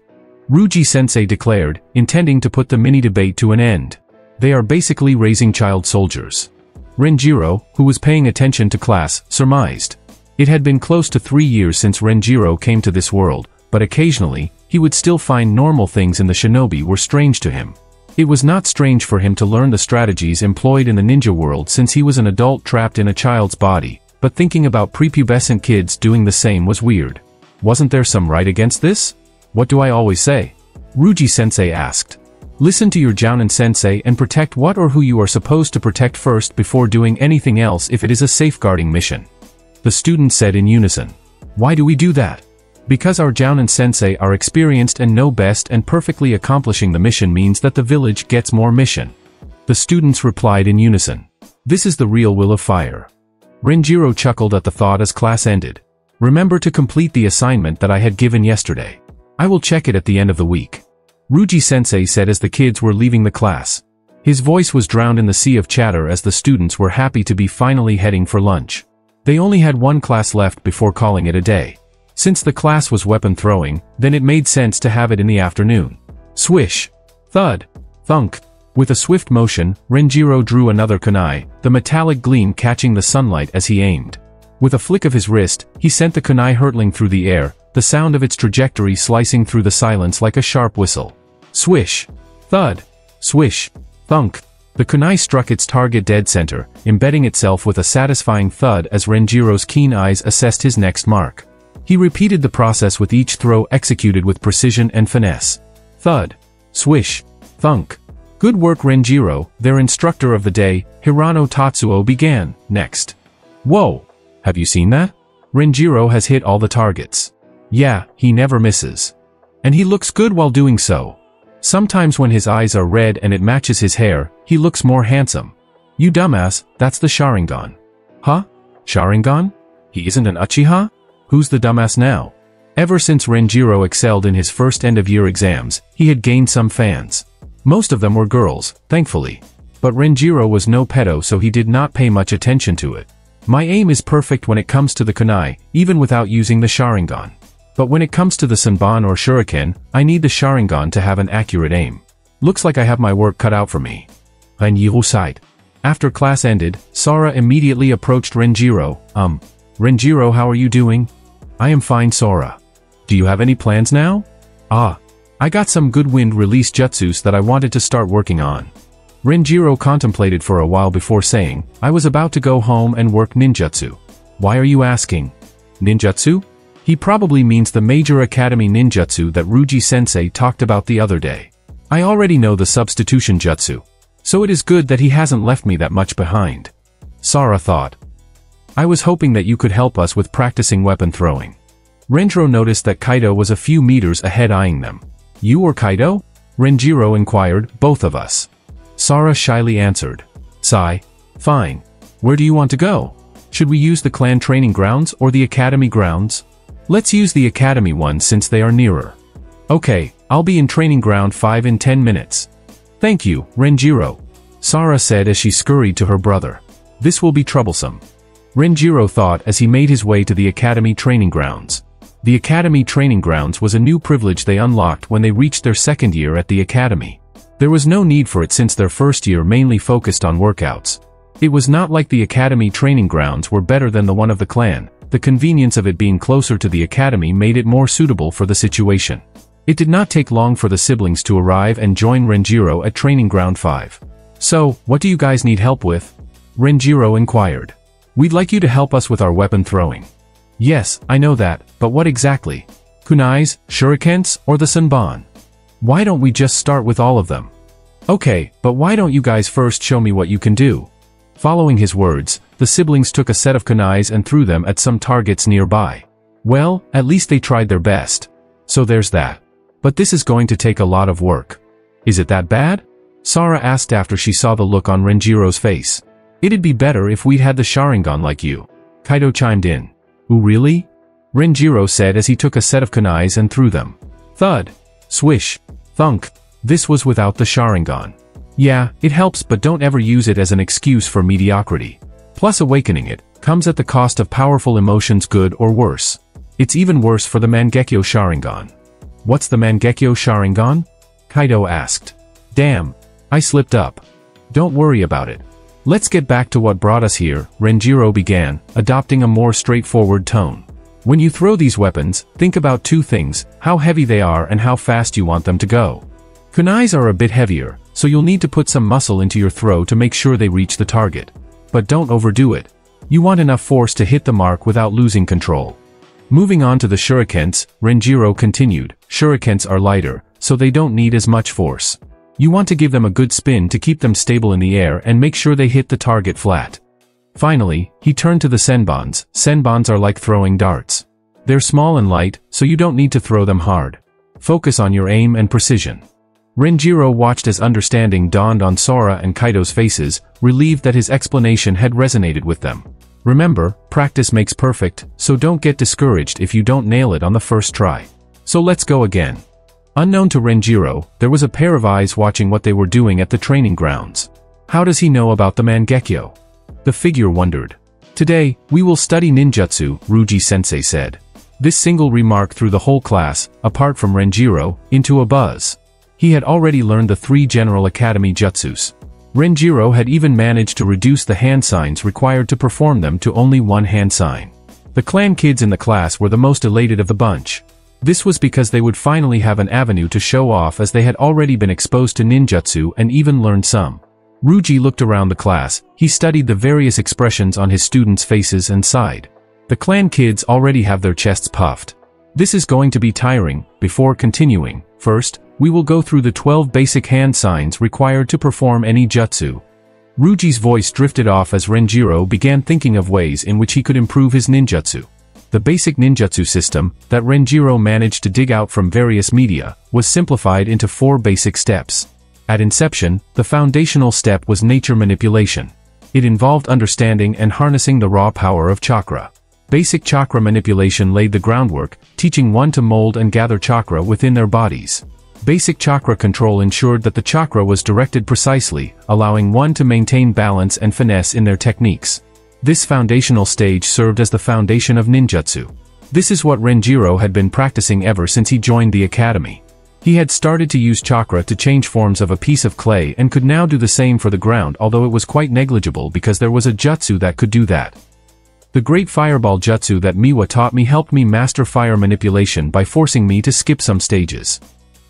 Ruji-sensei declared, intending to put the mini-debate to an end. They are basically raising child soldiers. Renjiro, who was paying attention to class, surmised. It had been close to three years since Renjiro came to this world, but occasionally, he would still find normal things in the shinobi were strange to him. It was not strange for him to learn the strategies employed in the ninja world since he was an adult trapped in a child's body, but thinking about prepubescent kids doing the same was weird. Wasn't there some right against this? What do I always say? Ruji-sensei asked. Listen to your Jounin-sensei and protect what or who you are supposed to protect first before doing anything else if it is a safeguarding mission. The students said in unison. Why do we do that? Because our Jounin-sensei are experienced and know best, and perfectly accomplishing the mission means that the village gets more mission. The students replied in unison. This is the real will of fire. Renjiro chuckled at the thought as class ended. Remember to complete the assignment that I had given yesterday. I will check it at the end of the week. Ruji-sensei said as the kids were leaving the class. His voice was drowned in the sea of chatter as the students were happy to be finally heading for lunch. They only had one class left before calling it a day. Since the class was weapon throwing, then it made sense to have it in the afternoon. Swish! Thud! Thunk! With a swift motion, Renjiro drew another kunai, the metallic gleam catching the sunlight as he aimed. With a flick of his wrist, he sent the kunai hurtling through the air, the sound of its trajectory slicing through the silence like a sharp whistle. Swish! Thud! Swish! Thunk! The kunai struck its target dead center, embedding itself with a satisfying thud as Renjiro's keen eyes assessed his next mark. He repeated the process with each throw executed with precision and finesse. Thud! Swish! Thunk! Good work, Renjiro, their instructor of the day, Hirano Tatsuo, began, next. Whoa! Have you seen that? Renjiro has hit all the targets. Yeah, he never misses. And he looks good while doing so. Sometimes when his eyes are red and it matches his hair, he looks more handsome. You dumbass, that's the Sharingan. Huh? Sharingan? He isn't an Uchiha? Who's the dumbass now? Ever since Renjiro excelled in his first end-of-year exams, he had gained some fans. Most of them were girls, thankfully. But Renjiro was no pedo, so he did not pay much attention to it. My aim is perfect when it comes to the kunai, even without using the Sharingan. But when it comes to the Senban or Shuriken, I need the Sharingan to have an accurate aim. Looks like I have my work cut out for me. Renjiro sighed. After class ended, Sora immediately approached Renjiro. Um, Renjiro, how are you doing? I am fine, Sora. Do you have any plans now? Ah, I got some good wind release jutsus that I wanted to start working on. Renjiro contemplated for a while before saying, I was about to go home and work ninjutsu. Why are you asking? Ninjutsu? He probably means the major academy ninjutsu that Ruji-sensei talked about the other day. I already know the substitution jutsu. So it is good that he hasn't left me that much behind. Sora thought. I was hoping that you could help us with practicing weapon throwing. Renjiro noticed that Kaido was a few meters ahead eyeing them. You or Kaido? Renjiro inquired, both of us. Sora shyly answered. Sigh. Fine. Where do you want to go? Should we use the clan training grounds or the academy grounds? Let's use the academy one since they are nearer. Okay, I'll be in training ground five in ten minutes. Thank you, Renjiro. Sora said as she scurried to her brother. This will be troublesome. Renjiro thought as he made his way to the academy training grounds. The academy training grounds was a new privilege they unlocked when they reached their second year at the academy. There was no need for it since their first year mainly focused on workouts. It was not like the academy training grounds were better than the one of the clan. The convenience of it being closer to the academy made it more suitable for the situation. It did not take long for the siblings to arrive and join Renjiro at training ground five. So, what do you guys need help with? Renjiro inquired. We'd like you to help us with our weapon throwing. Yes, I know that, but what exactly? Kunais, shurikens, or the senban? Why don't we just start with all of them? Okay, but why don't you guys first show me what you can do? Following his words, the siblings took a set of kunais and threw them at some targets nearby. Well, at least they tried their best. So there's that. But this is going to take a lot of work. Is it that bad? Sora asked after she saw the look on Renjiro's face. It'd be better if we'd had the Sharingan like you. Kaido chimed in. Ooh, really? Renjiro said as he took a set of kunais and threw them. Thud. Swish. Thunk. This was without the Sharingan. Yeah, it helps, but don't ever use it as an excuse for mediocrity. Plus, awakening it comes at the cost of powerful emotions, good or worse. It's even worse for the Mangekyo Sharingan. What's the Mangekyo Sharingan? Kaido asked. Damn, I slipped up. Don't worry about it. Let's get back to what brought us here, Renjiro began, adopting a more straightforward tone. When you throw these weapons, think about two things, how heavy they are and how fast you want them to go. Kunais are a bit heavier, so you'll need to put some muscle into your throw to make sure they reach the target. But don't overdo it. You want enough force to hit the mark without losing control. Moving on to the shurikens, Renjiro continued, shurikens are lighter, so they don't need as much force. You want to give them a good spin to keep them stable in the air and make sure they hit the target flat. Finally, he turned to the senbans. Senbans are like throwing darts. They're small and light, so you don't need to throw them hard. Focus on your aim and precision. Renjiro watched as understanding dawned on Sora and Kaido's faces, relieved that his explanation had resonated with them. Remember, practice makes perfect, so don't get discouraged if you don't nail it on the first try. So let's go again. Unknown to Renjiro, there was a pair of eyes watching what they were doing at the training grounds. How does he know about the Mangekyo? The figure wondered. Today, we will study ninjutsu, Ruji-sensei said. This single remark threw the whole class, apart from Renjiro, into a buzz. He had already learned the three General Academy jutsus. Renjiro had even managed to reduce the hand signs required to perform them to only one hand sign. The clan kids in the class were the most elated of the bunch. This was because they would finally have an avenue to show off, as they had already been exposed to ninjutsu and even learned some. Ruji looked around the class. He studied the various expressions on his students' faces and sighed. The clan kids already have their chests puffed. This is going to be tiring. Before continuing, first, we will go through the twelve basic hand signs required to perform any jutsu. Ruji's voice drifted off as Renjiro began thinking of ways in which he could improve his ninjutsu. The basic ninjutsu system, that Renjiro managed to dig out from various media, was simplified into four basic steps. At inception, the foundational step was nature manipulation. It involved understanding and harnessing the raw power of chakra. Basic chakra manipulation laid the groundwork, teaching one to mold and gather chakra within their bodies. Basic chakra control ensured that the chakra was directed precisely, allowing one to maintain balance and finesse in their techniques. This foundational stage served as the foundation of ninjutsu. This is what Renjiro had been practicing ever since he joined the academy. He had started to use chakra to change forms of a piece of clay and could now do the same for the ground, although it was quite negligible because there was a jutsu that could do that. The great fireball jutsu that Miwa taught me helped me master fire manipulation by forcing me to skip some stages.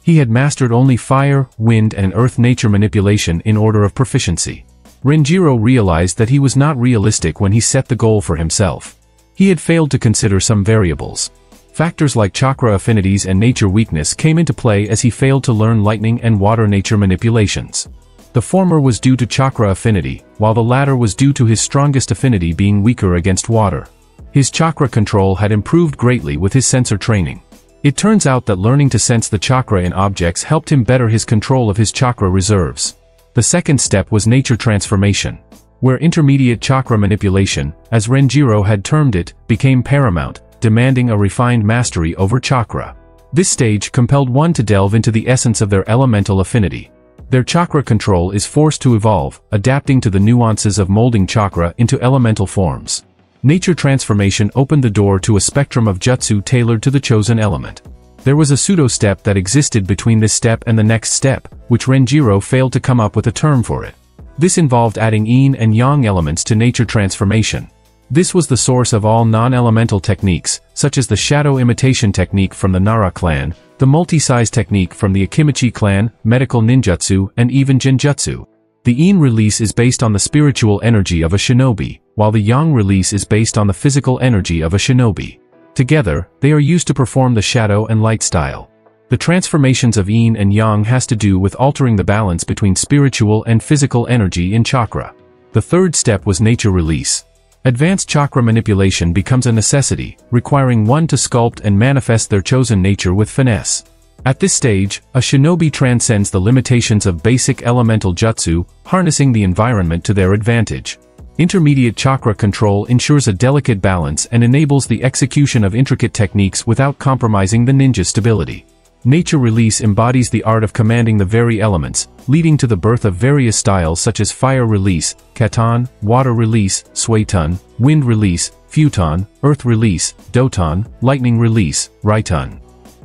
He had mastered only fire, wind and earth nature manipulation in order of proficiency. Renjiro realized that he was not realistic when he set the goal for himself. He had failed to consider some variables. Factors like chakra affinities and nature weakness came into play as he failed to learn lightning and water nature manipulations. The former was due to chakra affinity, while the latter was due to his strongest affinity being weaker against water. His chakra control had improved greatly with his sensor training. It turns out that learning to sense the chakra in objects helped him better his control of his chakra reserves. The second step was nature transformation, where intermediate chakra manipulation, as Renjiro had termed it, became paramount, demanding a refined mastery over chakra. This stage compelled one to delve into the essence of their elemental affinity. Their chakra control is forced to evolve, adapting to the nuances of molding chakra into elemental forms. Nature transformation opened the door to a spectrum of jutsu tailored to the chosen element. There was a pseudo-step that existed between this step and the next step, which Renjiro failed to come up with a term for it. This involved adding yin and yang elements to nature transformation. This was the source of all non-elemental techniques, such as the shadow imitation technique from the Nara clan, the multi-size technique from the Akimichi clan, medical ninjutsu, and even genjutsu. The yin release is based on the spiritual energy of a shinobi, while the yang release is based on the physical energy of a shinobi. Together, they are used to perform the shadow and light style. The transformations of yin and yang has to do with altering the balance between spiritual and physical energy in chakra. The third step was nature release. Advanced chakra manipulation becomes a necessity, requiring one to sculpt and manifest their chosen nature with finesse. At this stage, a shinobi transcends the limitations of basic elemental jutsu, harnessing the environment to their advantage. Intermediate chakra control ensures a delicate balance and enables the execution of intricate techniques without compromising the ninja's stability. Nature release embodies the art of commanding the very elements, leading to the birth of various styles such as fire release, katon, water release, suiton, wind release, futon, earth release, doton, lightning release, raiton.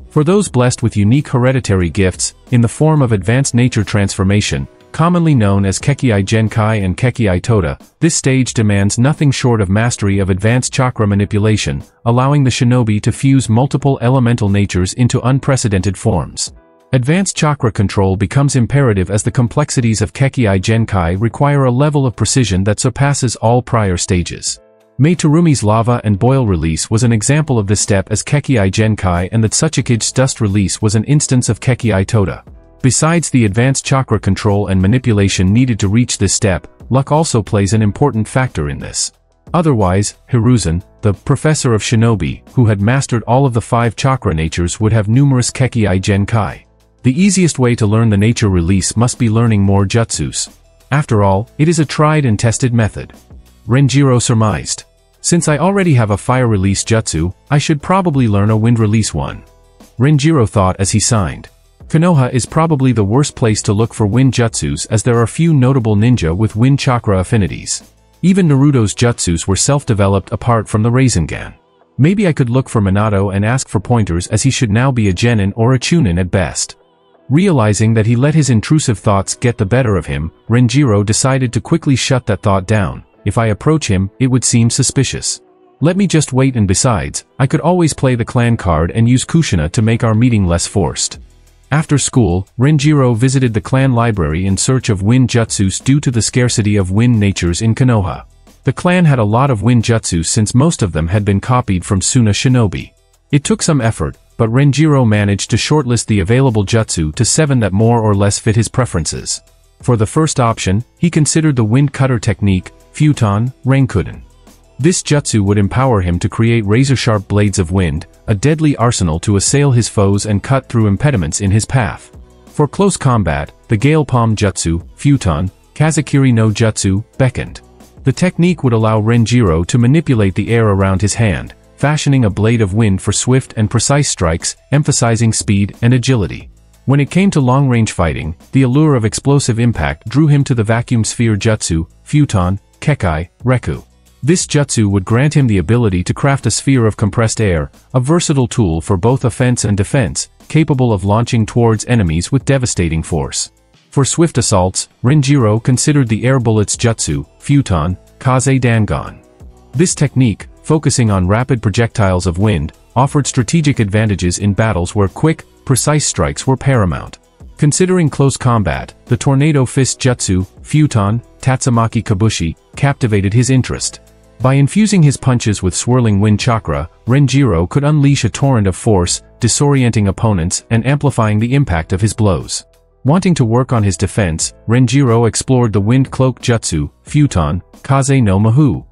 For those blessed with unique hereditary gifts, in the form of advanced nature transformation, commonly known as Kekkei Genkai and Kekkei Toda, this stage demands nothing short of mastery of advanced chakra manipulation, allowing the shinobi to fuse multiple elemental natures into unprecedented forms. Advanced chakra control becomes imperative as the complexities of Kekkei Genkai require a level of precision that surpasses all prior stages. Mei Terumi's lava and boil release was an example of this step, as Kekkei Genkai, and the Tsuchikage's dust release was an instance of Kekkei Toda. Besides the advanced chakra control and manipulation needed to reach this step, luck also plays an important factor in this. Otherwise, Hiruzen, the professor of shinobi, who had mastered all of the five chakra natures, would have numerous Kekkei Genkai. The easiest way to learn the nature release must be learning more jutsus. After all, it is a tried and tested method. Renjiro surmised. Since I already have a fire release jutsu, I should probably learn a wind release one. Renjiro thought as he signed. Konoha is probably the worst place to look for wind jutsus, as there are few notable ninja with wind chakra affinities. Even Naruto's jutsus were self-developed apart from the Rasengan. Maybe I could look for Minato and ask for pointers, as he should now be a Genin or a Chunin at best. Realizing that he let his intrusive thoughts get the better of him, Renjiro decided to quickly shut that thought down. If I approach him, it would seem suspicious. Let me just wait, and besides, I could always play the clan card and use Kushina to make our meeting less forced. After school, Renjiro visited the clan library in search of wind jutsus due to the scarcity of wind natures in Konoha. The clan had a lot of wind jutsus since most of them had been copied from Suna Shinobi. It took some effort, but Renjiro managed to shortlist the available jutsu to seven that more or less fit his preferences. For the first option, he considered the wind cutter technique, Futon, Rankuden. This jutsu would empower him to create razor-sharp blades of wind, a deadly arsenal to assail his foes and cut through impediments in his path. For close combat, the Gale Palm Jutsu, Futon, Kazakiri no Jutsu, beckoned. The technique would allow Renjiro to manipulate the air around his hand, fashioning a blade of wind for swift and precise strikes, emphasizing speed and agility. When it came to long-range fighting, the allure of explosive impact drew him to the Vacuum Sphere Jutsu, Futon, Kekkei, Reku. This jutsu would grant him the ability to craft a sphere of compressed air, a versatile tool for both offense and defense, capable of launching towards enemies with devastating force. For swift assaults, Renjiro considered the air bullets jutsu, Futon, Kaze Dangon. This technique, focusing on rapid projectiles of wind, offered strategic advantages in battles where quick, precise strikes were paramount. Considering close combat, the Tornado Fist Jutsu, Futon, Tatsumaki Kabushi, captivated his interest. By infusing his punches with swirling wind chakra, Renjiro could unleash a torrent of force, disorienting opponents and amplifying the impact of his blows. Wanting to work on his defense, Renjiro explored the Wind Cloak Jutsu, Futon, Kaze no Mahu.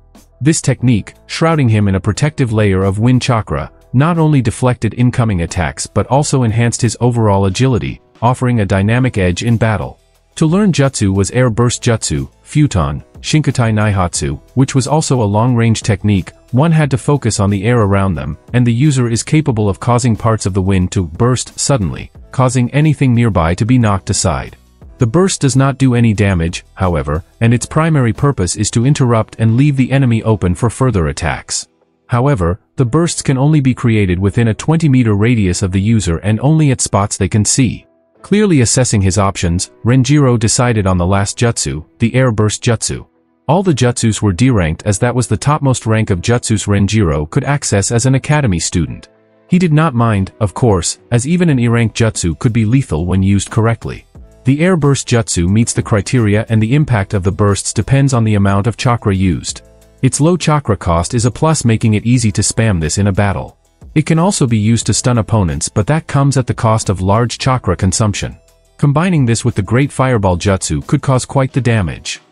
This technique, shrouding him in a protective layer of wind chakra, not only deflected incoming attacks but also enhanced his overall agility, offering a dynamic edge in battle. To learn jutsu was Air Burst Jutsu, Futon, Shinkatai Naihatsu, which was also a long-range technique. One had to focus on the air around them, and the user is capable of causing parts of the wind to burst suddenly, causing anything nearby to be knocked aside. The burst does not do any damage, however, and its primary purpose is to interrupt and leave the enemy open for further attacks. However, the bursts can only be created within a twenty meter radius of the user and only at spots they can see. Clearly assessing his options, Renjiro decided on the last jutsu, the Air Burst Jutsu. All the jutsus were deranked, as that was the topmost rank of jutsus Renjiro could access as an academy student. He did not mind, of course, as even an E rank jutsu could be lethal when used correctly. The air burst jutsu meets the criteria, and the impact of the bursts depends on the amount of chakra used. Its low chakra cost is a plus, making it easy to spam this in a battle. It can also be used to stun opponents, but that comes at the cost of large chakra consumption. Combining this with the Great Fireball Jutsu could cause quite the damage.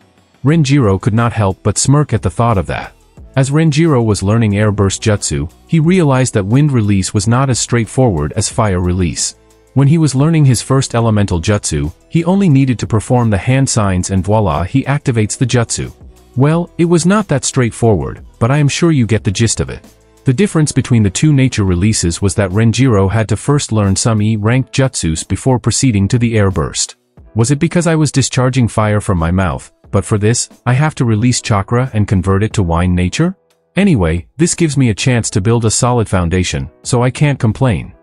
Renjiro could not help but smirk at the thought of that. As Renjiro was learning Air Burst Jutsu, he realized that Wind Release was not as straightforward as Fire Release. When he was learning his first Elemental Jutsu, he only needed to perform the hand signs and voila, he activates the jutsu. Well, it was not that straightforward, but I am sure you get the gist of it. The difference between the two nature releases was that Renjiro had to first learn some E-ranked jutsus before proceeding to the air burst. Was it because I was discharging fire from my mouth, but for this, I have to release chakra and convert it to wine nature? Anyway, this gives me a chance to build a solid foundation, so I can't complain.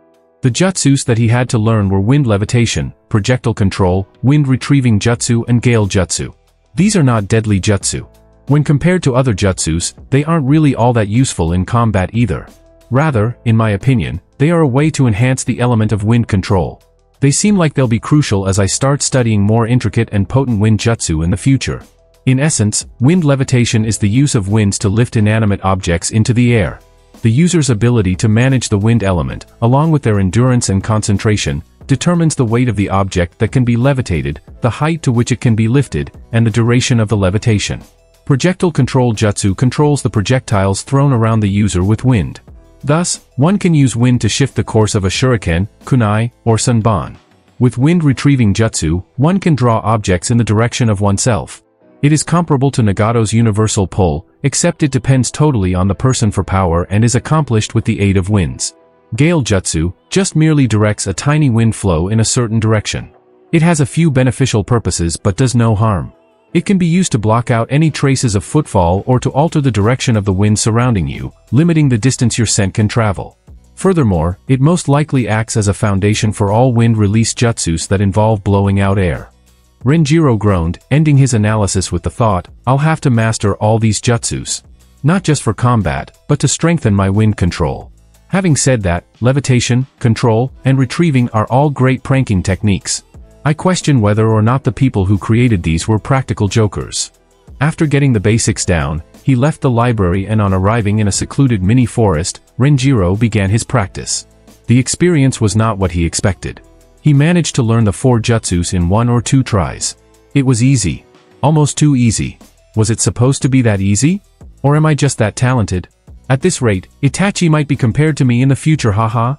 The jutsus that he had to learn were wind levitation, projectile control, wind retrieving jutsu and gale jutsu. These are not deadly jutsu. When compared to other jutsus, they aren't really all that useful in combat either. Rather, in my opinion, they are a way to enhance the element of wind control. They seem like they'll be crucial as I start studying more intricate and potent wind jutsu in the future. In essence, wind levitation is the use of winds to lift inanimate objects into the air. The user's ability to manage the wind element, along with their endurance and concentration, determines the weight of the object that can be levitated, the height to which it can be lifted, and the duration of the levitation. Projectile Control Jutsu controls the projectiles thrown around the user with wind. Thus, one can use wind to shift the course of a shuriken, kunai, or sunban. With wind retrieving jutsu, one can draw objects in the direction of oneself. It is comparable to Nagato's universal pull, except it depends totally on the person for power and is accomplished with the aid of winds. Gale Jutsu just merely directs a tiny wind flow in a certain direction. It has a few beneficial purposes but does no harm. It can be used to block out any traces of footfall or to alter the direction of the wind surrounding you, limiting the distance your scent can travel. Furthermore, it most likely acts as a foundation for all wind release jutsus that involve blowing out air. Renjiro groaned, ending his analysis with the thought, I'll have to master all these jutsus. Not just for combat, but to strengthen my wind control. Having said that, levitation, control, and retrieving are all great pranking techniques. I question whether or not the people who created these were practical jokers. After getting the basics down, he left the library, and on arriving in a secluded mini-forest, Renjiro began his practice. The experience was not what he expected. He managed to learn the four jutsus in one or two tries. It was easy. Almost too easy. Was it supposed to be that easy? Or am I just that talented? At this rate, Itachi might be compared to me in the future, haha.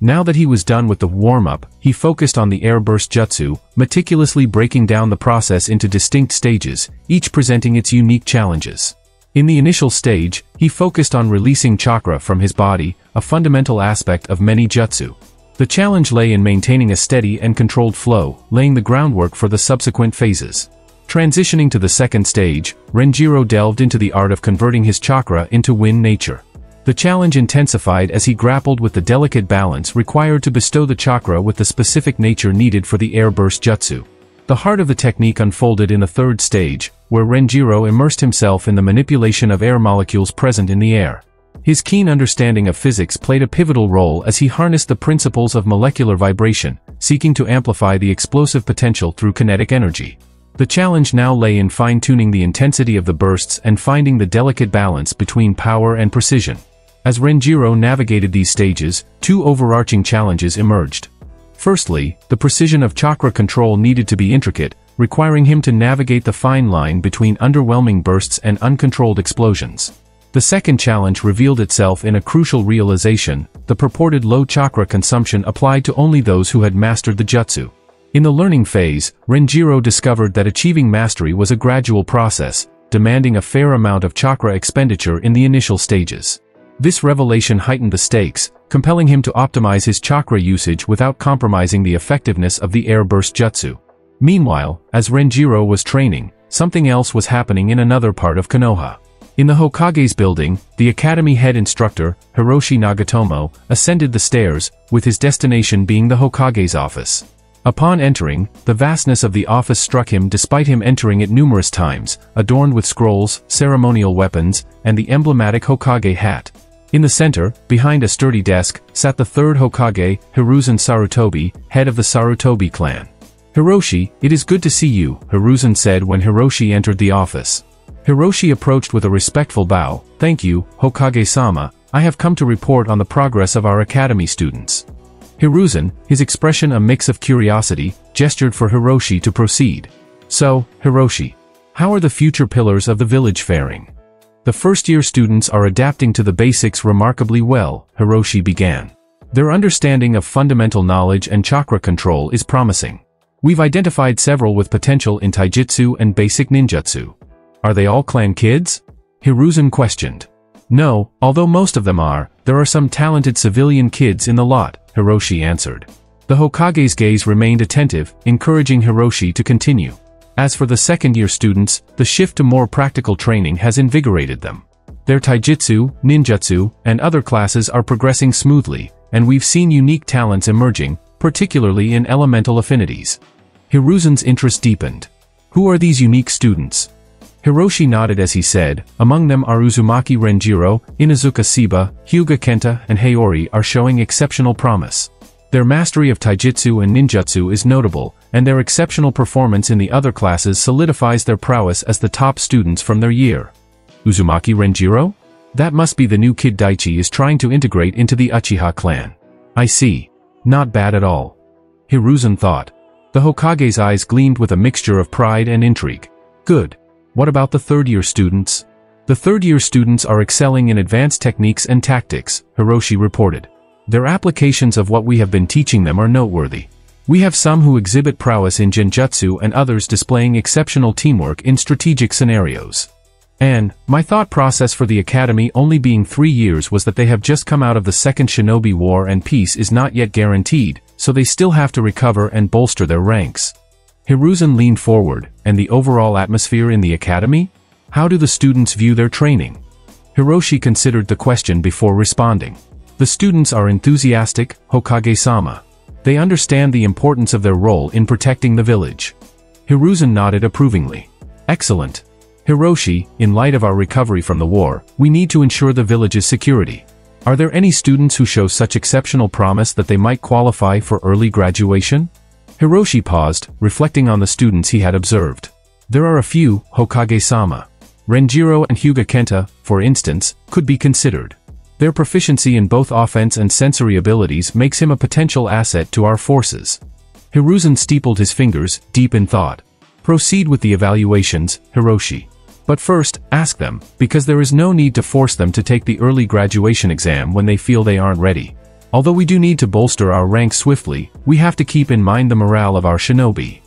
Now that he was done with the warm-up, he focused on the air burst jutsu, meticulously breaking down the process into distinct stages, each presenting its unique challenges. In the initial stage, he focused on releasing chakra from his body, a fundamental aspect of many jutsu. The challenge lay in maintaining a steady and controlled flow, laying the groundwork for the subsequent phases. Transitioning to the second stage, Renjiro delved into the art of converting his chakra into wind nature. The challenge intensified as he grappled with the delicate balance required to bestow the chakra with the specific nature needed for the air burst jutsu. The heart of the technique unfolded in the third stage, where Renjiro immersed himself in the manipulation of air molecules present in the air. His keen understanding of physics played a pivotal role as he harnessed the principles of molecular vibration, seeking to amplify the explosive potential through kinetic energy. The challenge now lay in fine-tuning the intensity of the bursts and finding the delicate balance between power and precision. As Renjiro navigated these stages, two overarching challenges emerged. Firstly, the precision of chakra control needed to be intricate, requiring him to navigate the fine line between underwhelming bursts and uncontrolled explosions. The second challenge revealed itself in a crucial realization, the purported low chakra consumption applied to only those who had mastered the jutsu. In the learning phase, Renjiro discovered that achieving mastery was a gradual process, demanding a fair amount of chakra expenditure in the initial stages. This revelation heightened the stakes, compelling him to optimize his chakra usage without compromising the effectiveness of the air burst jutsu. Meanwhile, as Renjiro was training, something else was happening in another part of Konoha. In the Hokage's building, the academy head instructor, Hiroshi Nagatomo, ascended the stairs, with his destination being the Hokage's office. Upon entering, the vastness of the office struck him despite him entering it numerous times, adorned with scrolls, ceremonial weapons, and the emblematic Hokage hat. In the center, behind a sturdy desk, sat the third Hokage, Hiruzen Sarutobi, head of the Sarutobi clan. "Hiroshi, it is good to see you," Hiruzen said when Hiroshi entered the office. Hiroshi approached with a respectful bow. "Thank you, Hokage-sama, I have come to report on the progress of our academy students." Hiruzen, his expression a mix of curiosity, gestured for Hiroshi to proceed. "So, Hiroshi, how are the future pillars of the village faring?" "The first-year students are adapting to the basics remarkably well," Hiroshi began. "Their understanding of fundamental knowledge and chakra control is promising. We've identified several with potential in taijutsu and basic ninjutsu." "Are they all clan kids?" Hiruzen questioned. "No, although most of them are, there are some talented civilian kids in the lot," Hiroshi answered. The Hokage's gaze remained attentive, encouraging Hiroshi to continue. As for the second-year students, the shift to more practical training has invigorated them. Their taijutsu, ninjutsu, and other classes are progressing smoothly, and we've seen unique talents emerging, particularly in elemental affinities." Hiruzen's interest deepened. "Who are these unique students?" Hiroshi nodded as he said, "Among them are Uzumaki Renjiro, Inuzuka Shiba, Hyuga Kenta, and Hayori are showing exceptional promise. Their mastery of taijutsu and ninjutsu is notable, and their exceptional performance in the other classes solidifies their prowess as the top students from their year." "Uzumaki Renjiro? That must be the new kid Daichi is trying to integrate into the Uchiha clan. I see. Not bad at all," Hiruzen thought. The Hokage's eyes gleamed with a mixture of pride and intrigue. "Good. What about the third-year students?" "The third-year students are excelling in advanced techniques and tactics," Hiroshi reported. "Their applications of what we have been teaching them are noteworthy. We have some who exhibit prowess in genjutsu and others displaying exceptional teamwork in strategic scenarios. And, my thought process for the academy only being three years was that they have just come out of the Second Shinobi War and peace is not yet guaranteed, so they still have to recover and bolster their ranks." Hiruzen leaned forward. "And the overall atmosphere in the academy? How do the students view their training?" Hiroshi considered the question before responding. "The students are enthusiastic, Hokage-sama. They understand the importance of their role in protecting the village." Hiruzen nodded approvingly. "Excellent. Hiroshi, in light of our recovery from the war, we need to ensure the village's security. Are there any students who show such exceptional promise that they might qualify for early graduation?" Hiroshi paused, reflecting on the students he had observed. "There are a few, Hokage-sama. Renjiro and Hyuga Kenta, for instance, could be considered. Their proficiency in both offense and sensory abilities makes him a potential asset to our forces." Hiruzen steepled his fingers, deep in thought. "Proceed with the evaluations, Hiroshi. But first, ask them, because there is no need to force them to take the early graduation exam when they feel they aren't ready. Although we do need to bolster our ranks swiftly, we have to keep in mind the morale of our shinobi."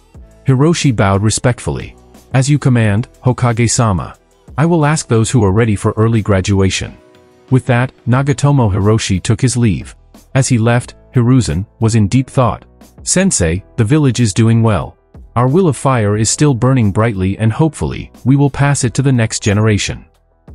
Hiroshi bowed respectfully. "As you command, Hokage-sama. I will ask those who are ready for early graduation." With that, Nagatomo Hiroshi took his leave. As he left, Hiruzen was in deep thought. "Sensei, the village is doing well. Our will of fire is still burning brightly and hopefully, we will pass it to the next generation."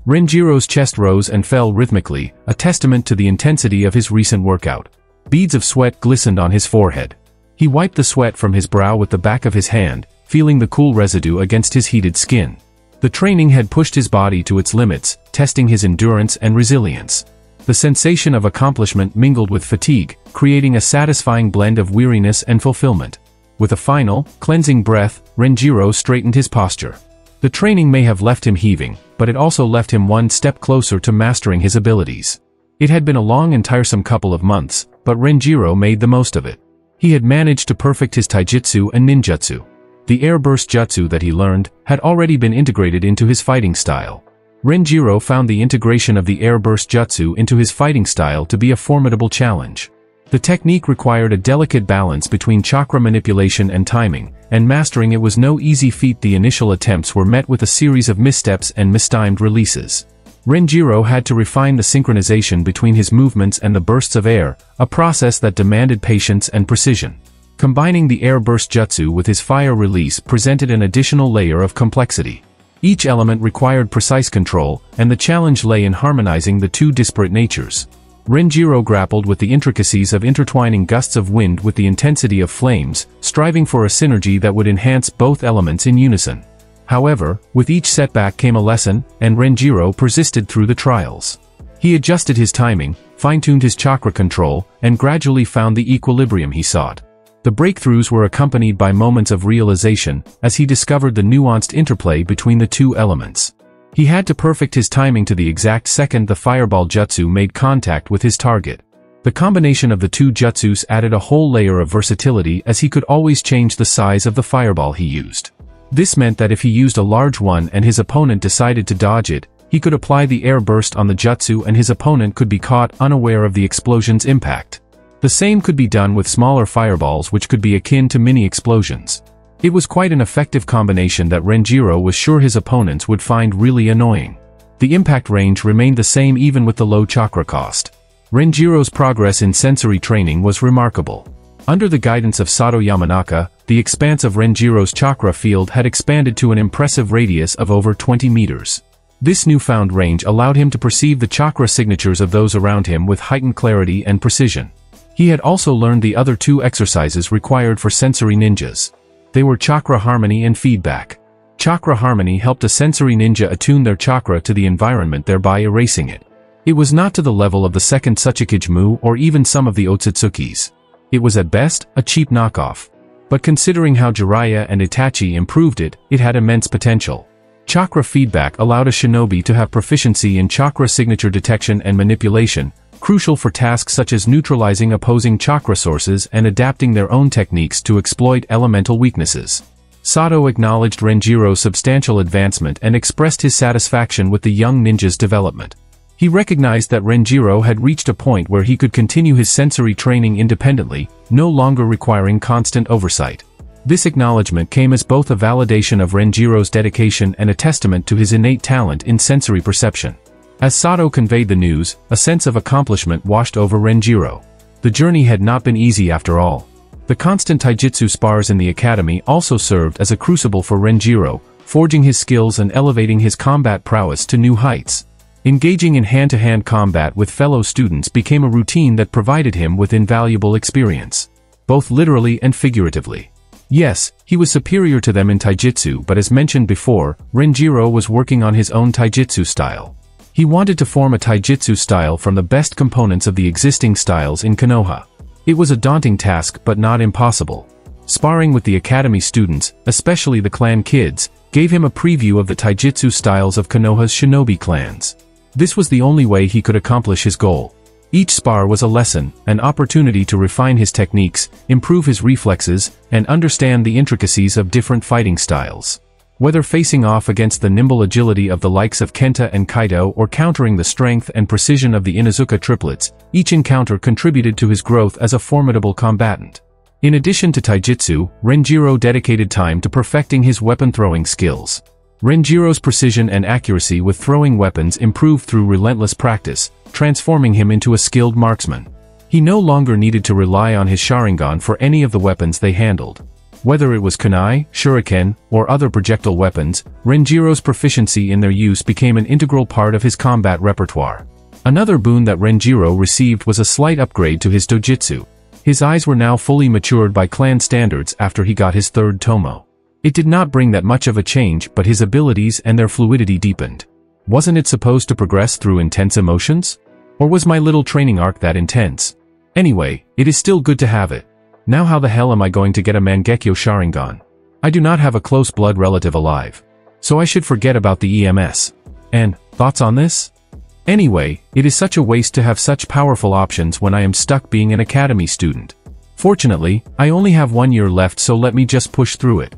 Renjiro's chest rose and fell rhythmically, a testament to the intensity of his recent workout. Beads of sweat glistened on his forehead. He wiped the sweat from his brow with the back of his hand, feeling the cool residue against his heated skin. The training had pushed his body to its limits, testing his endurance and resilience. The sensation of accomplishment mingled with fatigue, creating a satisfying blend of weariness and fulfillment. With a final, cleansing breath, Renjiro straightened his posture. The training may have left him heaving, but it also left him one step closer to mastering his abilities. It had been a long and tiresome couple of months, but Renjiro made the most of it. He had managed to perfect his taijutsu and ninjutsu. The air burst jutsu that he learned had already been integrated into his fighting style. Renjiro found the integration of the air burst jutsu into his fighting style to be a formidable challenge. The technique required a delicate balance between chakra manipulation and timing, and mastering it was no easy feat. The initial attempts were met with a series of missteps and mistimed releases. Renjiro had to refine the synchronization between his movements and the bursts of air, a process that demanded patience and precision. Combining the air burst jutsu with his fire release presented an additional layer of complexity. Each element required precise control, and the challenge lay in harmonizing the two disparate natures. Renjiro grappled with the intricacies of intertwining gusts of wind with the intensity of flames, striving for a synergy that would enhance both elements in unison. However, with each setback came a lesson, and Renjiro persisted through the trials. He adjusted his timing, fine-tuned his chakra control, and gradually found the equilibrium he sought. The breakthroughs were accompanied by moments of realization, as he discovered the nuanced interplay between the two elements. He had to perfect his timing to the exact second the fireball jutsu made contact with his target. The combination of the two jutsus added a whole layer of versatility, as he could always change the size of the fireball he used. This meant that if he used a large one and his opponent decided to dodge it, he could apply the air burst on the jutsu and his opponent could be caught unaware of the explosion's impact. The same could be done with smaller fireballs, which could be akin to mini explosions. It was quite an effective combination that Renjiro was sure his opponents would find really annoying. The impact range remained the same even with the low chakra cost. Renjiro's progress in sensory training was remarkable. Under the guidance of Sato Yamanaka, the expanse of Renjiro's chakra field had expanded to an impressive radius of over twenty meters. This newfound range allowed him to perceive the chakra signatures of those around him with heightened clarity and precision. He had also learned the other two exercises required for sensory ninjas. They were chakra harmony and feedback. Chakra harmony helped a sensory ninja attune their chakra to the environment, thereby erasing it. It was not to the level of the second Suchikijmu or even some of the Otsutsukis. It was at best a cheap knockoff. But considering how Jiraiya and Itachi improved it, it had immense potential. Chakra feedback allowed a shinobi to have proficiency in chakra signature detection and manipulation, crucial for tasks such as neutralizing opposing chakra sources and adapting their own techniques to exploit elemental weaknesses. Sato acknowledged Renjiro's substantial advancement and expressed his satisfaction with the young ninja's development. He recognized that Renjiro had reached a point where he could continue his sensory training independently, no longer requiring constant oversight. This acknowledgement came as both a validation of Renjiro's dedication and a testament to his innate talent in sensory perception. As Sato conveyed the news, a sense of accomplishment washed over Renjiro. The journey had not been easy after all. The constant taijutsu spars in the academy also served as a crucible for Renjiro, forging his skills and elevating his combat prowess to new heights. Engaging in hand-to-hand combat with fellow students became a routine that provided him with invaluable experience, both literally and figuratively. Yes, he was superior to them in taijutsu, but as mentioned before, Renjiro was working on his own taijutsu style. He wanted to form a taijutsu style from the best components of the existing styles in Konoha. It was a daunting task, but not impossible. Sparring with the academy students, especially the clan kids, gave him a preview of the taijutsu styles of Konoha's shinobi clans. This was the only way he could accomplish his goal. Each spar was a lesson, an opportunity to refine his techniques, improve his reflexes, and understand the intricacies of different fighting styles. Whether facing off against the nimble agility of the likes of Kenta and Kaido or countering the strength and precision of the Inuzuka triplets, each encounter contributed to his growth as a formidable combatant. In addition to taijutsu, Renjiro dedicated time to perfecting his weapon-throwing skills. Renjiro's precision and accuracy with throwing weapons improved through relentless practice, transforming him into a skilled marksman. He no longer needed to rely on his Sharingan for any of the weapons they handled. Whether it was kunai, shuriken, or other projectile weapons, Renjiro's proficiency in their use became an integral part of his combat repertoire. Another boon that Renjiro received was a slight upgrade to his dojutsu. His eyes were now fully matured by clan standards after he got his third tomo. It did not bring that much of a change, but his abilities and their fluidity deepened. Wasn't it supposed to progress through intense emotions? Or was my little training arc that intense? Anyway, it is still good to have it. Now how the hell am I going to get a Mangekyo Sharingan? I do not have a close blood relative alive. So I should forget about the E M S. And, thoughts on this? Anyway, it is such a waste to have such powerful options when I am stuck being an academy student. Fortunately, I only have one year left, so let me just push through it.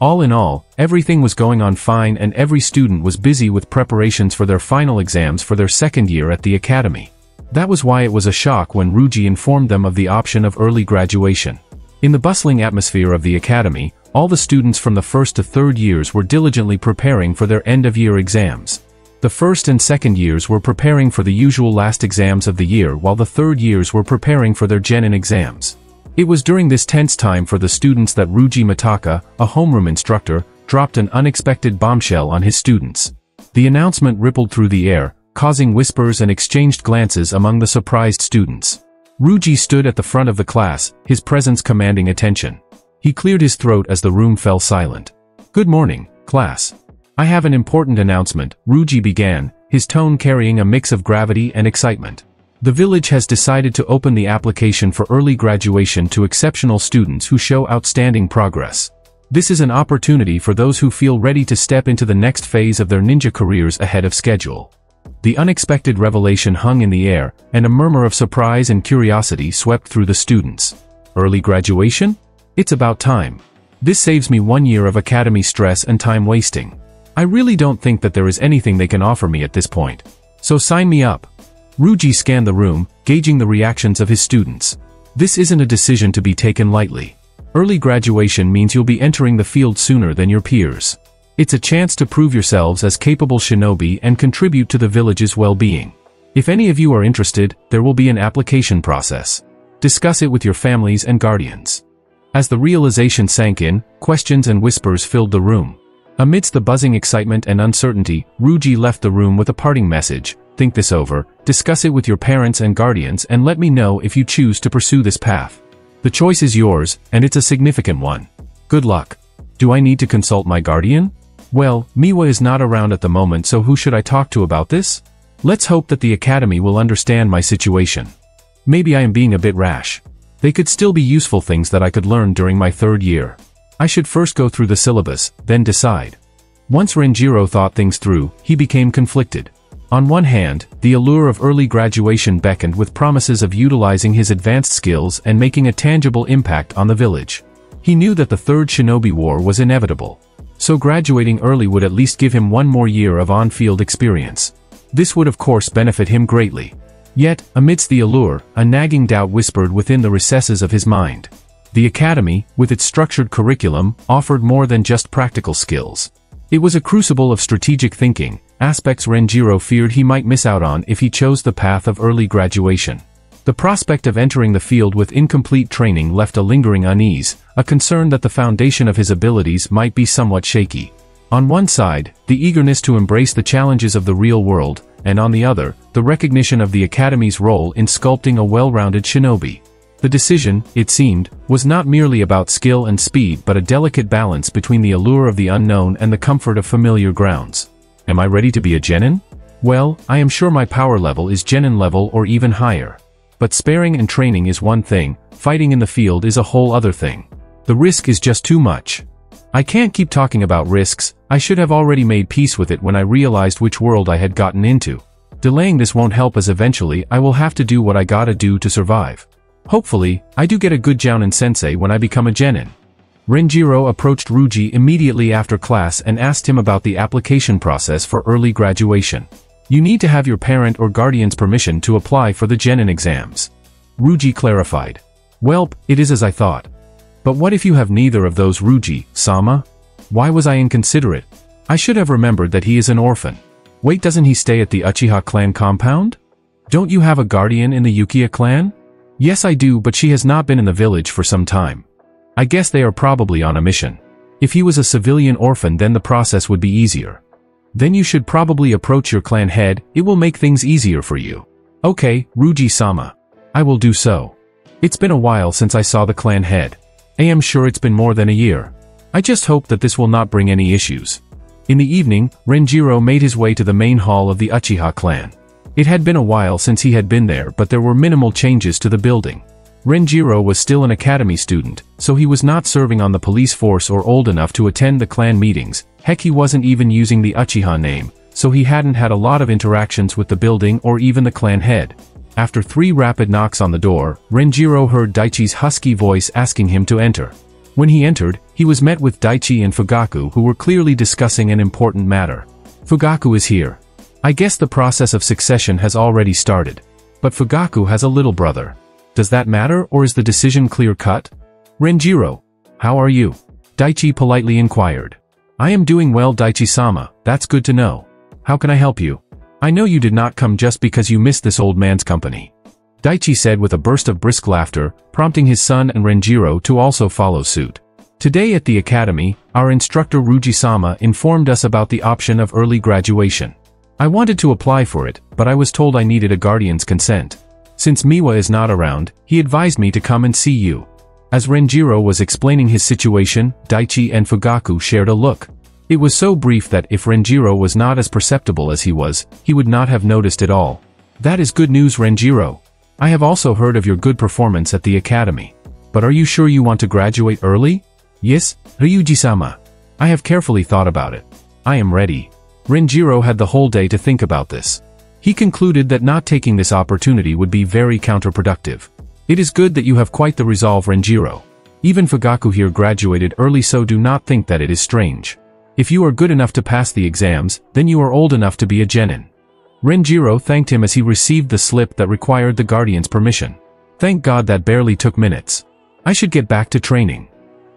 All in all, everything was going on fine and every student was busy with preparations for their final exams for their second year at the academy. That was why it was a shock when Ruji informed them of the option of early graduation. In the bustling atmosphere of the academy, all the students from the first to third years were diligently preparing for their end-of-year exams. The first and second years were preparing for the usual last exams of the year, while the third years were preparing for their Genin exams. It was during this tense time for the students that Ruji Mataka, a homeroom instructor, dropped an unexpected bombshell on his students. The announcement rippled through the air, causing whispers and exchanged glances among the surprised students. Ruji stood at the front of the class, his presence commanding attention. He cleared his throat as the room fell silent. "Good morning, class. I have an important announcement," Ruji began, his tone carrying a mix of gravity and excitement. The village has decided to open the application for early graduation to exceptional students who show outstanding progress. This is an opportunity for those who feel ready to step into the next phase of their ninja careers ahead of schedule. The unexpected revelation hung in the air, and a murmur of surprise and curiosity swept through the students. Early graduation? It's about time. This saves me one year of academy stress and time wasting. I really don't think that there is anything they can offer me at this point. So sign me up. Ruji scanned the room, gauging the reactions of his students. This isn't a decision to be taken lightly. Early graduation means you'll be entering the field sooner than your peers. It's a chance to prove yourselves as capable shinobi and contribute to the village's well-being. If any of you are interested, there will be an application process. Discuss it with your families and guardians. As the realization sank in, questions and whispers filled the room. Amidst the buzzing excitement and uncertainty, Ruji left the room with a parting message. Think this over, discuss it with your parents and guardians, and let me know if you choose to pursue this path. The choice is yours, and it's a significant one. Good luck. Do I need to consult my guardian? Well, Miwa is not around at the moment, so who should I talk to about this? Let's hope that the academy will understand my situation. Maybe I am being a bit rash. They could still be useful things that I could learn during my third year. I should first go through the syllabus, then decide. Once Renjiro thought things through, he became conflicted. On one hand, the allure of early graduation beckoned with promises of utilizing his advanced skills and making a tangible impact on the village. He knew that the Third Shinobi War was inevitable. So graduating early would at least give him one more year of on-field experience. This would of course benefit him greatly. Yet, amidst the allure, a nagging doubt whispered within the recesses of his mind. The academy, with its structured curriculum, offered more than just practical skills. It was a crucible of strategic thinking, aspects Renjiro feared he might miss out on if he chose the path of early graduation. The prospect of entering the field with incomplete training left a lingering unease, a concern that the foundation of his abilities might be somewhat shaky. On one side, the eagerness to embrace the challenges of the real world, and on the other, the recognition of the academy's role in sculpting a well-rounded shinobi. The decision, it seemed, was not merely about skill and speed but a delicate balance between the allure of the unknown and the comfort of familiar grounds. Am I ready to be a genin? Well, I am sure my power level is genin level or even higher. But sparring and training is one thing, fighting in the field is a whole other thing. The risk is just too much. I can't keep talking about risks, I should have already made peace with it when I realized which world I had gotten into. Delaying this won't help as eventually I will have to do what I gotta do to survive. Hopefully, I do get a good Jounin sensei when I become a genin. Renjiro approached Ruji immediately after class and asked him about the application process for early graduation. You need to have your parent or guardian's permission to apply for the genin exams. Ruji clarified. Welp, it is as I thought. But what if you have neither of those, Ruji, sama? Why was I inconsiderate? I should have remembered that he is an orphan. Wait, doesn't he stay at the Uchiha clan compound? Don't you have a guardian in the Uchiha clan? Yes, I do, but she has not been in the village for some time. I guess they are probably on a mission. If he was a civilian orphan, then the process would be easier. Then you should probably approach your clan head, it will make things easier for you. Okay, Ruji-sama. I will do so. It's been a while since I saw the clan head. I am sure it's been more than a year. I just hope that this will not bring any issues. In the evening, Renjiro made his way to the main hall of the Uchiha clan. It had been a while since he had been there, but there were minimal changes to the building. Renjiro was still an academy student, so he was not serving on the police force or old enough to attend the clan meetings. Heck, he wasn't even using the Uchiha name, so he hadn't had a lot of interactions with the building or even the clan head. After three rapid knocks on the door, Renjiro heard Daichi's husky voice asking him to enter. When he entered, he was met with Daichi and Fugaku, who were clearly discussing an important matter. Fugaku is here. I guess the process of succession has already started. But Fugaku has a little brother. Does that matter, or is the decision clear-cut? Renjiro, how are you? Daichi politely inquired. I am doing well, Daichi-sama, that's good to know. How can I help you? I know you did not come just because you missed this old man's company. Daichi said with a burst of brisk laughter, prompting his son and Renjiro to also follow suit. Today at the academy, our instructor Ruji-sama informed us about the option of early graduation. I wanted to apply for it, but I was told I needed a guardian's consent. Since Miwa is not around, he advised me to come and see you. As Renjiro was explaining his situation, Daichi and Fugaku shared a look. It was so brief that if Renjiro was not as perceptible as he was, he would not have noticed at all. That is good news, Renjiro. I have also heard of your good performance at the academy. But are you sure you want to graduate early? Yes, Ryuji-sama. I have carefully thought about it. I am ready. Renjiro had the whole day to think about this. He concluded that not taking this opportunity would be very counterproductive. It is good that you have quite the resolve, Renjiro. Even Fugaku here graduated early, so do not think that it is strange. If you are good enough to pass the exams, then you are old enough to be a genin. Renjiro thanked him as he received the slip that required the guardian's permission. Thank God that barely took minutes. I should get back to training.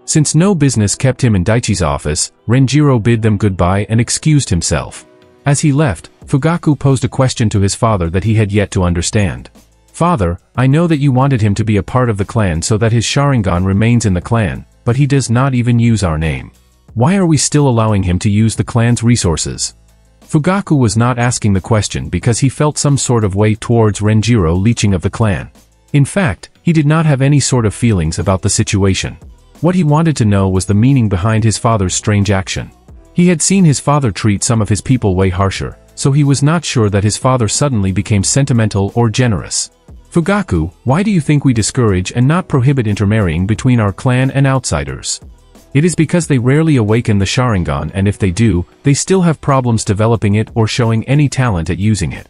Since no business kept him in Daichi's office, Renjiro bid them goodbye and excused himself. As he left, Fugaku posed a question to his father that he had yet to understand. Father, I know that you wanted him to be a part of the clan so that his Sharingan remains in the clan, but he does not even use our name. Why are we still allowing him to use the clan's resources? Fugaku was not asking the question because he felt some sort of way towards Renjiro leeching of the clan. In fact, he did not have any sort of feelings about the situation. What he wanted to know was the meaning behind his father's strange action. He had seen his father treat some of his people way harsher, so he was not sure that his father suddenly became sentimental or generous. Fugaku, why do you think we discourage and not prohibit intermarrying between our clan and outsiders? It is because they rarely awaken the Sharingan, and if they do, they still have problems developing it or showing any talent at using it.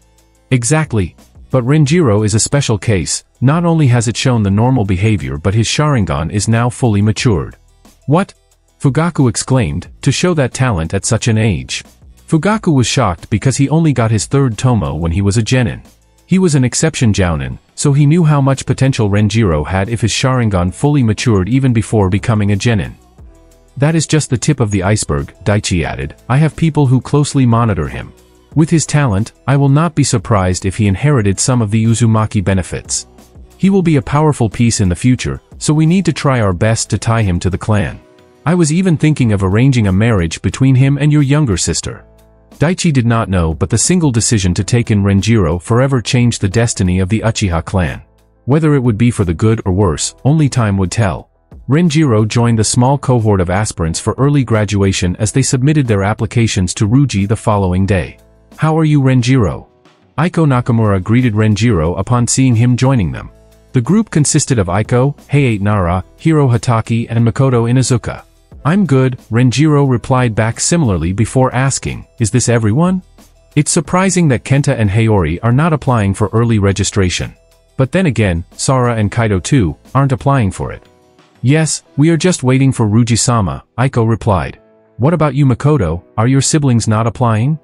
Exactly. But Renjiro is a special case. Not only has it shown the normal behavior, but his Sharingan is now fully matured. What? Fugaku exclaimed, to show that talent at such an age. Fugaku was shocked because he only got his third tomo when he was a genin. He was an exception jounin, so he knew how much potential Renjiro had if his Sharingan fully matured even before becoming a genin. That is just the tip of the iceberg, Daichi added. I have people who closely monitor him. With his talent, I will not be surprised if he inherited some of the Uzumaki benefits. He will be a powerful piece in the future, so we need to try our best to tie him to the clan. I was even thinking of arranging a marriage between him and your younger sister. Daichi did not know, but the single decision to take in Renjiro forever changed the destiny of the Uchiha clan. Whether it would be for the good or worse, only time would tell. Renjiro joined the small cohort of aspirants for early graduation as they submitted their applications to Ruji the following day. How are you, Renjiro? Aiko Nakamura greeted Renjiro upon seeing him joining them. The group consisted of Aiko, Hayate Nara, Hiro Hataki and Makoto Inuzuka. I'm good, Renjiro replied back similarly before asking, is this everyone? It's surprising that Kenta and Hayori are not applying for early registration. But then again, Sora and Kaido too, aren't applying for it. Yes, we are just waiting for Ruji-sama, Aiko replied. What about you, Makoto, are your siblings not applying?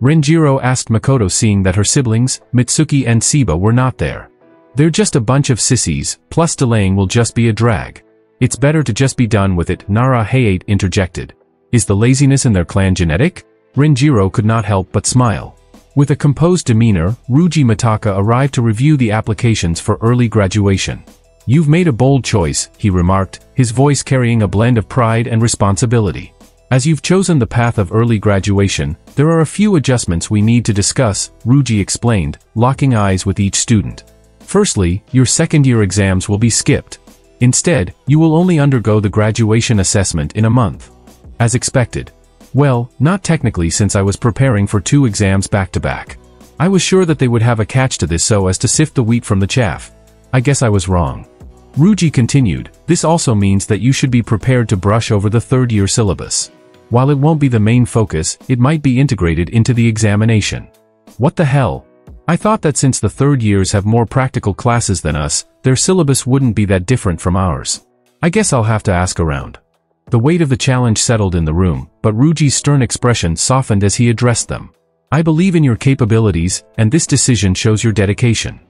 Renjiro asked Makoto, seeing that her siblings, Mitsuki and Shiba, were not there. They're just a bunch of sissies, plus delaying will just be a drag. It's better to just be done with it, Nara Hayate interjected. Is the laziness in their clan genetic? Renjiro could not help but smile. With a composed demeanor, Ruji Mataka arrived to review the applications for early graduation. You've made a bold choice, he remarked, his voice carrying a blend of pride and responsibility. As you've chosen the path of early graduation, there are a few adjustments we need to discuss, Ruji explained, locking eyes with each student. Firstly, your second-year exams will be skipped. Instead, you will only undergo the graduation assessment in a month. As expected. Well, not technically, since I was preparing for two exams back-to-back. I was sure that they would have a catch to this so as to sift the wheat from the chaff. I guess I was wrong. Ruji continued, this also means that you should be prepared to brush over the third-year syllabus. While it won't be the main focus, it might be integrated into the examination. What the hell? I thought that since the third years have more practical classes than us, their syllabus wouldn't be that different from ours. I guess I'll have to ask around. The weight of the challenge settled in the room, but Ruji's stern expression softened as he addressed them. I believe in your capabilities, and this decision shows your dedication.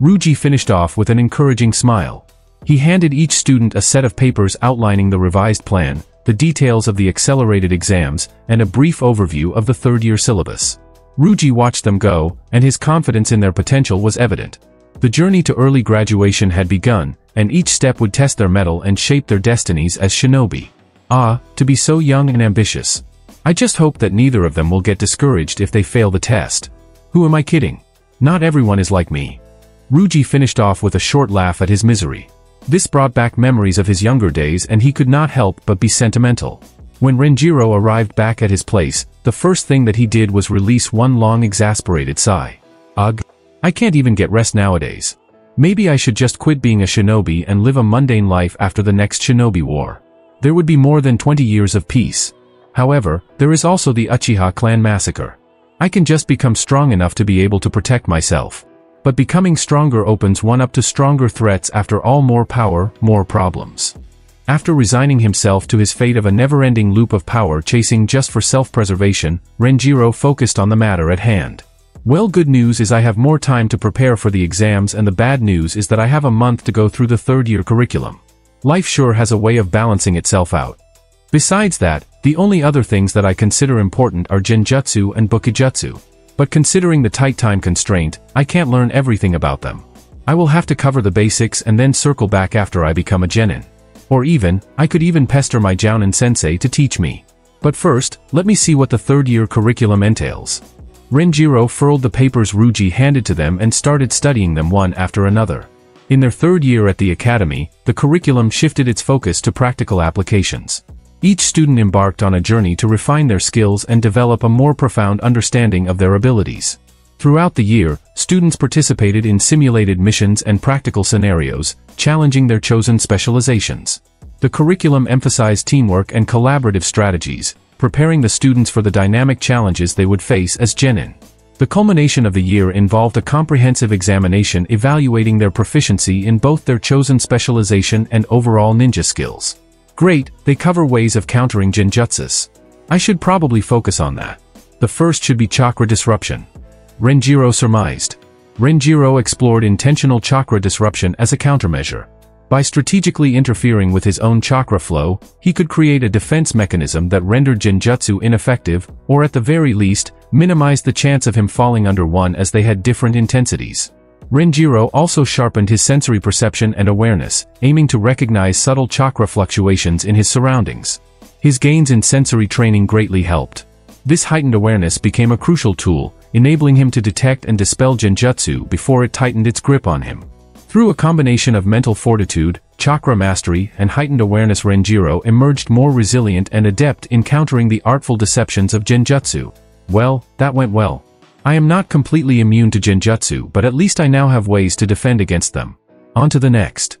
Ruji finished off with an encouraging smile. He handed each student a set of papers outlining the revised plan, the details of the accelerated exams, and a brief overview of the third-year syllabus. Ruji watched them go, and his confidence in their potential was evident. The journey to early graduation had begun, and each step would test their mettle and shape their destinies as shinobi. Ah, to be so young and ambitious. I just hope that neither of them will get discouraged if they fail the test. Who am I kidding? Not everyone is like me. Ruji finished off with a short laugh at his misery. This brought back memories of his younger days, and he could not help but be sentimental. When Renjiro arrived back at his place, the first thing that he did was release one long exasperated sigh. Ugh. I can't even get rest nowadays. Maybe I should just quit being a shinobi and live a mundane life after the next shinobi war. There would be more than twenty years of peace. However, there is also the Uchiha clan massacre. I can just become strong enough to be able to protect myself. But becoming stronger opens one up to stronger threats. After all, more power, more problems. After resigning himself to his fate of a never-ending loop of power chasing just for self-preservation, Renjiro focused on the matter at hand. Well, good news is I have more time to prepare for the exams, and the bad news is that I have a month to go through the third-year curriculum. Life sure has a way of balancing itself out. Besides that, the only other things that I consider important are Genjutsu and Bokijutsu. But considering the tight time constraint, I can't learn everything about them. I will have to cover the basics and then circle back after I become a genin. Or even, I could even pester my Jounin sensei to teach me. But first, let me see what the third-year curriculum entails. Renjiro furled the papers Ruji handed to them and started studying them one after another. In their third year at the academy, the curriculum shifted its focus to practical applications. Each student embarked on a journey to refine their skills and develop a more profound understanding of their abilities. Throughout the year, students participated in simulated missions and practical scenarios, challenging their chosen specializations. The curriculum emphasized teamwork and collaborative strategies, preparing the students for the dynamic challenges they would face as genin. The culmination of the year involved a comprehensive examination evaluating their proficiency in both their chosen specialization and overall ninja skills. Great, they cover ways of countering genjutsus. I should probably focus on that. The first should be chakra disruption, Renjiro surmised. Renjiro explored intentional chakra disruption as a countermeasure. By strategically interfering with his own chakra flow, he could create a defense mechanism that rendered genjutsu ineffective, or at the very least, minimized the chance of him falling under one, as they had different intensities. Renjiro also sharpened his sensory perception and awareness, aiming to recognize subtle chakra fluctuations in his surroundings. His gains in sensory training greatly helped. This heightened awareness became a crucial tool, enabling him to detect and dispel genjutsu before it tightened its grip on him. Through a combination of mental fortitude, chakra mastery, and heightened awareness, Renjiro emerged more resilient and adept in countering the artful deceptions of genjutsu. Well, that went well. I am not completely immune to genjutsu, but at least I now have ways to defend against them. On to the next.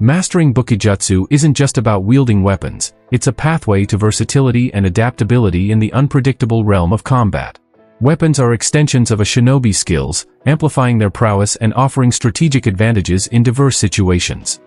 Mastering Bokijutsu isn't just about wielding weapons, it's a pathway to versatility and adaptability in the unpredictable realm of combat. Weapons are extensions of a shinobi's skills, amplifying their prowess and offering strategic advantages in diverse situations.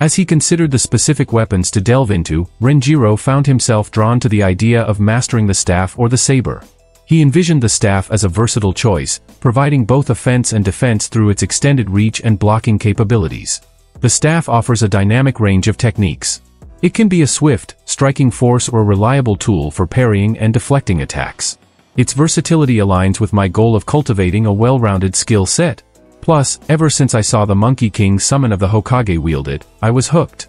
As he considered the specific weapons to delve into, Renjiro found himself drawn to the idea of mastering the staff or the saber. He envisioned the staff as a versatile choice, providing both offense and defense through its extended reach and blocking capabilities. The staff offers a dynamic range of techniques. It can be a swift, striking force or a reliable tool for parrying and deflecting attacks. Its versatility aligns with my goal of cultivating a well-rounded skill set. Plus, ever since I saw the Monkey King summon of the Hokage wield it, I was hooked.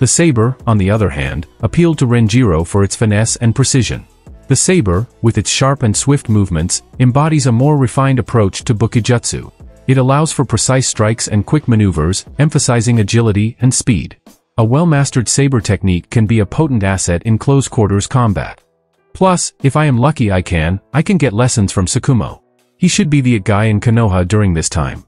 The saber, on the other hand, appealed to Renjiro for its finesse and precision. The saber, with its sharp and swift movements, embodies a more refined approach to Bokijutsu. It allows for precise strikes and quick maneuvers, emphasizing agility and speed. A well-mastered saber technique can be a potent asset in close-quarters combat. Plus, if I am lucky I can, I can get lessons from Sakumo. He should be the guy in Konoha during this time.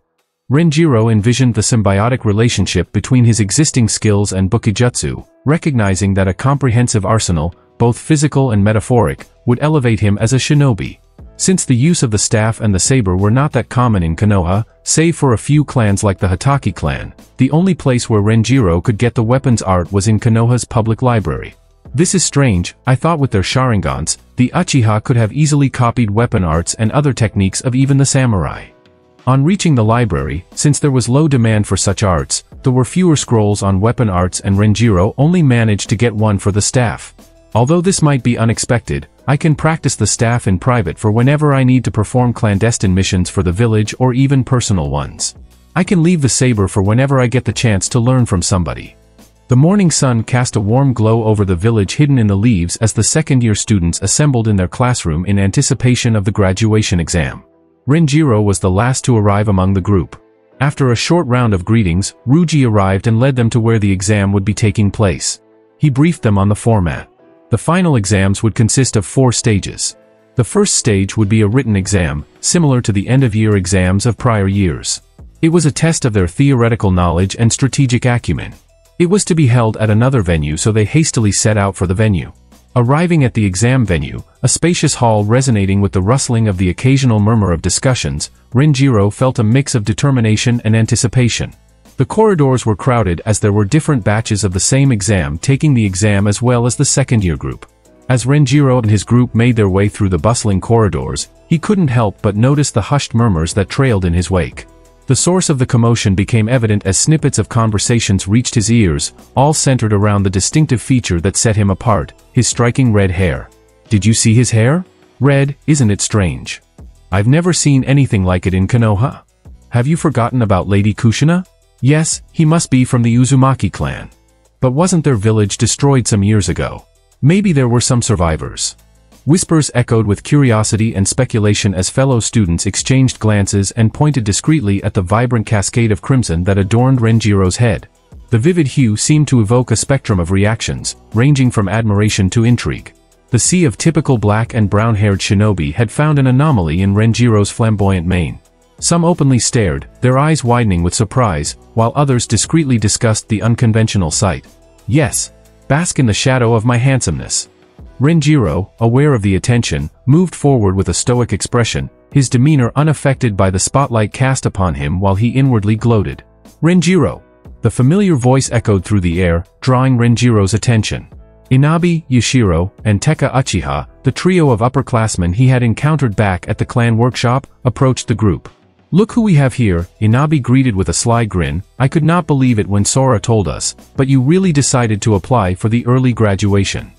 Renjiro envisioned the symbiotic relationship between his existing skills and Bokijutsu, recognizing that a comprehensive arsenal, both physical and metaphoric, would elevate him as a shinobi. Since the use of the staff and the saber were not that common in Konoha, save for a few clans like the Hatake clan, the only place where Renjiro could get the weapons art was in Konoha's public library. This is strange, I thought. With their Sharingans, the Uchiha could have easily copied weapon arts and other techniques of even the samurai. On reaching the library, since there was low demand for such arts, there were fewer scrolls on weapon arts and Renjiro only managed to get one for the staff. Although this might be unexpected, I can practice the staff in private for whenever I need to perform clandestine missions for the village or even personal ones. I can leave the saber for whenever I get the chance to learn from somebody. The morning sun cast a warm glow over the village hidden in the leaves as the second-year students assembled in their classroom in anticipation of the graduation exam. Renjiro was the last to arrive among the group. After a short round of greetings, Ruji arrived and led them to where the exam would be taking place. He briefed them on the format. The final exams would consist of four stages. The first stage would be a written exam, similar to the end-of-year exams of prior years. It was a test of their theoretical knowledge and strategic acumen. It was to be held at another venue, so they hastily set out for the venue. Arriving at the exam venue, a spacious hall resonating with the rustling of the occasional murmur of discussions, Renjiro felt a mix of determination and anticipation. The corridors were crowded as there were different batches of the same exam taking the exam, as well as the second-year group. As Renjiro and his group made their way through the bustling corridors, he couldn't help but notice the hushed murmurs that trailed in his wake. The source of the commotion became evident as snippets of conversations reached his ears, all centered around the distinctive feature that set him apart, his striking red hair. "Did you see his hair? Red, isn't it strange? I've never seen anything like it in Konoha. Have you forgotten about Lady Kushina? Yes, he must be from the Uzumaki clan. But wasn't their village destroyed some years ago? Maybe there were some survivors." Whispers echoed with curiosity and speculation as fellow students exchanged glances and pointed discreetly at the vibrant cascade of crimson that adorned Renjiro's head. The vivid hue seemed to evoke a spectrum of reactions, ranging from admiration to intrigue. The sea of typical black and brown-haired shinobi had found an anomaly in Renjiro's flamboyant mane. Some openly stared, their eyes widening with surprise, while others discreetly discussed the unconventional sight. "Yes. Bask in the shadow of my handsomeness." Renjiro, aware of the attention, moved forward with a stoic expression, his demeanor unaffected by the spotlight cast upon him, while he inwardly gloated. "Renjiro!" The familiar voice echoed through the air, drawing Renjiro's attention. Inabi, Yashiro, and Tekka Uchiha, the trio of upperclassmen he had encountered back at the clan workshop, approached the group. "Look who we have here," Inabi greeted with a sly grin. "I could not believe it when Sora told us, but you really decided to apply for the early graduation."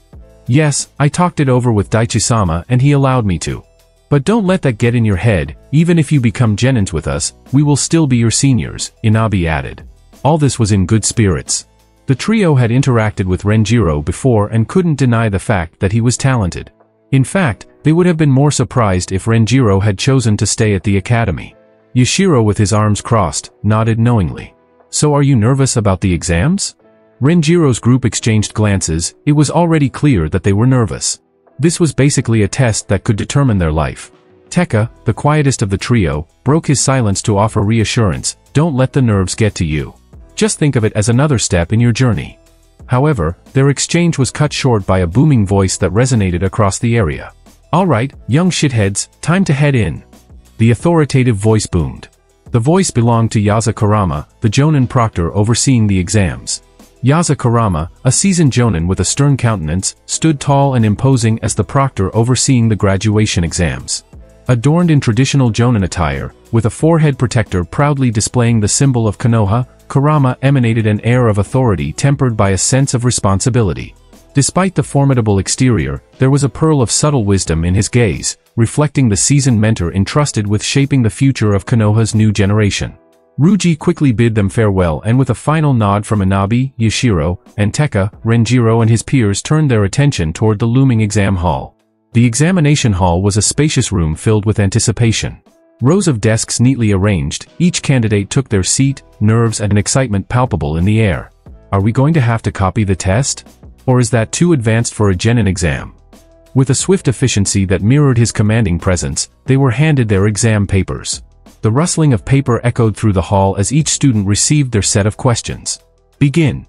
"Yes, I talked it over with Daichi-sama and he allowed me to. But don't let that get in your head, even if you become Genins with us, we will still be your seniors," Inabi added. All this was in good spirits. The trio had interacted with Renjiro before and couldn't deny the fact that he was talented. In fact, they would have been more surprised if Renjiro had chosen to stay at the academy. Yashiro, with his arms crossed, nodded knowingly. "So are you nervous about the exams?" Renjiro's group exchanged glances. It was already clear that they were nervous. This was basically a test that could determine their life. Tekka, the quietest of the trio, broke his silence to offer reassurance. "Don't let the nerves get to you. Just think of it as another step in your journey." However, their exchange was cut short by a booming voice that resonated across the area. "All right, young shitheads, time to head in." The authoritative voice boomed. The voice belonged to Yaza Kurama, the Jounin proctor overseeing the exams. Yaza Kurama, a seasoned Jounin with a stern countenance, stood tall and imposing as the proctor overseeing the graduation exams. Adorned in traditional Jounin attire, with a forehead protector proudly displaying the symbol of Konoha, Kurama emanated an air of authority tempered by a sense of responsibility. Despite the formidable exterior, there was a pearl of subtle wisdom in his gaze, reflecting the seasoned mentor entrusted with shaping the future of Konoha's new generation. Ruji quickly bid them farewell, and with a final nod from Inabi, Yashiro, and Tekka, Renjiro and his peers turned their attention toward the looming exam hall. The examination hall was a spacious room filled with anticipation. Rows of desks neatly arranged, each candidate took their seat, nerves and an excitement palpable in the air. "Are we going to have to copy the test? Or is that too advanced for a genin exam?" With a swift efficiency that mirrored his commanding presence, they were handed their exam papers. The rustling of paper echoed through the hall as each student received their set of questions. "Begin."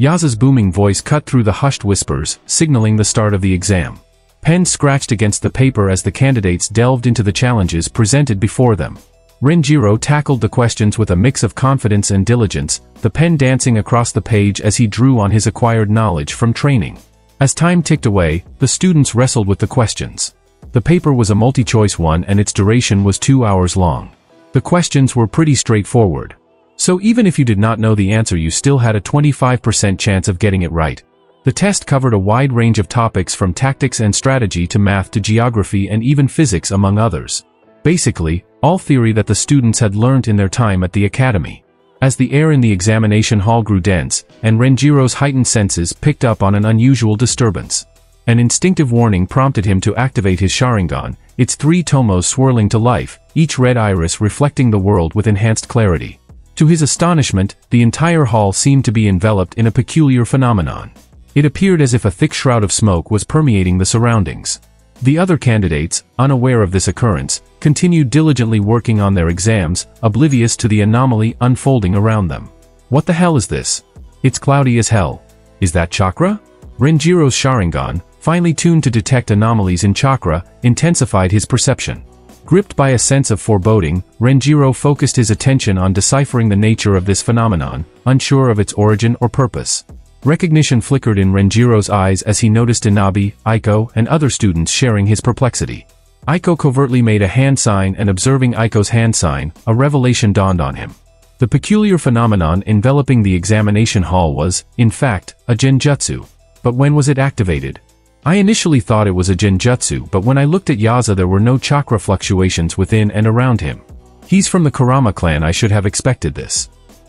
Yaza's booming voice cut through the hushed whispers, signaling the start of the exam. Pens scratched against the paper as the candidates delved into the challenges presented before them. Renjiro tackled the questions with a mix of confidence and diligence, the pen dancing across the page as he drew on his acquired knowledge from training. As time ticked away, the students wrestled with the questions. The paper was a multi-choice one and its duration was two hours long. The questions were pretty straightforward. So even if you did not know the answer, you still had a twenty-five percent chance of getting it right. The test covered a wide range of topics, from tactics and strategy to math to geography and even physics, among others. Basically, all theory that the students had learned in their time at the academy. As the air in the examination hall grew dense, and Renjiro's heightened senses picked up on an unusual disturbance. An instinctive warning prompted him to activate his Sharingan, its three tomos swirling to life, each red iris reflecting the world with enhanced clarity. To his astonishment, the entire hall seemed to be enveloped in a peculiar phenomenon. It appeared as if a thick shroud of smoke was permeating the surroundings. The other candidates, unaware of this occurrence, continued diligently working on their exams, oblivious to the anomaly unfolding around them. What the hell is this? It's cloudy as hell. Is that chakra? Renjiro's Sharingan, finely tuned to detect anomalies in chakra, intensified his perception. Gripped by a sense of foreboding, Renjiro focused his attention on deciphering the nature of this phenomenon, unsure of its origin or purpose. Recognition flickered in Renjiro's eyes as he noticed Inabi, Aiko, and other students sharing his perplexity. Aiko covertly made a hand sign, and observing Aiko's hand sign, a revelation dawned on him. The peculiar phenomenon enveloping the examination hall was, in fact, a genjutsu. But when was it activated? I initially thought it was a genjutsu, but when I looked at Yaza, there were no chakra fluctuations within and around him. He's from the Kurama clan, I should have expected this.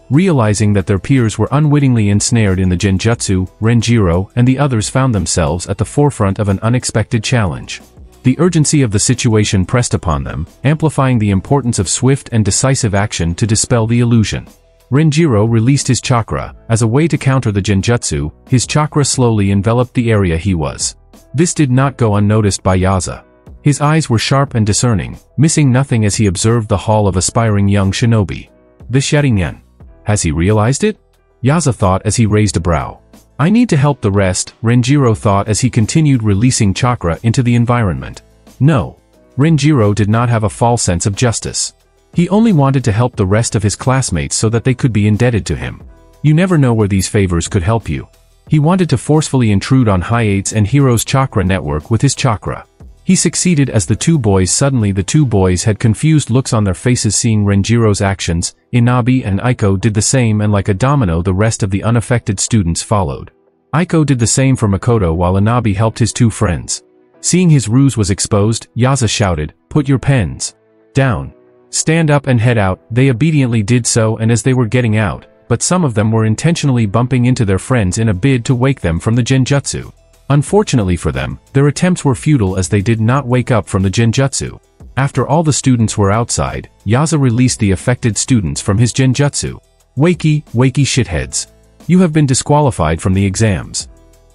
Realizing that their peers were unwittingly ensnared in the genjutsu, Renjiro and the others found themselves at the forefront of an unexpected challenge. The urgency of the situation pressed upon them, amplifying the importance of swift and decisive action to dispel the illusion. Renjiro released his chakra. As a way to counter the genjutsu, his chakra slowly enveloped the area he was. This did not go unnoticed by Yaza. His eyes were sharp and discerning, missing nothing as he observed the hall of aspiring young shinobi. The Sharingan. Has he realized it? Yaza thought as he raised a brow. I need to help the rest, Renjiro thought as he continued releasing chakra into the environment. No. Renjiro did not have a false sense of justice. He only wanted to help the rest of his classmates so that they could be indebted to him. You never know where these favors could help you. He wanted to forcefully intrude on Hayate's and Hiro's chakra network with his chakra. He succeeded as the two boys suddenly the two boys had confused looks on their faces seeing Renjiro's actions. Inabi and Aiko did the same, and like a domino the rest of the unaffected students followed. Aiko did the same for Makoto while Inabi helped his two friends. Seeing his ruse was exposed, Yaza shouted, "Put your pens down. Stand up and head out." They obediently did so, and as they were getting out, but some of them were intentionally bumping into their friends in a bid to wake them from the genjutsu. Unfortunately for them, their attempts were futile as they did not wake up from the genjutsu. After all the students were outside, Yaza released the affected students from his genjutsu. Wakey, wakey shitheads. You have been disqualified from the exams.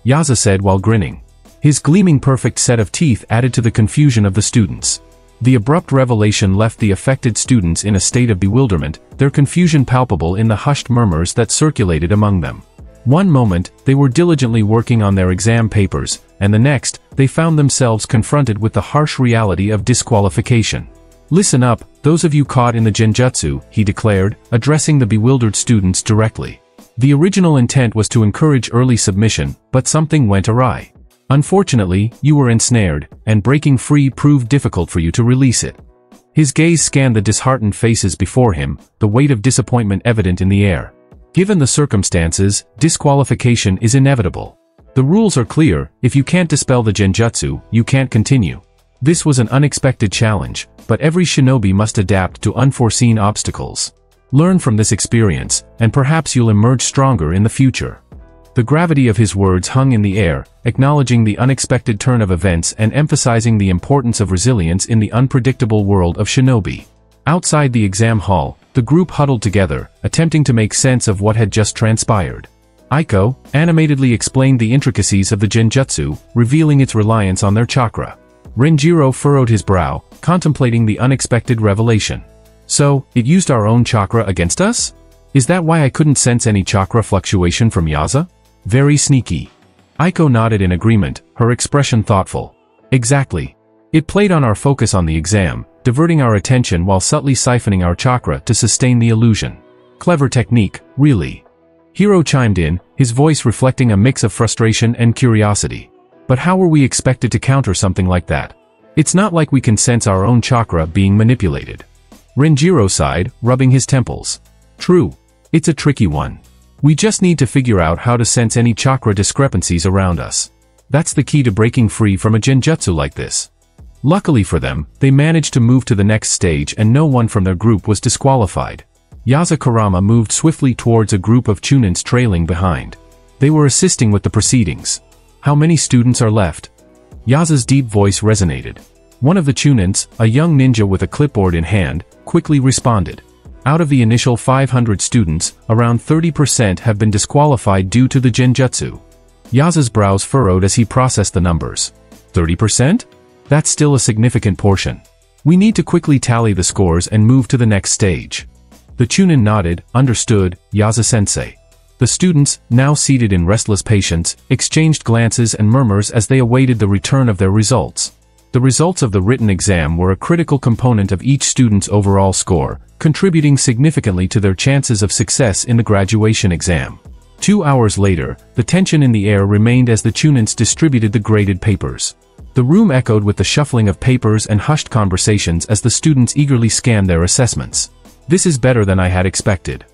Yaza said while grinning. His gleaming perfect set of teeth added to the confusion of the students. The abrupt revelation left the affected students in a state of bewilderment, their confusion palpable in the hushed murmurs that circulated among them. One moment, they were diligently working on their exam papers, and the next, they found themselves confronted with the harsh reality of disqualification. "Listen up, those of you caught in the genjutsu," he declared, addressing the bewildered students directly. The original intent was to encourage early submission, but something went awry. Unfortunately, you were ensnared, and breaking free proved difficult for you to release it. His gaze scanned the disheartened faces before him, the weight of disappointment evident in the air. Given the circumstances, disqualification is inevitable. The rules are clear: if you can't dispel the genjutsu, you can't continue. This was an unexpected challenge, but every shinobi must adapt to unforeseen obstacles. Learn from this experience, and perhaps you'll emerge stronger in the future. The gravity of his words hung in the air, acknowledging the unexpected turn of events and emphasizing the importance of resilience in the unpredictable world of shinobi. Outside the exam hall, the group huddled together, attempting to make sense of what had just transpired. Aiko animatedly explained the intricacies of the genjutsu, revealing its reliance on their chakra. Renjiro furrowed his brow, contemplating the unexpected revelation. So, it used our own chakra against us? Is that why I couldn't sense any chakra fluctuation from Yaza? Very sneaky. Aiko nodded in agreement, her expression thoughtful. Exactly. It played on our focus on the exam, diverting our attention while subtly siphoning our chakra to sustain the illusion. Clever technique, really. Hiro chimed in, his voice reflecting a mix of frustration and curiosity. But how were we expected to counter something like that? It's not like we can sense our own chakra being manipulated. Renjiro sighed, rubbing his temples. True. It's a tricky one. We just need to figure out how to sense any chakra discrepancies around us. That's the key to breaking free from a genjutsu like this. Luckily for them, they managed to move to the next stage, and no one from their group was disqualified. Yaza Kurama moved swiftly towards a group of Chunins trailing behind. They were assisting with the proceedings. How many students are left? Yaza's deep voice resonated. One of the Chunins, a young ninja with a clipboard in hand, quickly responded. Out of the initial five hundred students, around thirty percent have been disqualified due to the genjutsu. Yaza's brows furrowed as he processed the numbers. thirty percent? That's still a significant portion. We need to quickly tally the scores and move to the next stage. The Chunin nodded, understood, Yaza-sensei. The students, now seated in restless patience, exchanged glances and murmurs as they awaited the return of their results. The results of the written exam were a critical component of each student's overall score, contributing significantly to their chances of success in the graduation exam. Two hours later, the tension in the air remained as the Chunins distributed the graded papers. The room echoed with the shuffling of papers and hushed conversations as the students eagerly scanned their assessments. "This is better than I had expected,"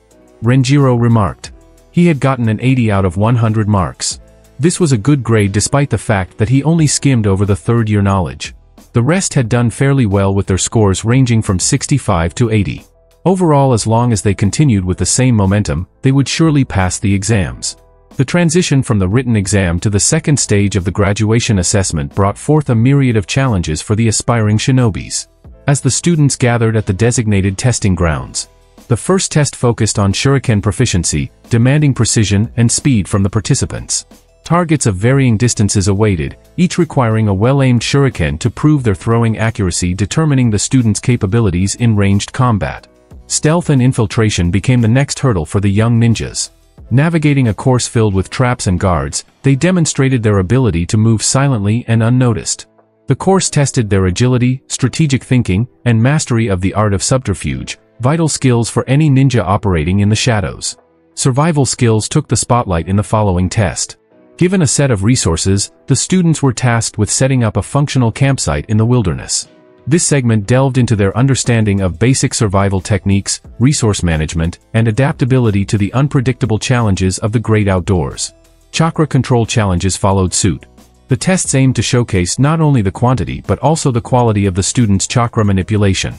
Renjiro remarked. He had gotten an eighty out of one hundred marks. This was a good grade despite the fact that he only skimmed over the third-year knowledge. The rest had done fairly well with their scores ranging from sixty-five to eighty. Overall, as long as they continued with the same momentum, they would surely pass the exams. The transition from the written exam to the second stage of the graduation assessment brought forth a myriad of challenges for the aspiring shinobis. As the students gathered at the designated testing grounds, the first test focused on shuriken proficiency, demanding precision and speed from the participants. Targets of varying distances awaited, each requiring a well-aimed shuriken to prove their throwing accuracy, determining the students' capabilities in ranged combat. Stealth and infiltration became the next hurdle for the young ninjas. Navigating a course filled with traps and guards, they demonstrated their ability to move silently and unnoticed. The course tested their agility, strategic thinking, and mastery of the art of subterfuge, vital skills for any ninja operating in the shadows. Survival skills took the spotlight in the following test. Given a set of resources, the students were tasked with setting up a functional campsite in the wilderness. This segment delved into their understanding of basic survival techniques, resource management, and adaptability to the unpredictable challenges of the great outdoors. Chakra control challenges followed suit. The tests aimed to showcase not only the quantity but also the quality of the students' chakra manipulation.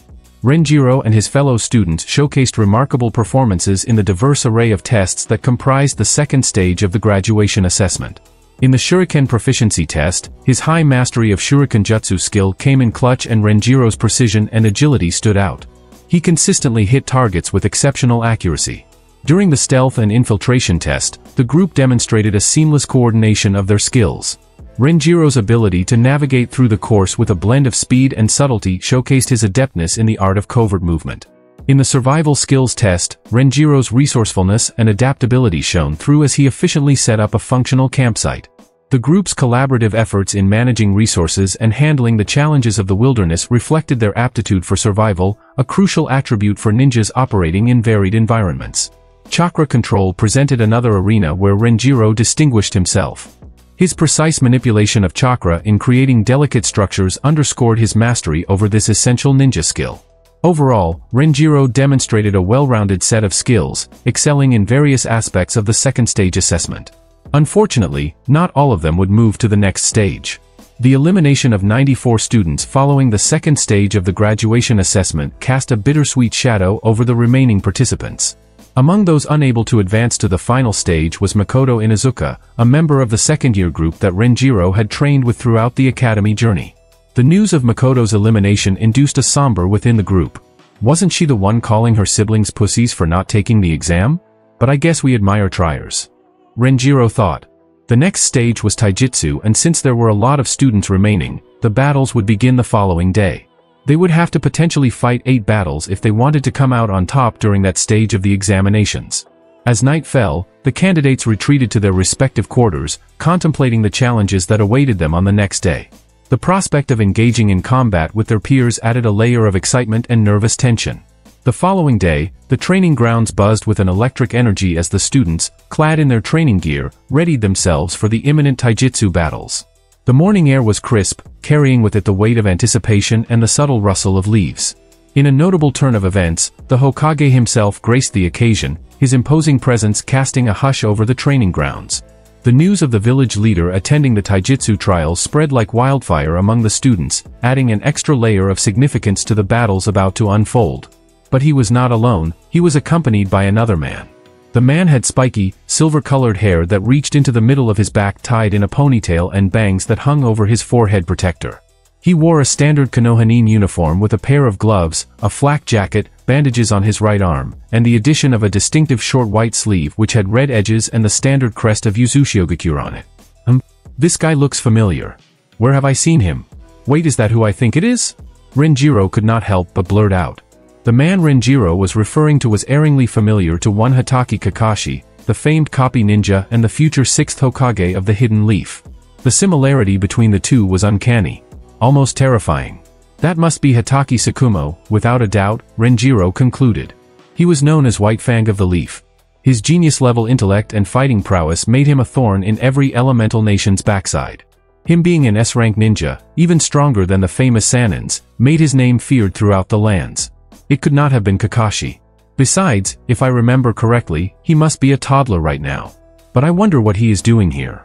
Renjiro and his fellow students showcased remarkable performances in the diverse array of tests that comprised the second stage of the graduation assessment. In the shuriken proficiency test, his high mastery of shuriken jutsu skill came in clutch, and Renjiro's precision and agility stood out. He consistently hit targets with exceptional accuracy. During the stealth and infiltration test, the group demonstrated a seamless coordination of their skills. Renjiro's ability to navigate through the course with a blend of speed and subtlety showcased his adeptness in the art of covert movement. In the survival skills test, Renjiro's resourcefulness and adaptability shone through as he efficiently set up a functional campsite. The group's collaborative efforts in managing resources and handling the challenges of the wilderness reflected their aptitude for survival, a crucial attribute for ninjas operating in varied environments. Chakra control presented another arena where Renjiro distinguished himself. His precise manipulation of chakra in creating delicate structures underscored his mastery over this essential ninja skill. Overall, Renjiro demonstrated a well-rounded set of skills, excelling in various aspects of the second stage assessment. Unfortunately, not all of them would move to the next stage. The elimination of ninety-four students following the second stage of the graduation assessment cast a bittersweet shadow over the remaining participants. Among those unable to advance to the final stage was Makoto Inuzuka, a member of the second-year group that Renjiro had trained with throughout the academy journey. The news of Makoto's elimination induced a somber within the group. Wasn't she the one calling her siblings pussies for not taking the exam? But I guess we admire triers, Renjiro thought. The next stage was taijutsu, and since there were a lot of students remaining, the battles would begin the following day. They would have to potentially fight eight battles if they wanted to come out on top during that stage of the examinations. As night fell, the candidates retreated to their respective quarters, contemplating the challenges that awaited them on the next day. The prospect of engaging in combat with their peers added a layer of excitement and nervous tension. The following day, the training grounds buzzed with an electric energy as the students, clad in their training gear, readied themselves for the imminent taijutsu battles. The morning air was crisp, carrying with it the weight of anticipation and the subtle rustle of leaves. In a notable turn of events, the Hokage himself graced the occasion, his imposing presence casting a hush over the training grounds. The news of the village leader attending the taijutsu trials spread like wildfire among the students, adding an extra layer of significance to the battles about to unfold. But he was not alone, he was accompanied by another man. The man had spiky, silver-colored hair that reached into the middle of his back, tied in a ponytail, and bangs that hung over his forehead protector. He wore a standard Konoha-nin uniform with a pair of gloves, a flak jacket, bandages on his right arm, and the addition of a distinctive short white sleeve which had red edges and the standard crest of Uzushiogakure on it. Um, this guy looks familiar. Where have I seen him? Wait, is that who I think it is? Renjiro could not help but blurt out. The man Renjiro was referring to was erringly familiar to one Hatake Kakashi, the famed copy ninja and the future sixth Hokage of the Hidden Leaf. The similarity between the two was uncanny, almost terrifying. That must be Hatake Sakumo, without a doubt, Renjiro concluded. He was known as White Fang of the Leaf. His genius-level intellect and fighting prowess made him a thorn in every elemental nation's backside. Him being an S rank ninja, even stronger than the famous Sanins, made his name feared throughout the lands. It could not have been Kakashi. Besides, if I remember correctly, he must be a toddler right now. But I wonder what he is doing here.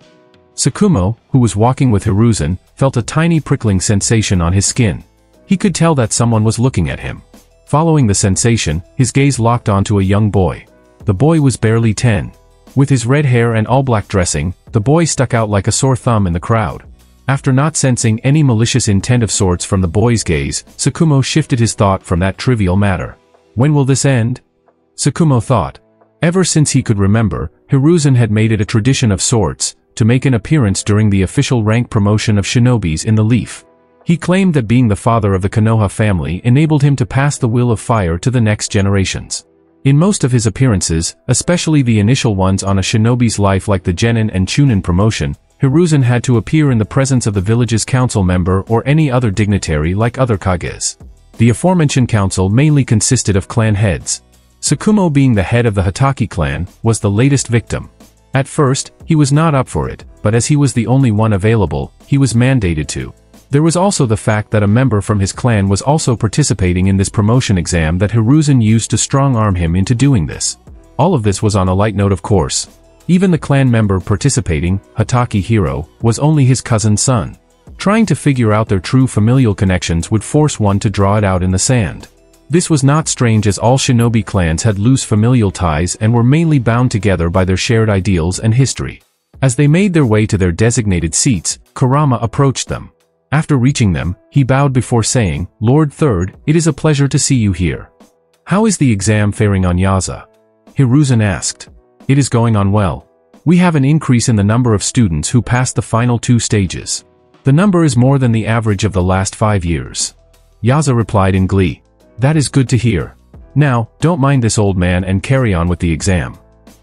Sakumo, who was walking with Hiruzen, felt a tiny prickling sensation on his skin. He could tell that someone was looking at him. Following the sensation, his gaze locked onto a young boy. The boy was barely ten. With his red hair and all-black dressing, the boy stuck out like a sore thumb in the crowd. After not sensing any malicious intent of sorts from the boy's gaze, Sakumo shifted his thought from that trivial matter. When will this end? Sakumo thought. Ever since he could remember, Hiruzen had made it a tradition of sorts to make an appearance during the official rank promotion of shinobis in the Leaf. He claimed that being the father of the Konoha family enabled him to pass the will of fire to the next generations. In most of his appearances, especially the initial ones on a shinobi's life like the Genin and Chunin promotion, Hiruzen had to appear in the presence of the village's council member or any other dignitary like other Kages. The aforementioned council mainly consisted of clan heads. Sakumo, being the head of the Hatake clan, was the latest victim. At first, he was not up for it, but as he was the only one available, he was mandated to. There was also the fact that a member from his clan was also participating in this promotion exam that Hiruzen used to strong-arm him into doing this. All of this was on a light note, of course. Even the clan member participating, Hatake Hiro, was only his cousin's son. Trying to figure out their true familial connections would force one to draw it out in the sand. This was not strange, as all shinobi clans had loose familial ties and were mainly bound together by their shared ideals and history. As they made their way to their designated seats, Kurama approached them. After reaching them, he bowed before saying, "Lord Third, it is a pleasure to see you here. How is the exam faring on Yaza?" Hiruzen asked. "It is going on well. We have an increase in the number of students who passed the final two stages. The number is more than the average of the last five years. Yaza replied in glee. "That is good to hear. Now, don't mind this old man and carry on with the exam."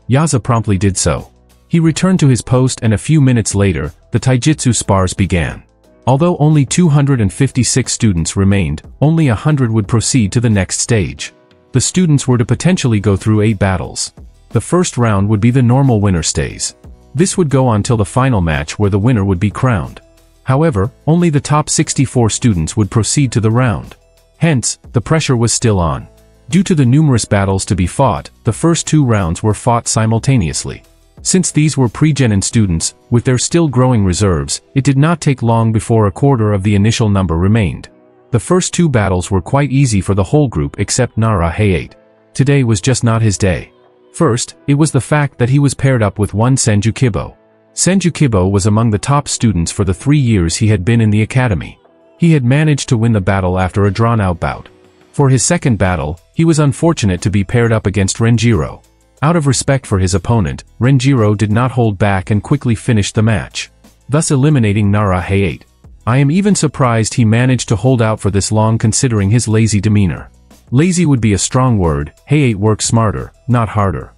Yaza promptly did so. He returned to his post, and a few minutes later, the taijutsu spars began. Although only two hundred fifty-six students remained, only one hundred would proceed to the next stage. The students were to potentially go through eight battles. The first round would be the normal winner stays. This would go on till the final match, where the winner would be crowned. However, only the top sixty-four students would proceed to the round. Hence, the pressure was still on. Due to the numerous battles to be fought, the first two rounds were fought simultaneously. Since these were pre-Genin students, with their still growing reserves, it did not take long before a quarter of the initial number remained. The first two battles were quite easy for the whole group except Nara Hayate. Today was just not his day. First, it was the fact that he was paired up with one Senju Kibo. Senju Kibo was among the top students for the three years he had been in the academy. He had managed to win the battle after a drawn-out bout. For his second battle, he was unfortunate to be paired up against Renjiro. Out of respect for his opponent, Renjiro did not hold back and quickly finished the match, thus eliminating Nara Hayate. I am even surprised he managed to hold out for this long, considering his lazy demeanor. Lazy would be a strong word. Hayate worked smarter, not harder.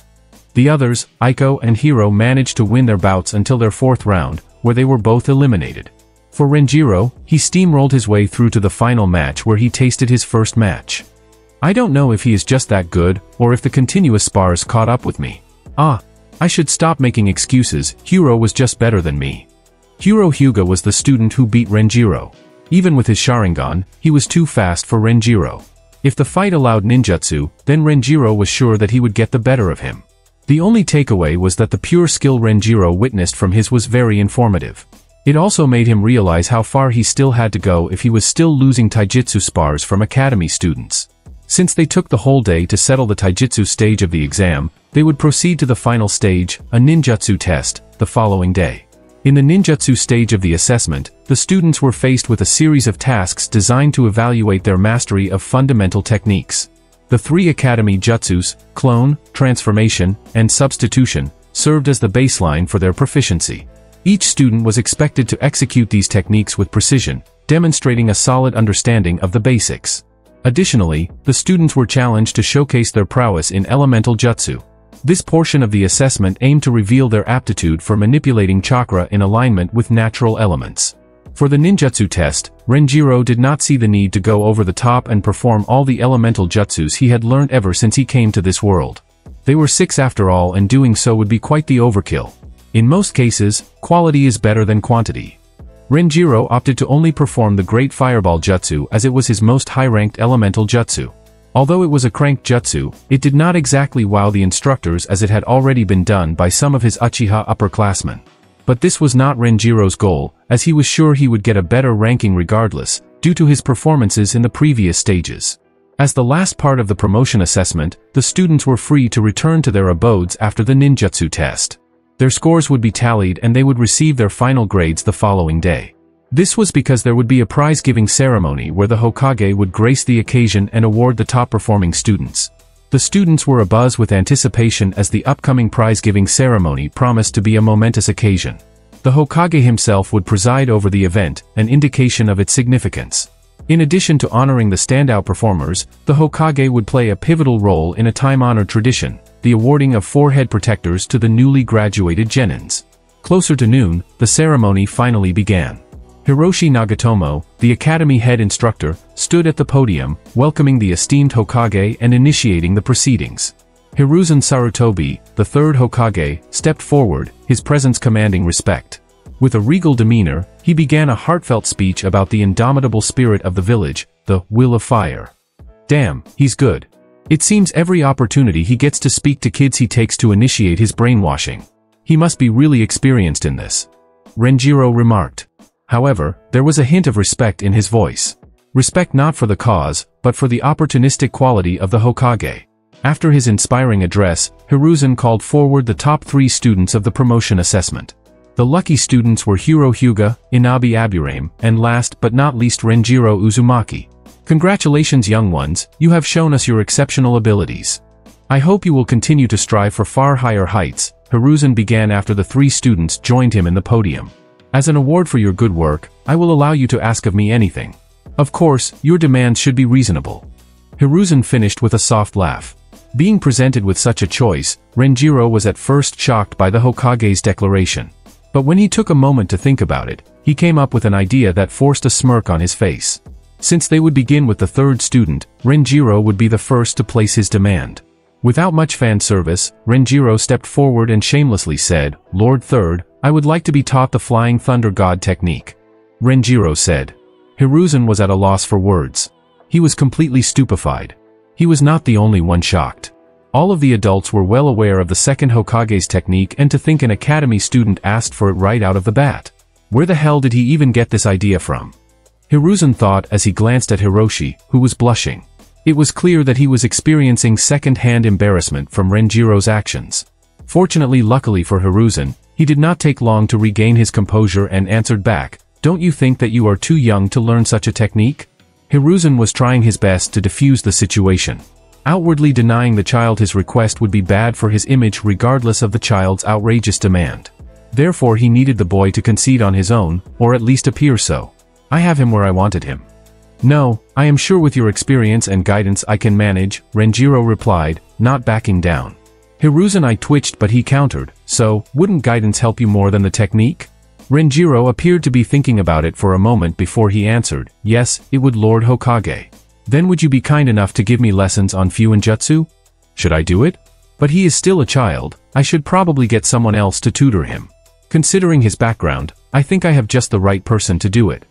The others, Aiko and Hiro, managed to win their bouts until their fourth round, where they were both eliminated. For Renjiro, he steamrolled his way through to the final match, where he tasted his first match. I don't know if he is just that good, or if the continuous spars caught up with me. Ah, I should stop making excuses. Hiro was just better than me. Hiro Hyuga was the student who beat Renjiro. Even with his Sharingan, he was too fast for Renjiro. If the fight allowed ninjutsu, then Renjiro was sure that he would get the better of him. The only takeaway was that the pure skill Renjiro witnessed from his was very informative. It also made him realize how far he still had to go if he was still losing taijutsu spars from academy students. Since they took the whole day to settle the taijutsu stage of the exam, they would proceed to the final stage, a ninjutsu test, the following day. In the ninjutsu stage of the assessment, the students were faced with a series of tasks designed to evaluate their mastery of fundamental techniques. The three academy jutsus, clone, transformation, and substitution, served as the baseline for their proficiency. Each student was expected to execute these techniques with precision, demonstrating a solid understanding of the basics. Additionally, the students were challenged to showcase their prowess in elemental jutsu. This portion of the assessment aimed to reveal their aptitude for manipulating chakra in alignment with natural elements. For the ninjutsu test, Renjiro did not see the need to go over the top and perform all the elemental jutsus he had learned ever since he came to this world. They were six after all, and doing so would be quite the overkill. In most cases, quality is better than quantity. Renjiro opted to only perform the Great Fireball Jutsu as it was his most high-ranked elemental jutsu. Although it was a crank jutsu, it did not exactly wow the instructors as it had already been done by some of his Uchiha upperclassmen. But this was not Renjiro's goal, as he was sure he would get a better ranking regardless, due to his performances in the previous stages. As the last part of the promotion assessment, the students were free to return to their abodes after the ninjutsu test. Their scores would be tallied and they would receive their final grades the following day. This was because there would be a prize-giving ceremony where the Hokage would grace the occasion and award the top-performing students. The students were abuzz with anticipation as the upcoming prize-giving ceremony promised to be a momentous occasion. The Hokage himself would preside over the event, an indication of its significance. In addition to honoring the standout performers, the Hokage would play a pivotal role in a time-honored tradition, the awarding of forehead protectors to the newly graduated Genins. Closer to noon, the ceremony finally began. Hiroshi Nagatomo, the academy head instructor, stood at the podium, welcoming the esteemed Hokage and initiating the proceedings. Hiruzen Sarutobi, the third Hokage, stepped forward, his presence commanding respect. With a regal demeanor, he began a heartfelt speech about the indomitable spirit of the village, the Will of Fire. Damn, he's good. It seems every opportunity he gets to speak to kids he takes to initiate his brainwashing. He must be really experienced in this, Renjiro remarked. However, there was a hint of respect in his voice. Respect not for the cause, but for the opportunistic quality of the Hokage. After his inspiring address, Hiruzen called forward the top three students of the promotion assessment. The lucky students were Hiro Hyuga, Inabi Aburaim, and last but not least Renjiro Uzumaki. Congratulations, young ones, you have shown us your exceptional abilities. I hope you will continue to strive for far higher heights, Hiruzen began after the three students joined him in the podium. As an award for your good work, I will allow you to ask of me anything. Of course, your demands should be reasonable. Hiruzen finished with a soft laugh. Being presented with such a choice, Renjiro was at first shocked by the Hokage's declaration. But when he took a moment to think about it, he came up with an idea that forced a smirk on his face. Since they would begin with the third student, Renjiro would be the first to place his demand. Without much fan service, Renjiro stepped forward and shamelessly said, Lord Third, I would like to be taught the Flying Thunder God technique. Renjiro said. Hiruzen was at a loss for words. He was completely stupefied. He was not the only one shocked. All of the adults were well aware of the second Hokage's technique, and to think an academy student asked for it right out of the bat. Where the hell did he even get this idea from? Hiruzen thought as he glanced at Hiroshi, who was blushing. It was clear that he was experiencing second-hand embarrassment from Renjiro's actions. Fortunately, luckily for Hiruzen, he did not take long to regain his composure and answered back, Don't you think that you are too young to learn such a technique? Hiruzen was trying his best to defuse the situation. Outwardly denying the child his request would be bad for his image regardless of the child's outrageous demand. Therefore he needed the boy to concede on his own, or at least appear so. I have him where I wanted him. No, I am sure with your experience and guidance I can manage, Renjiro replied, not backing down. Hiruzen I twitched, but he countered, so, wouldn't guidance help you more than the technique? Renjiro appeared to be thinking about it for a moment before he answered, yes, it would, Lord Hokage. Then would you be kind enough to give me lessons on Fuinjutsu? Should I do it? But he is still a child, I should probably get someone else to tutor him. Considering his background, I think I have just the right person to do it.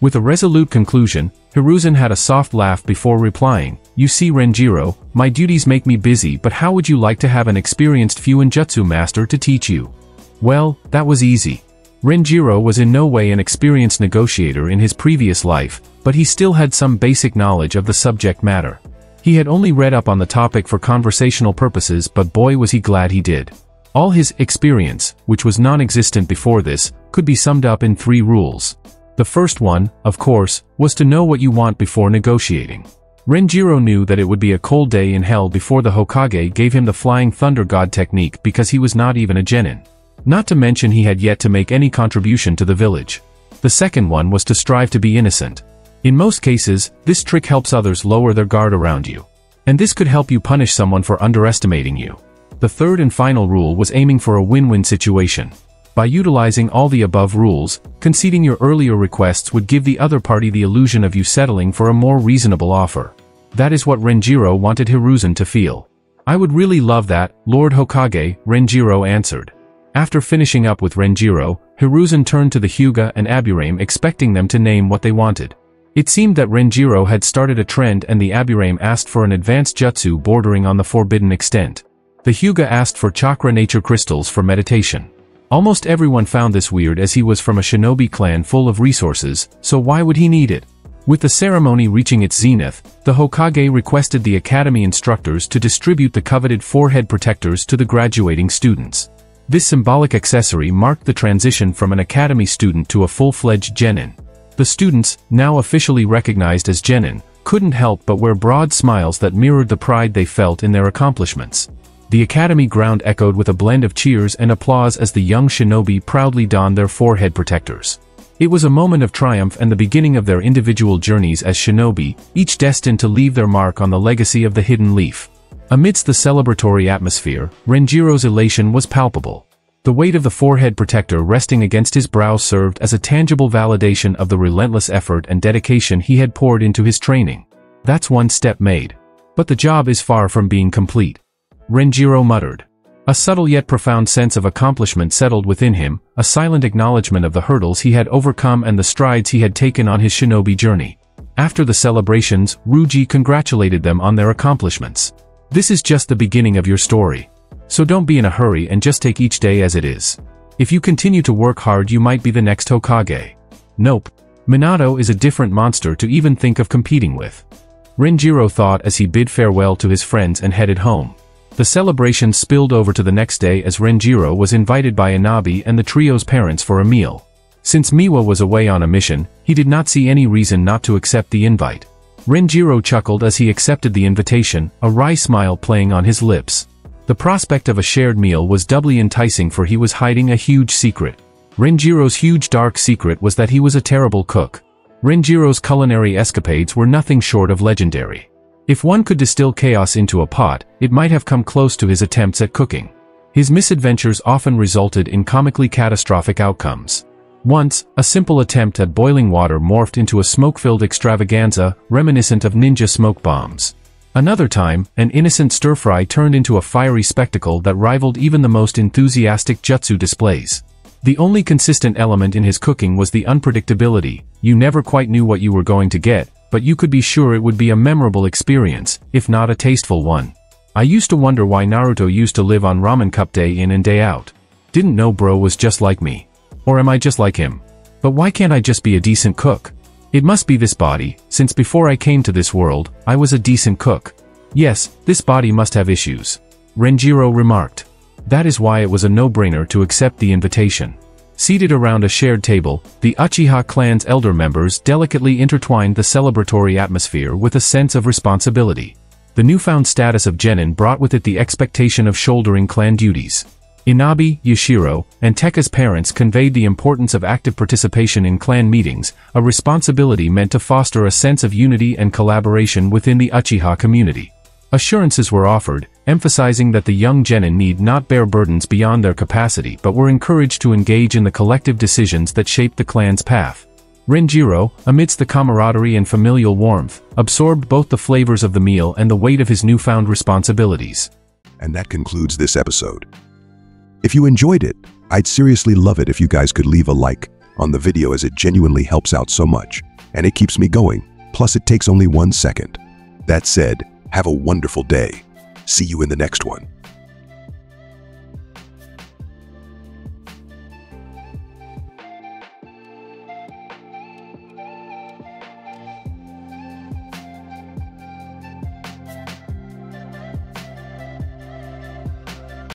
With a resolute conclusion, Hiruzen had a soft laugh before replying, You see Renjiro, my duties make me busy, but how would you like to have an experienced Fuinjutsu master to teach you? Well, that was easy. Renjiro was in no way an experienced negotiator in his previous life, but he still had some basic knowledge of the subject matter. He had only read up on the topic for conversational purposes, but boy was he glad he did. All his experience, which was non-existent before this, could be summed up in three rules. The first one, of course, was to know what you want before negotiating. Renjiro knew that it would be a cold day in hell before the Hokage gave him the Flying Thunder God technique because he was not even a genin. Not to mention he had yet to make any contribution to the village. The second one was to strive to be innocent. In most cases, this trick helps others lower their guard around you. And this could help you punish someone for underestimating you. The third and final rule was aiming for a win-win situation. By utilizing all the above rules, conceding your earlier requests would give the other party the illusion of you settling for a more reasonable offer. That is what Renjiro wanted Hiruzen to feel. I would really love that, Lord Hokage, Renjiro answered. After finishing up with Renjiro, Hiruzen turned to the Hyuga and Aburame expecting them to name what they wanted. It seemed that Renjiro had started a trend and the Aburame asked for an advanced jutsu bordering on the forbidden extent. The Hyuga asked for chakra nature crystals for meditation. Almost everyone found this weird as he was from a shinobi clan full of resources, so why would he need it? With the ceremony reaching its zenith, the Hokage requested the academy instructors to distribute the coveted forehead protectors to the graduating students. This symbolic accessory marked the transition from an academy student to a full-fledged genin. The students, now officially recognized as genin, couldn't help but wear broad smiles that mirrored the pride they felt in their accomplishments. The academy ground echoed with a blend of cheers and applause as the young shinobi proudly donned their forehead protectors. It was a moment of triumph and the beginning of their individual journeys as shinobi, each destined to leave their mark on the legacy of the Hidden Leaf. Amidst the celebratory atmosphere, Renjiro's elation was palpable. The weight of the forehead protector resting against his brow served as a tangible validation of the relentless effort and dedication he had poured into his training. That's one step made. But the job is far from being complete. Renjiro muttered. A subtle yet profound sense of accomplishment settled within him, a silent acknowledgement of the hurdles he had overcome and the strides he had taken on his shinobi journey. After the celebrations, Ruji congratulated them on their accomplishments. This is just the beginning of your story. So don't be in a hurry and just take each day as it is. If you continue to work hard you might be the next Hokage. Nope. Minato is a different monster to even think of competing with. Renjiro thought as he bid farewell to his friends and headed home. The celebration spilled over to the next day as Renjiro was invited by Inabi and the trio's parents for a meal. Since Miwa was away on a mission, he did not see any reason not to accept the invite. Renjiro chuckled as he accepted the invitation, a wry smile playing on his lips. The prospect of a shared meal was doubly enticing for he was hiding a huge secret. Renjiro's huge dark secret was that he was a terrible cook. Renjiro's culinary escapades were nothing short of legendary. If one could distill chaos into a pot, it might have come close to his attempts at cooking. His misadventures often resulted in comically catastrophic outcomes. Once, a simple attempt at boiling water morphed into a smoke-filled extravaganza, reminiscent of ninja smoke bombs. Another time, an innocent stir-fry turned into a fiery spectacle that rivaled even the most enthusiastic jutsu displays. The only consistent element in his cooking was the unpredictability. You never quite knew what you were going to get, but you could be sure it would be a memorable experience, if not a tasteful one. I used to wonder why Naruto used to live on ramen cup day in and day out. Didn't know bro was just like me. Or am I just like him? But why can't I just be a decent cook? It must be this body, since before I came to this world, I was a decent cook. Yes, this body must have issues. Renjiro remarked. That is why it was a no-brainer to accept the invitation. Seated around a shared table, the Uchiha clan's elder members delicately intertwined the celebratory atmosphere with a sense of responsibility. The newfound status of genin brought with it the expectation of shouldering clan duties. Inabi, Yashiro, and Tekka's parents conveyed the importance of active participation in clan meetings, a responsibility meant to foster a sense of unity and collaboration within the Uchiha community. Assurances were offered, emphasizing that the young genin need not bear burdens beyond their capacity but were encouraged to engage in the collective decisions that shaped the clan's path. Renjiro, amidst the camaraderie and familial warmth, absorbed both the flavors of the meal and the weight of his newfound responsibilities. And that concludes this episode. If you enjoyed it, I'd seriously love it if you guys could leave a like on the video as it genuinely helps out so much, and it keeps me going, plus it takes only one second. That said, have a wonderful day. See you in the next one.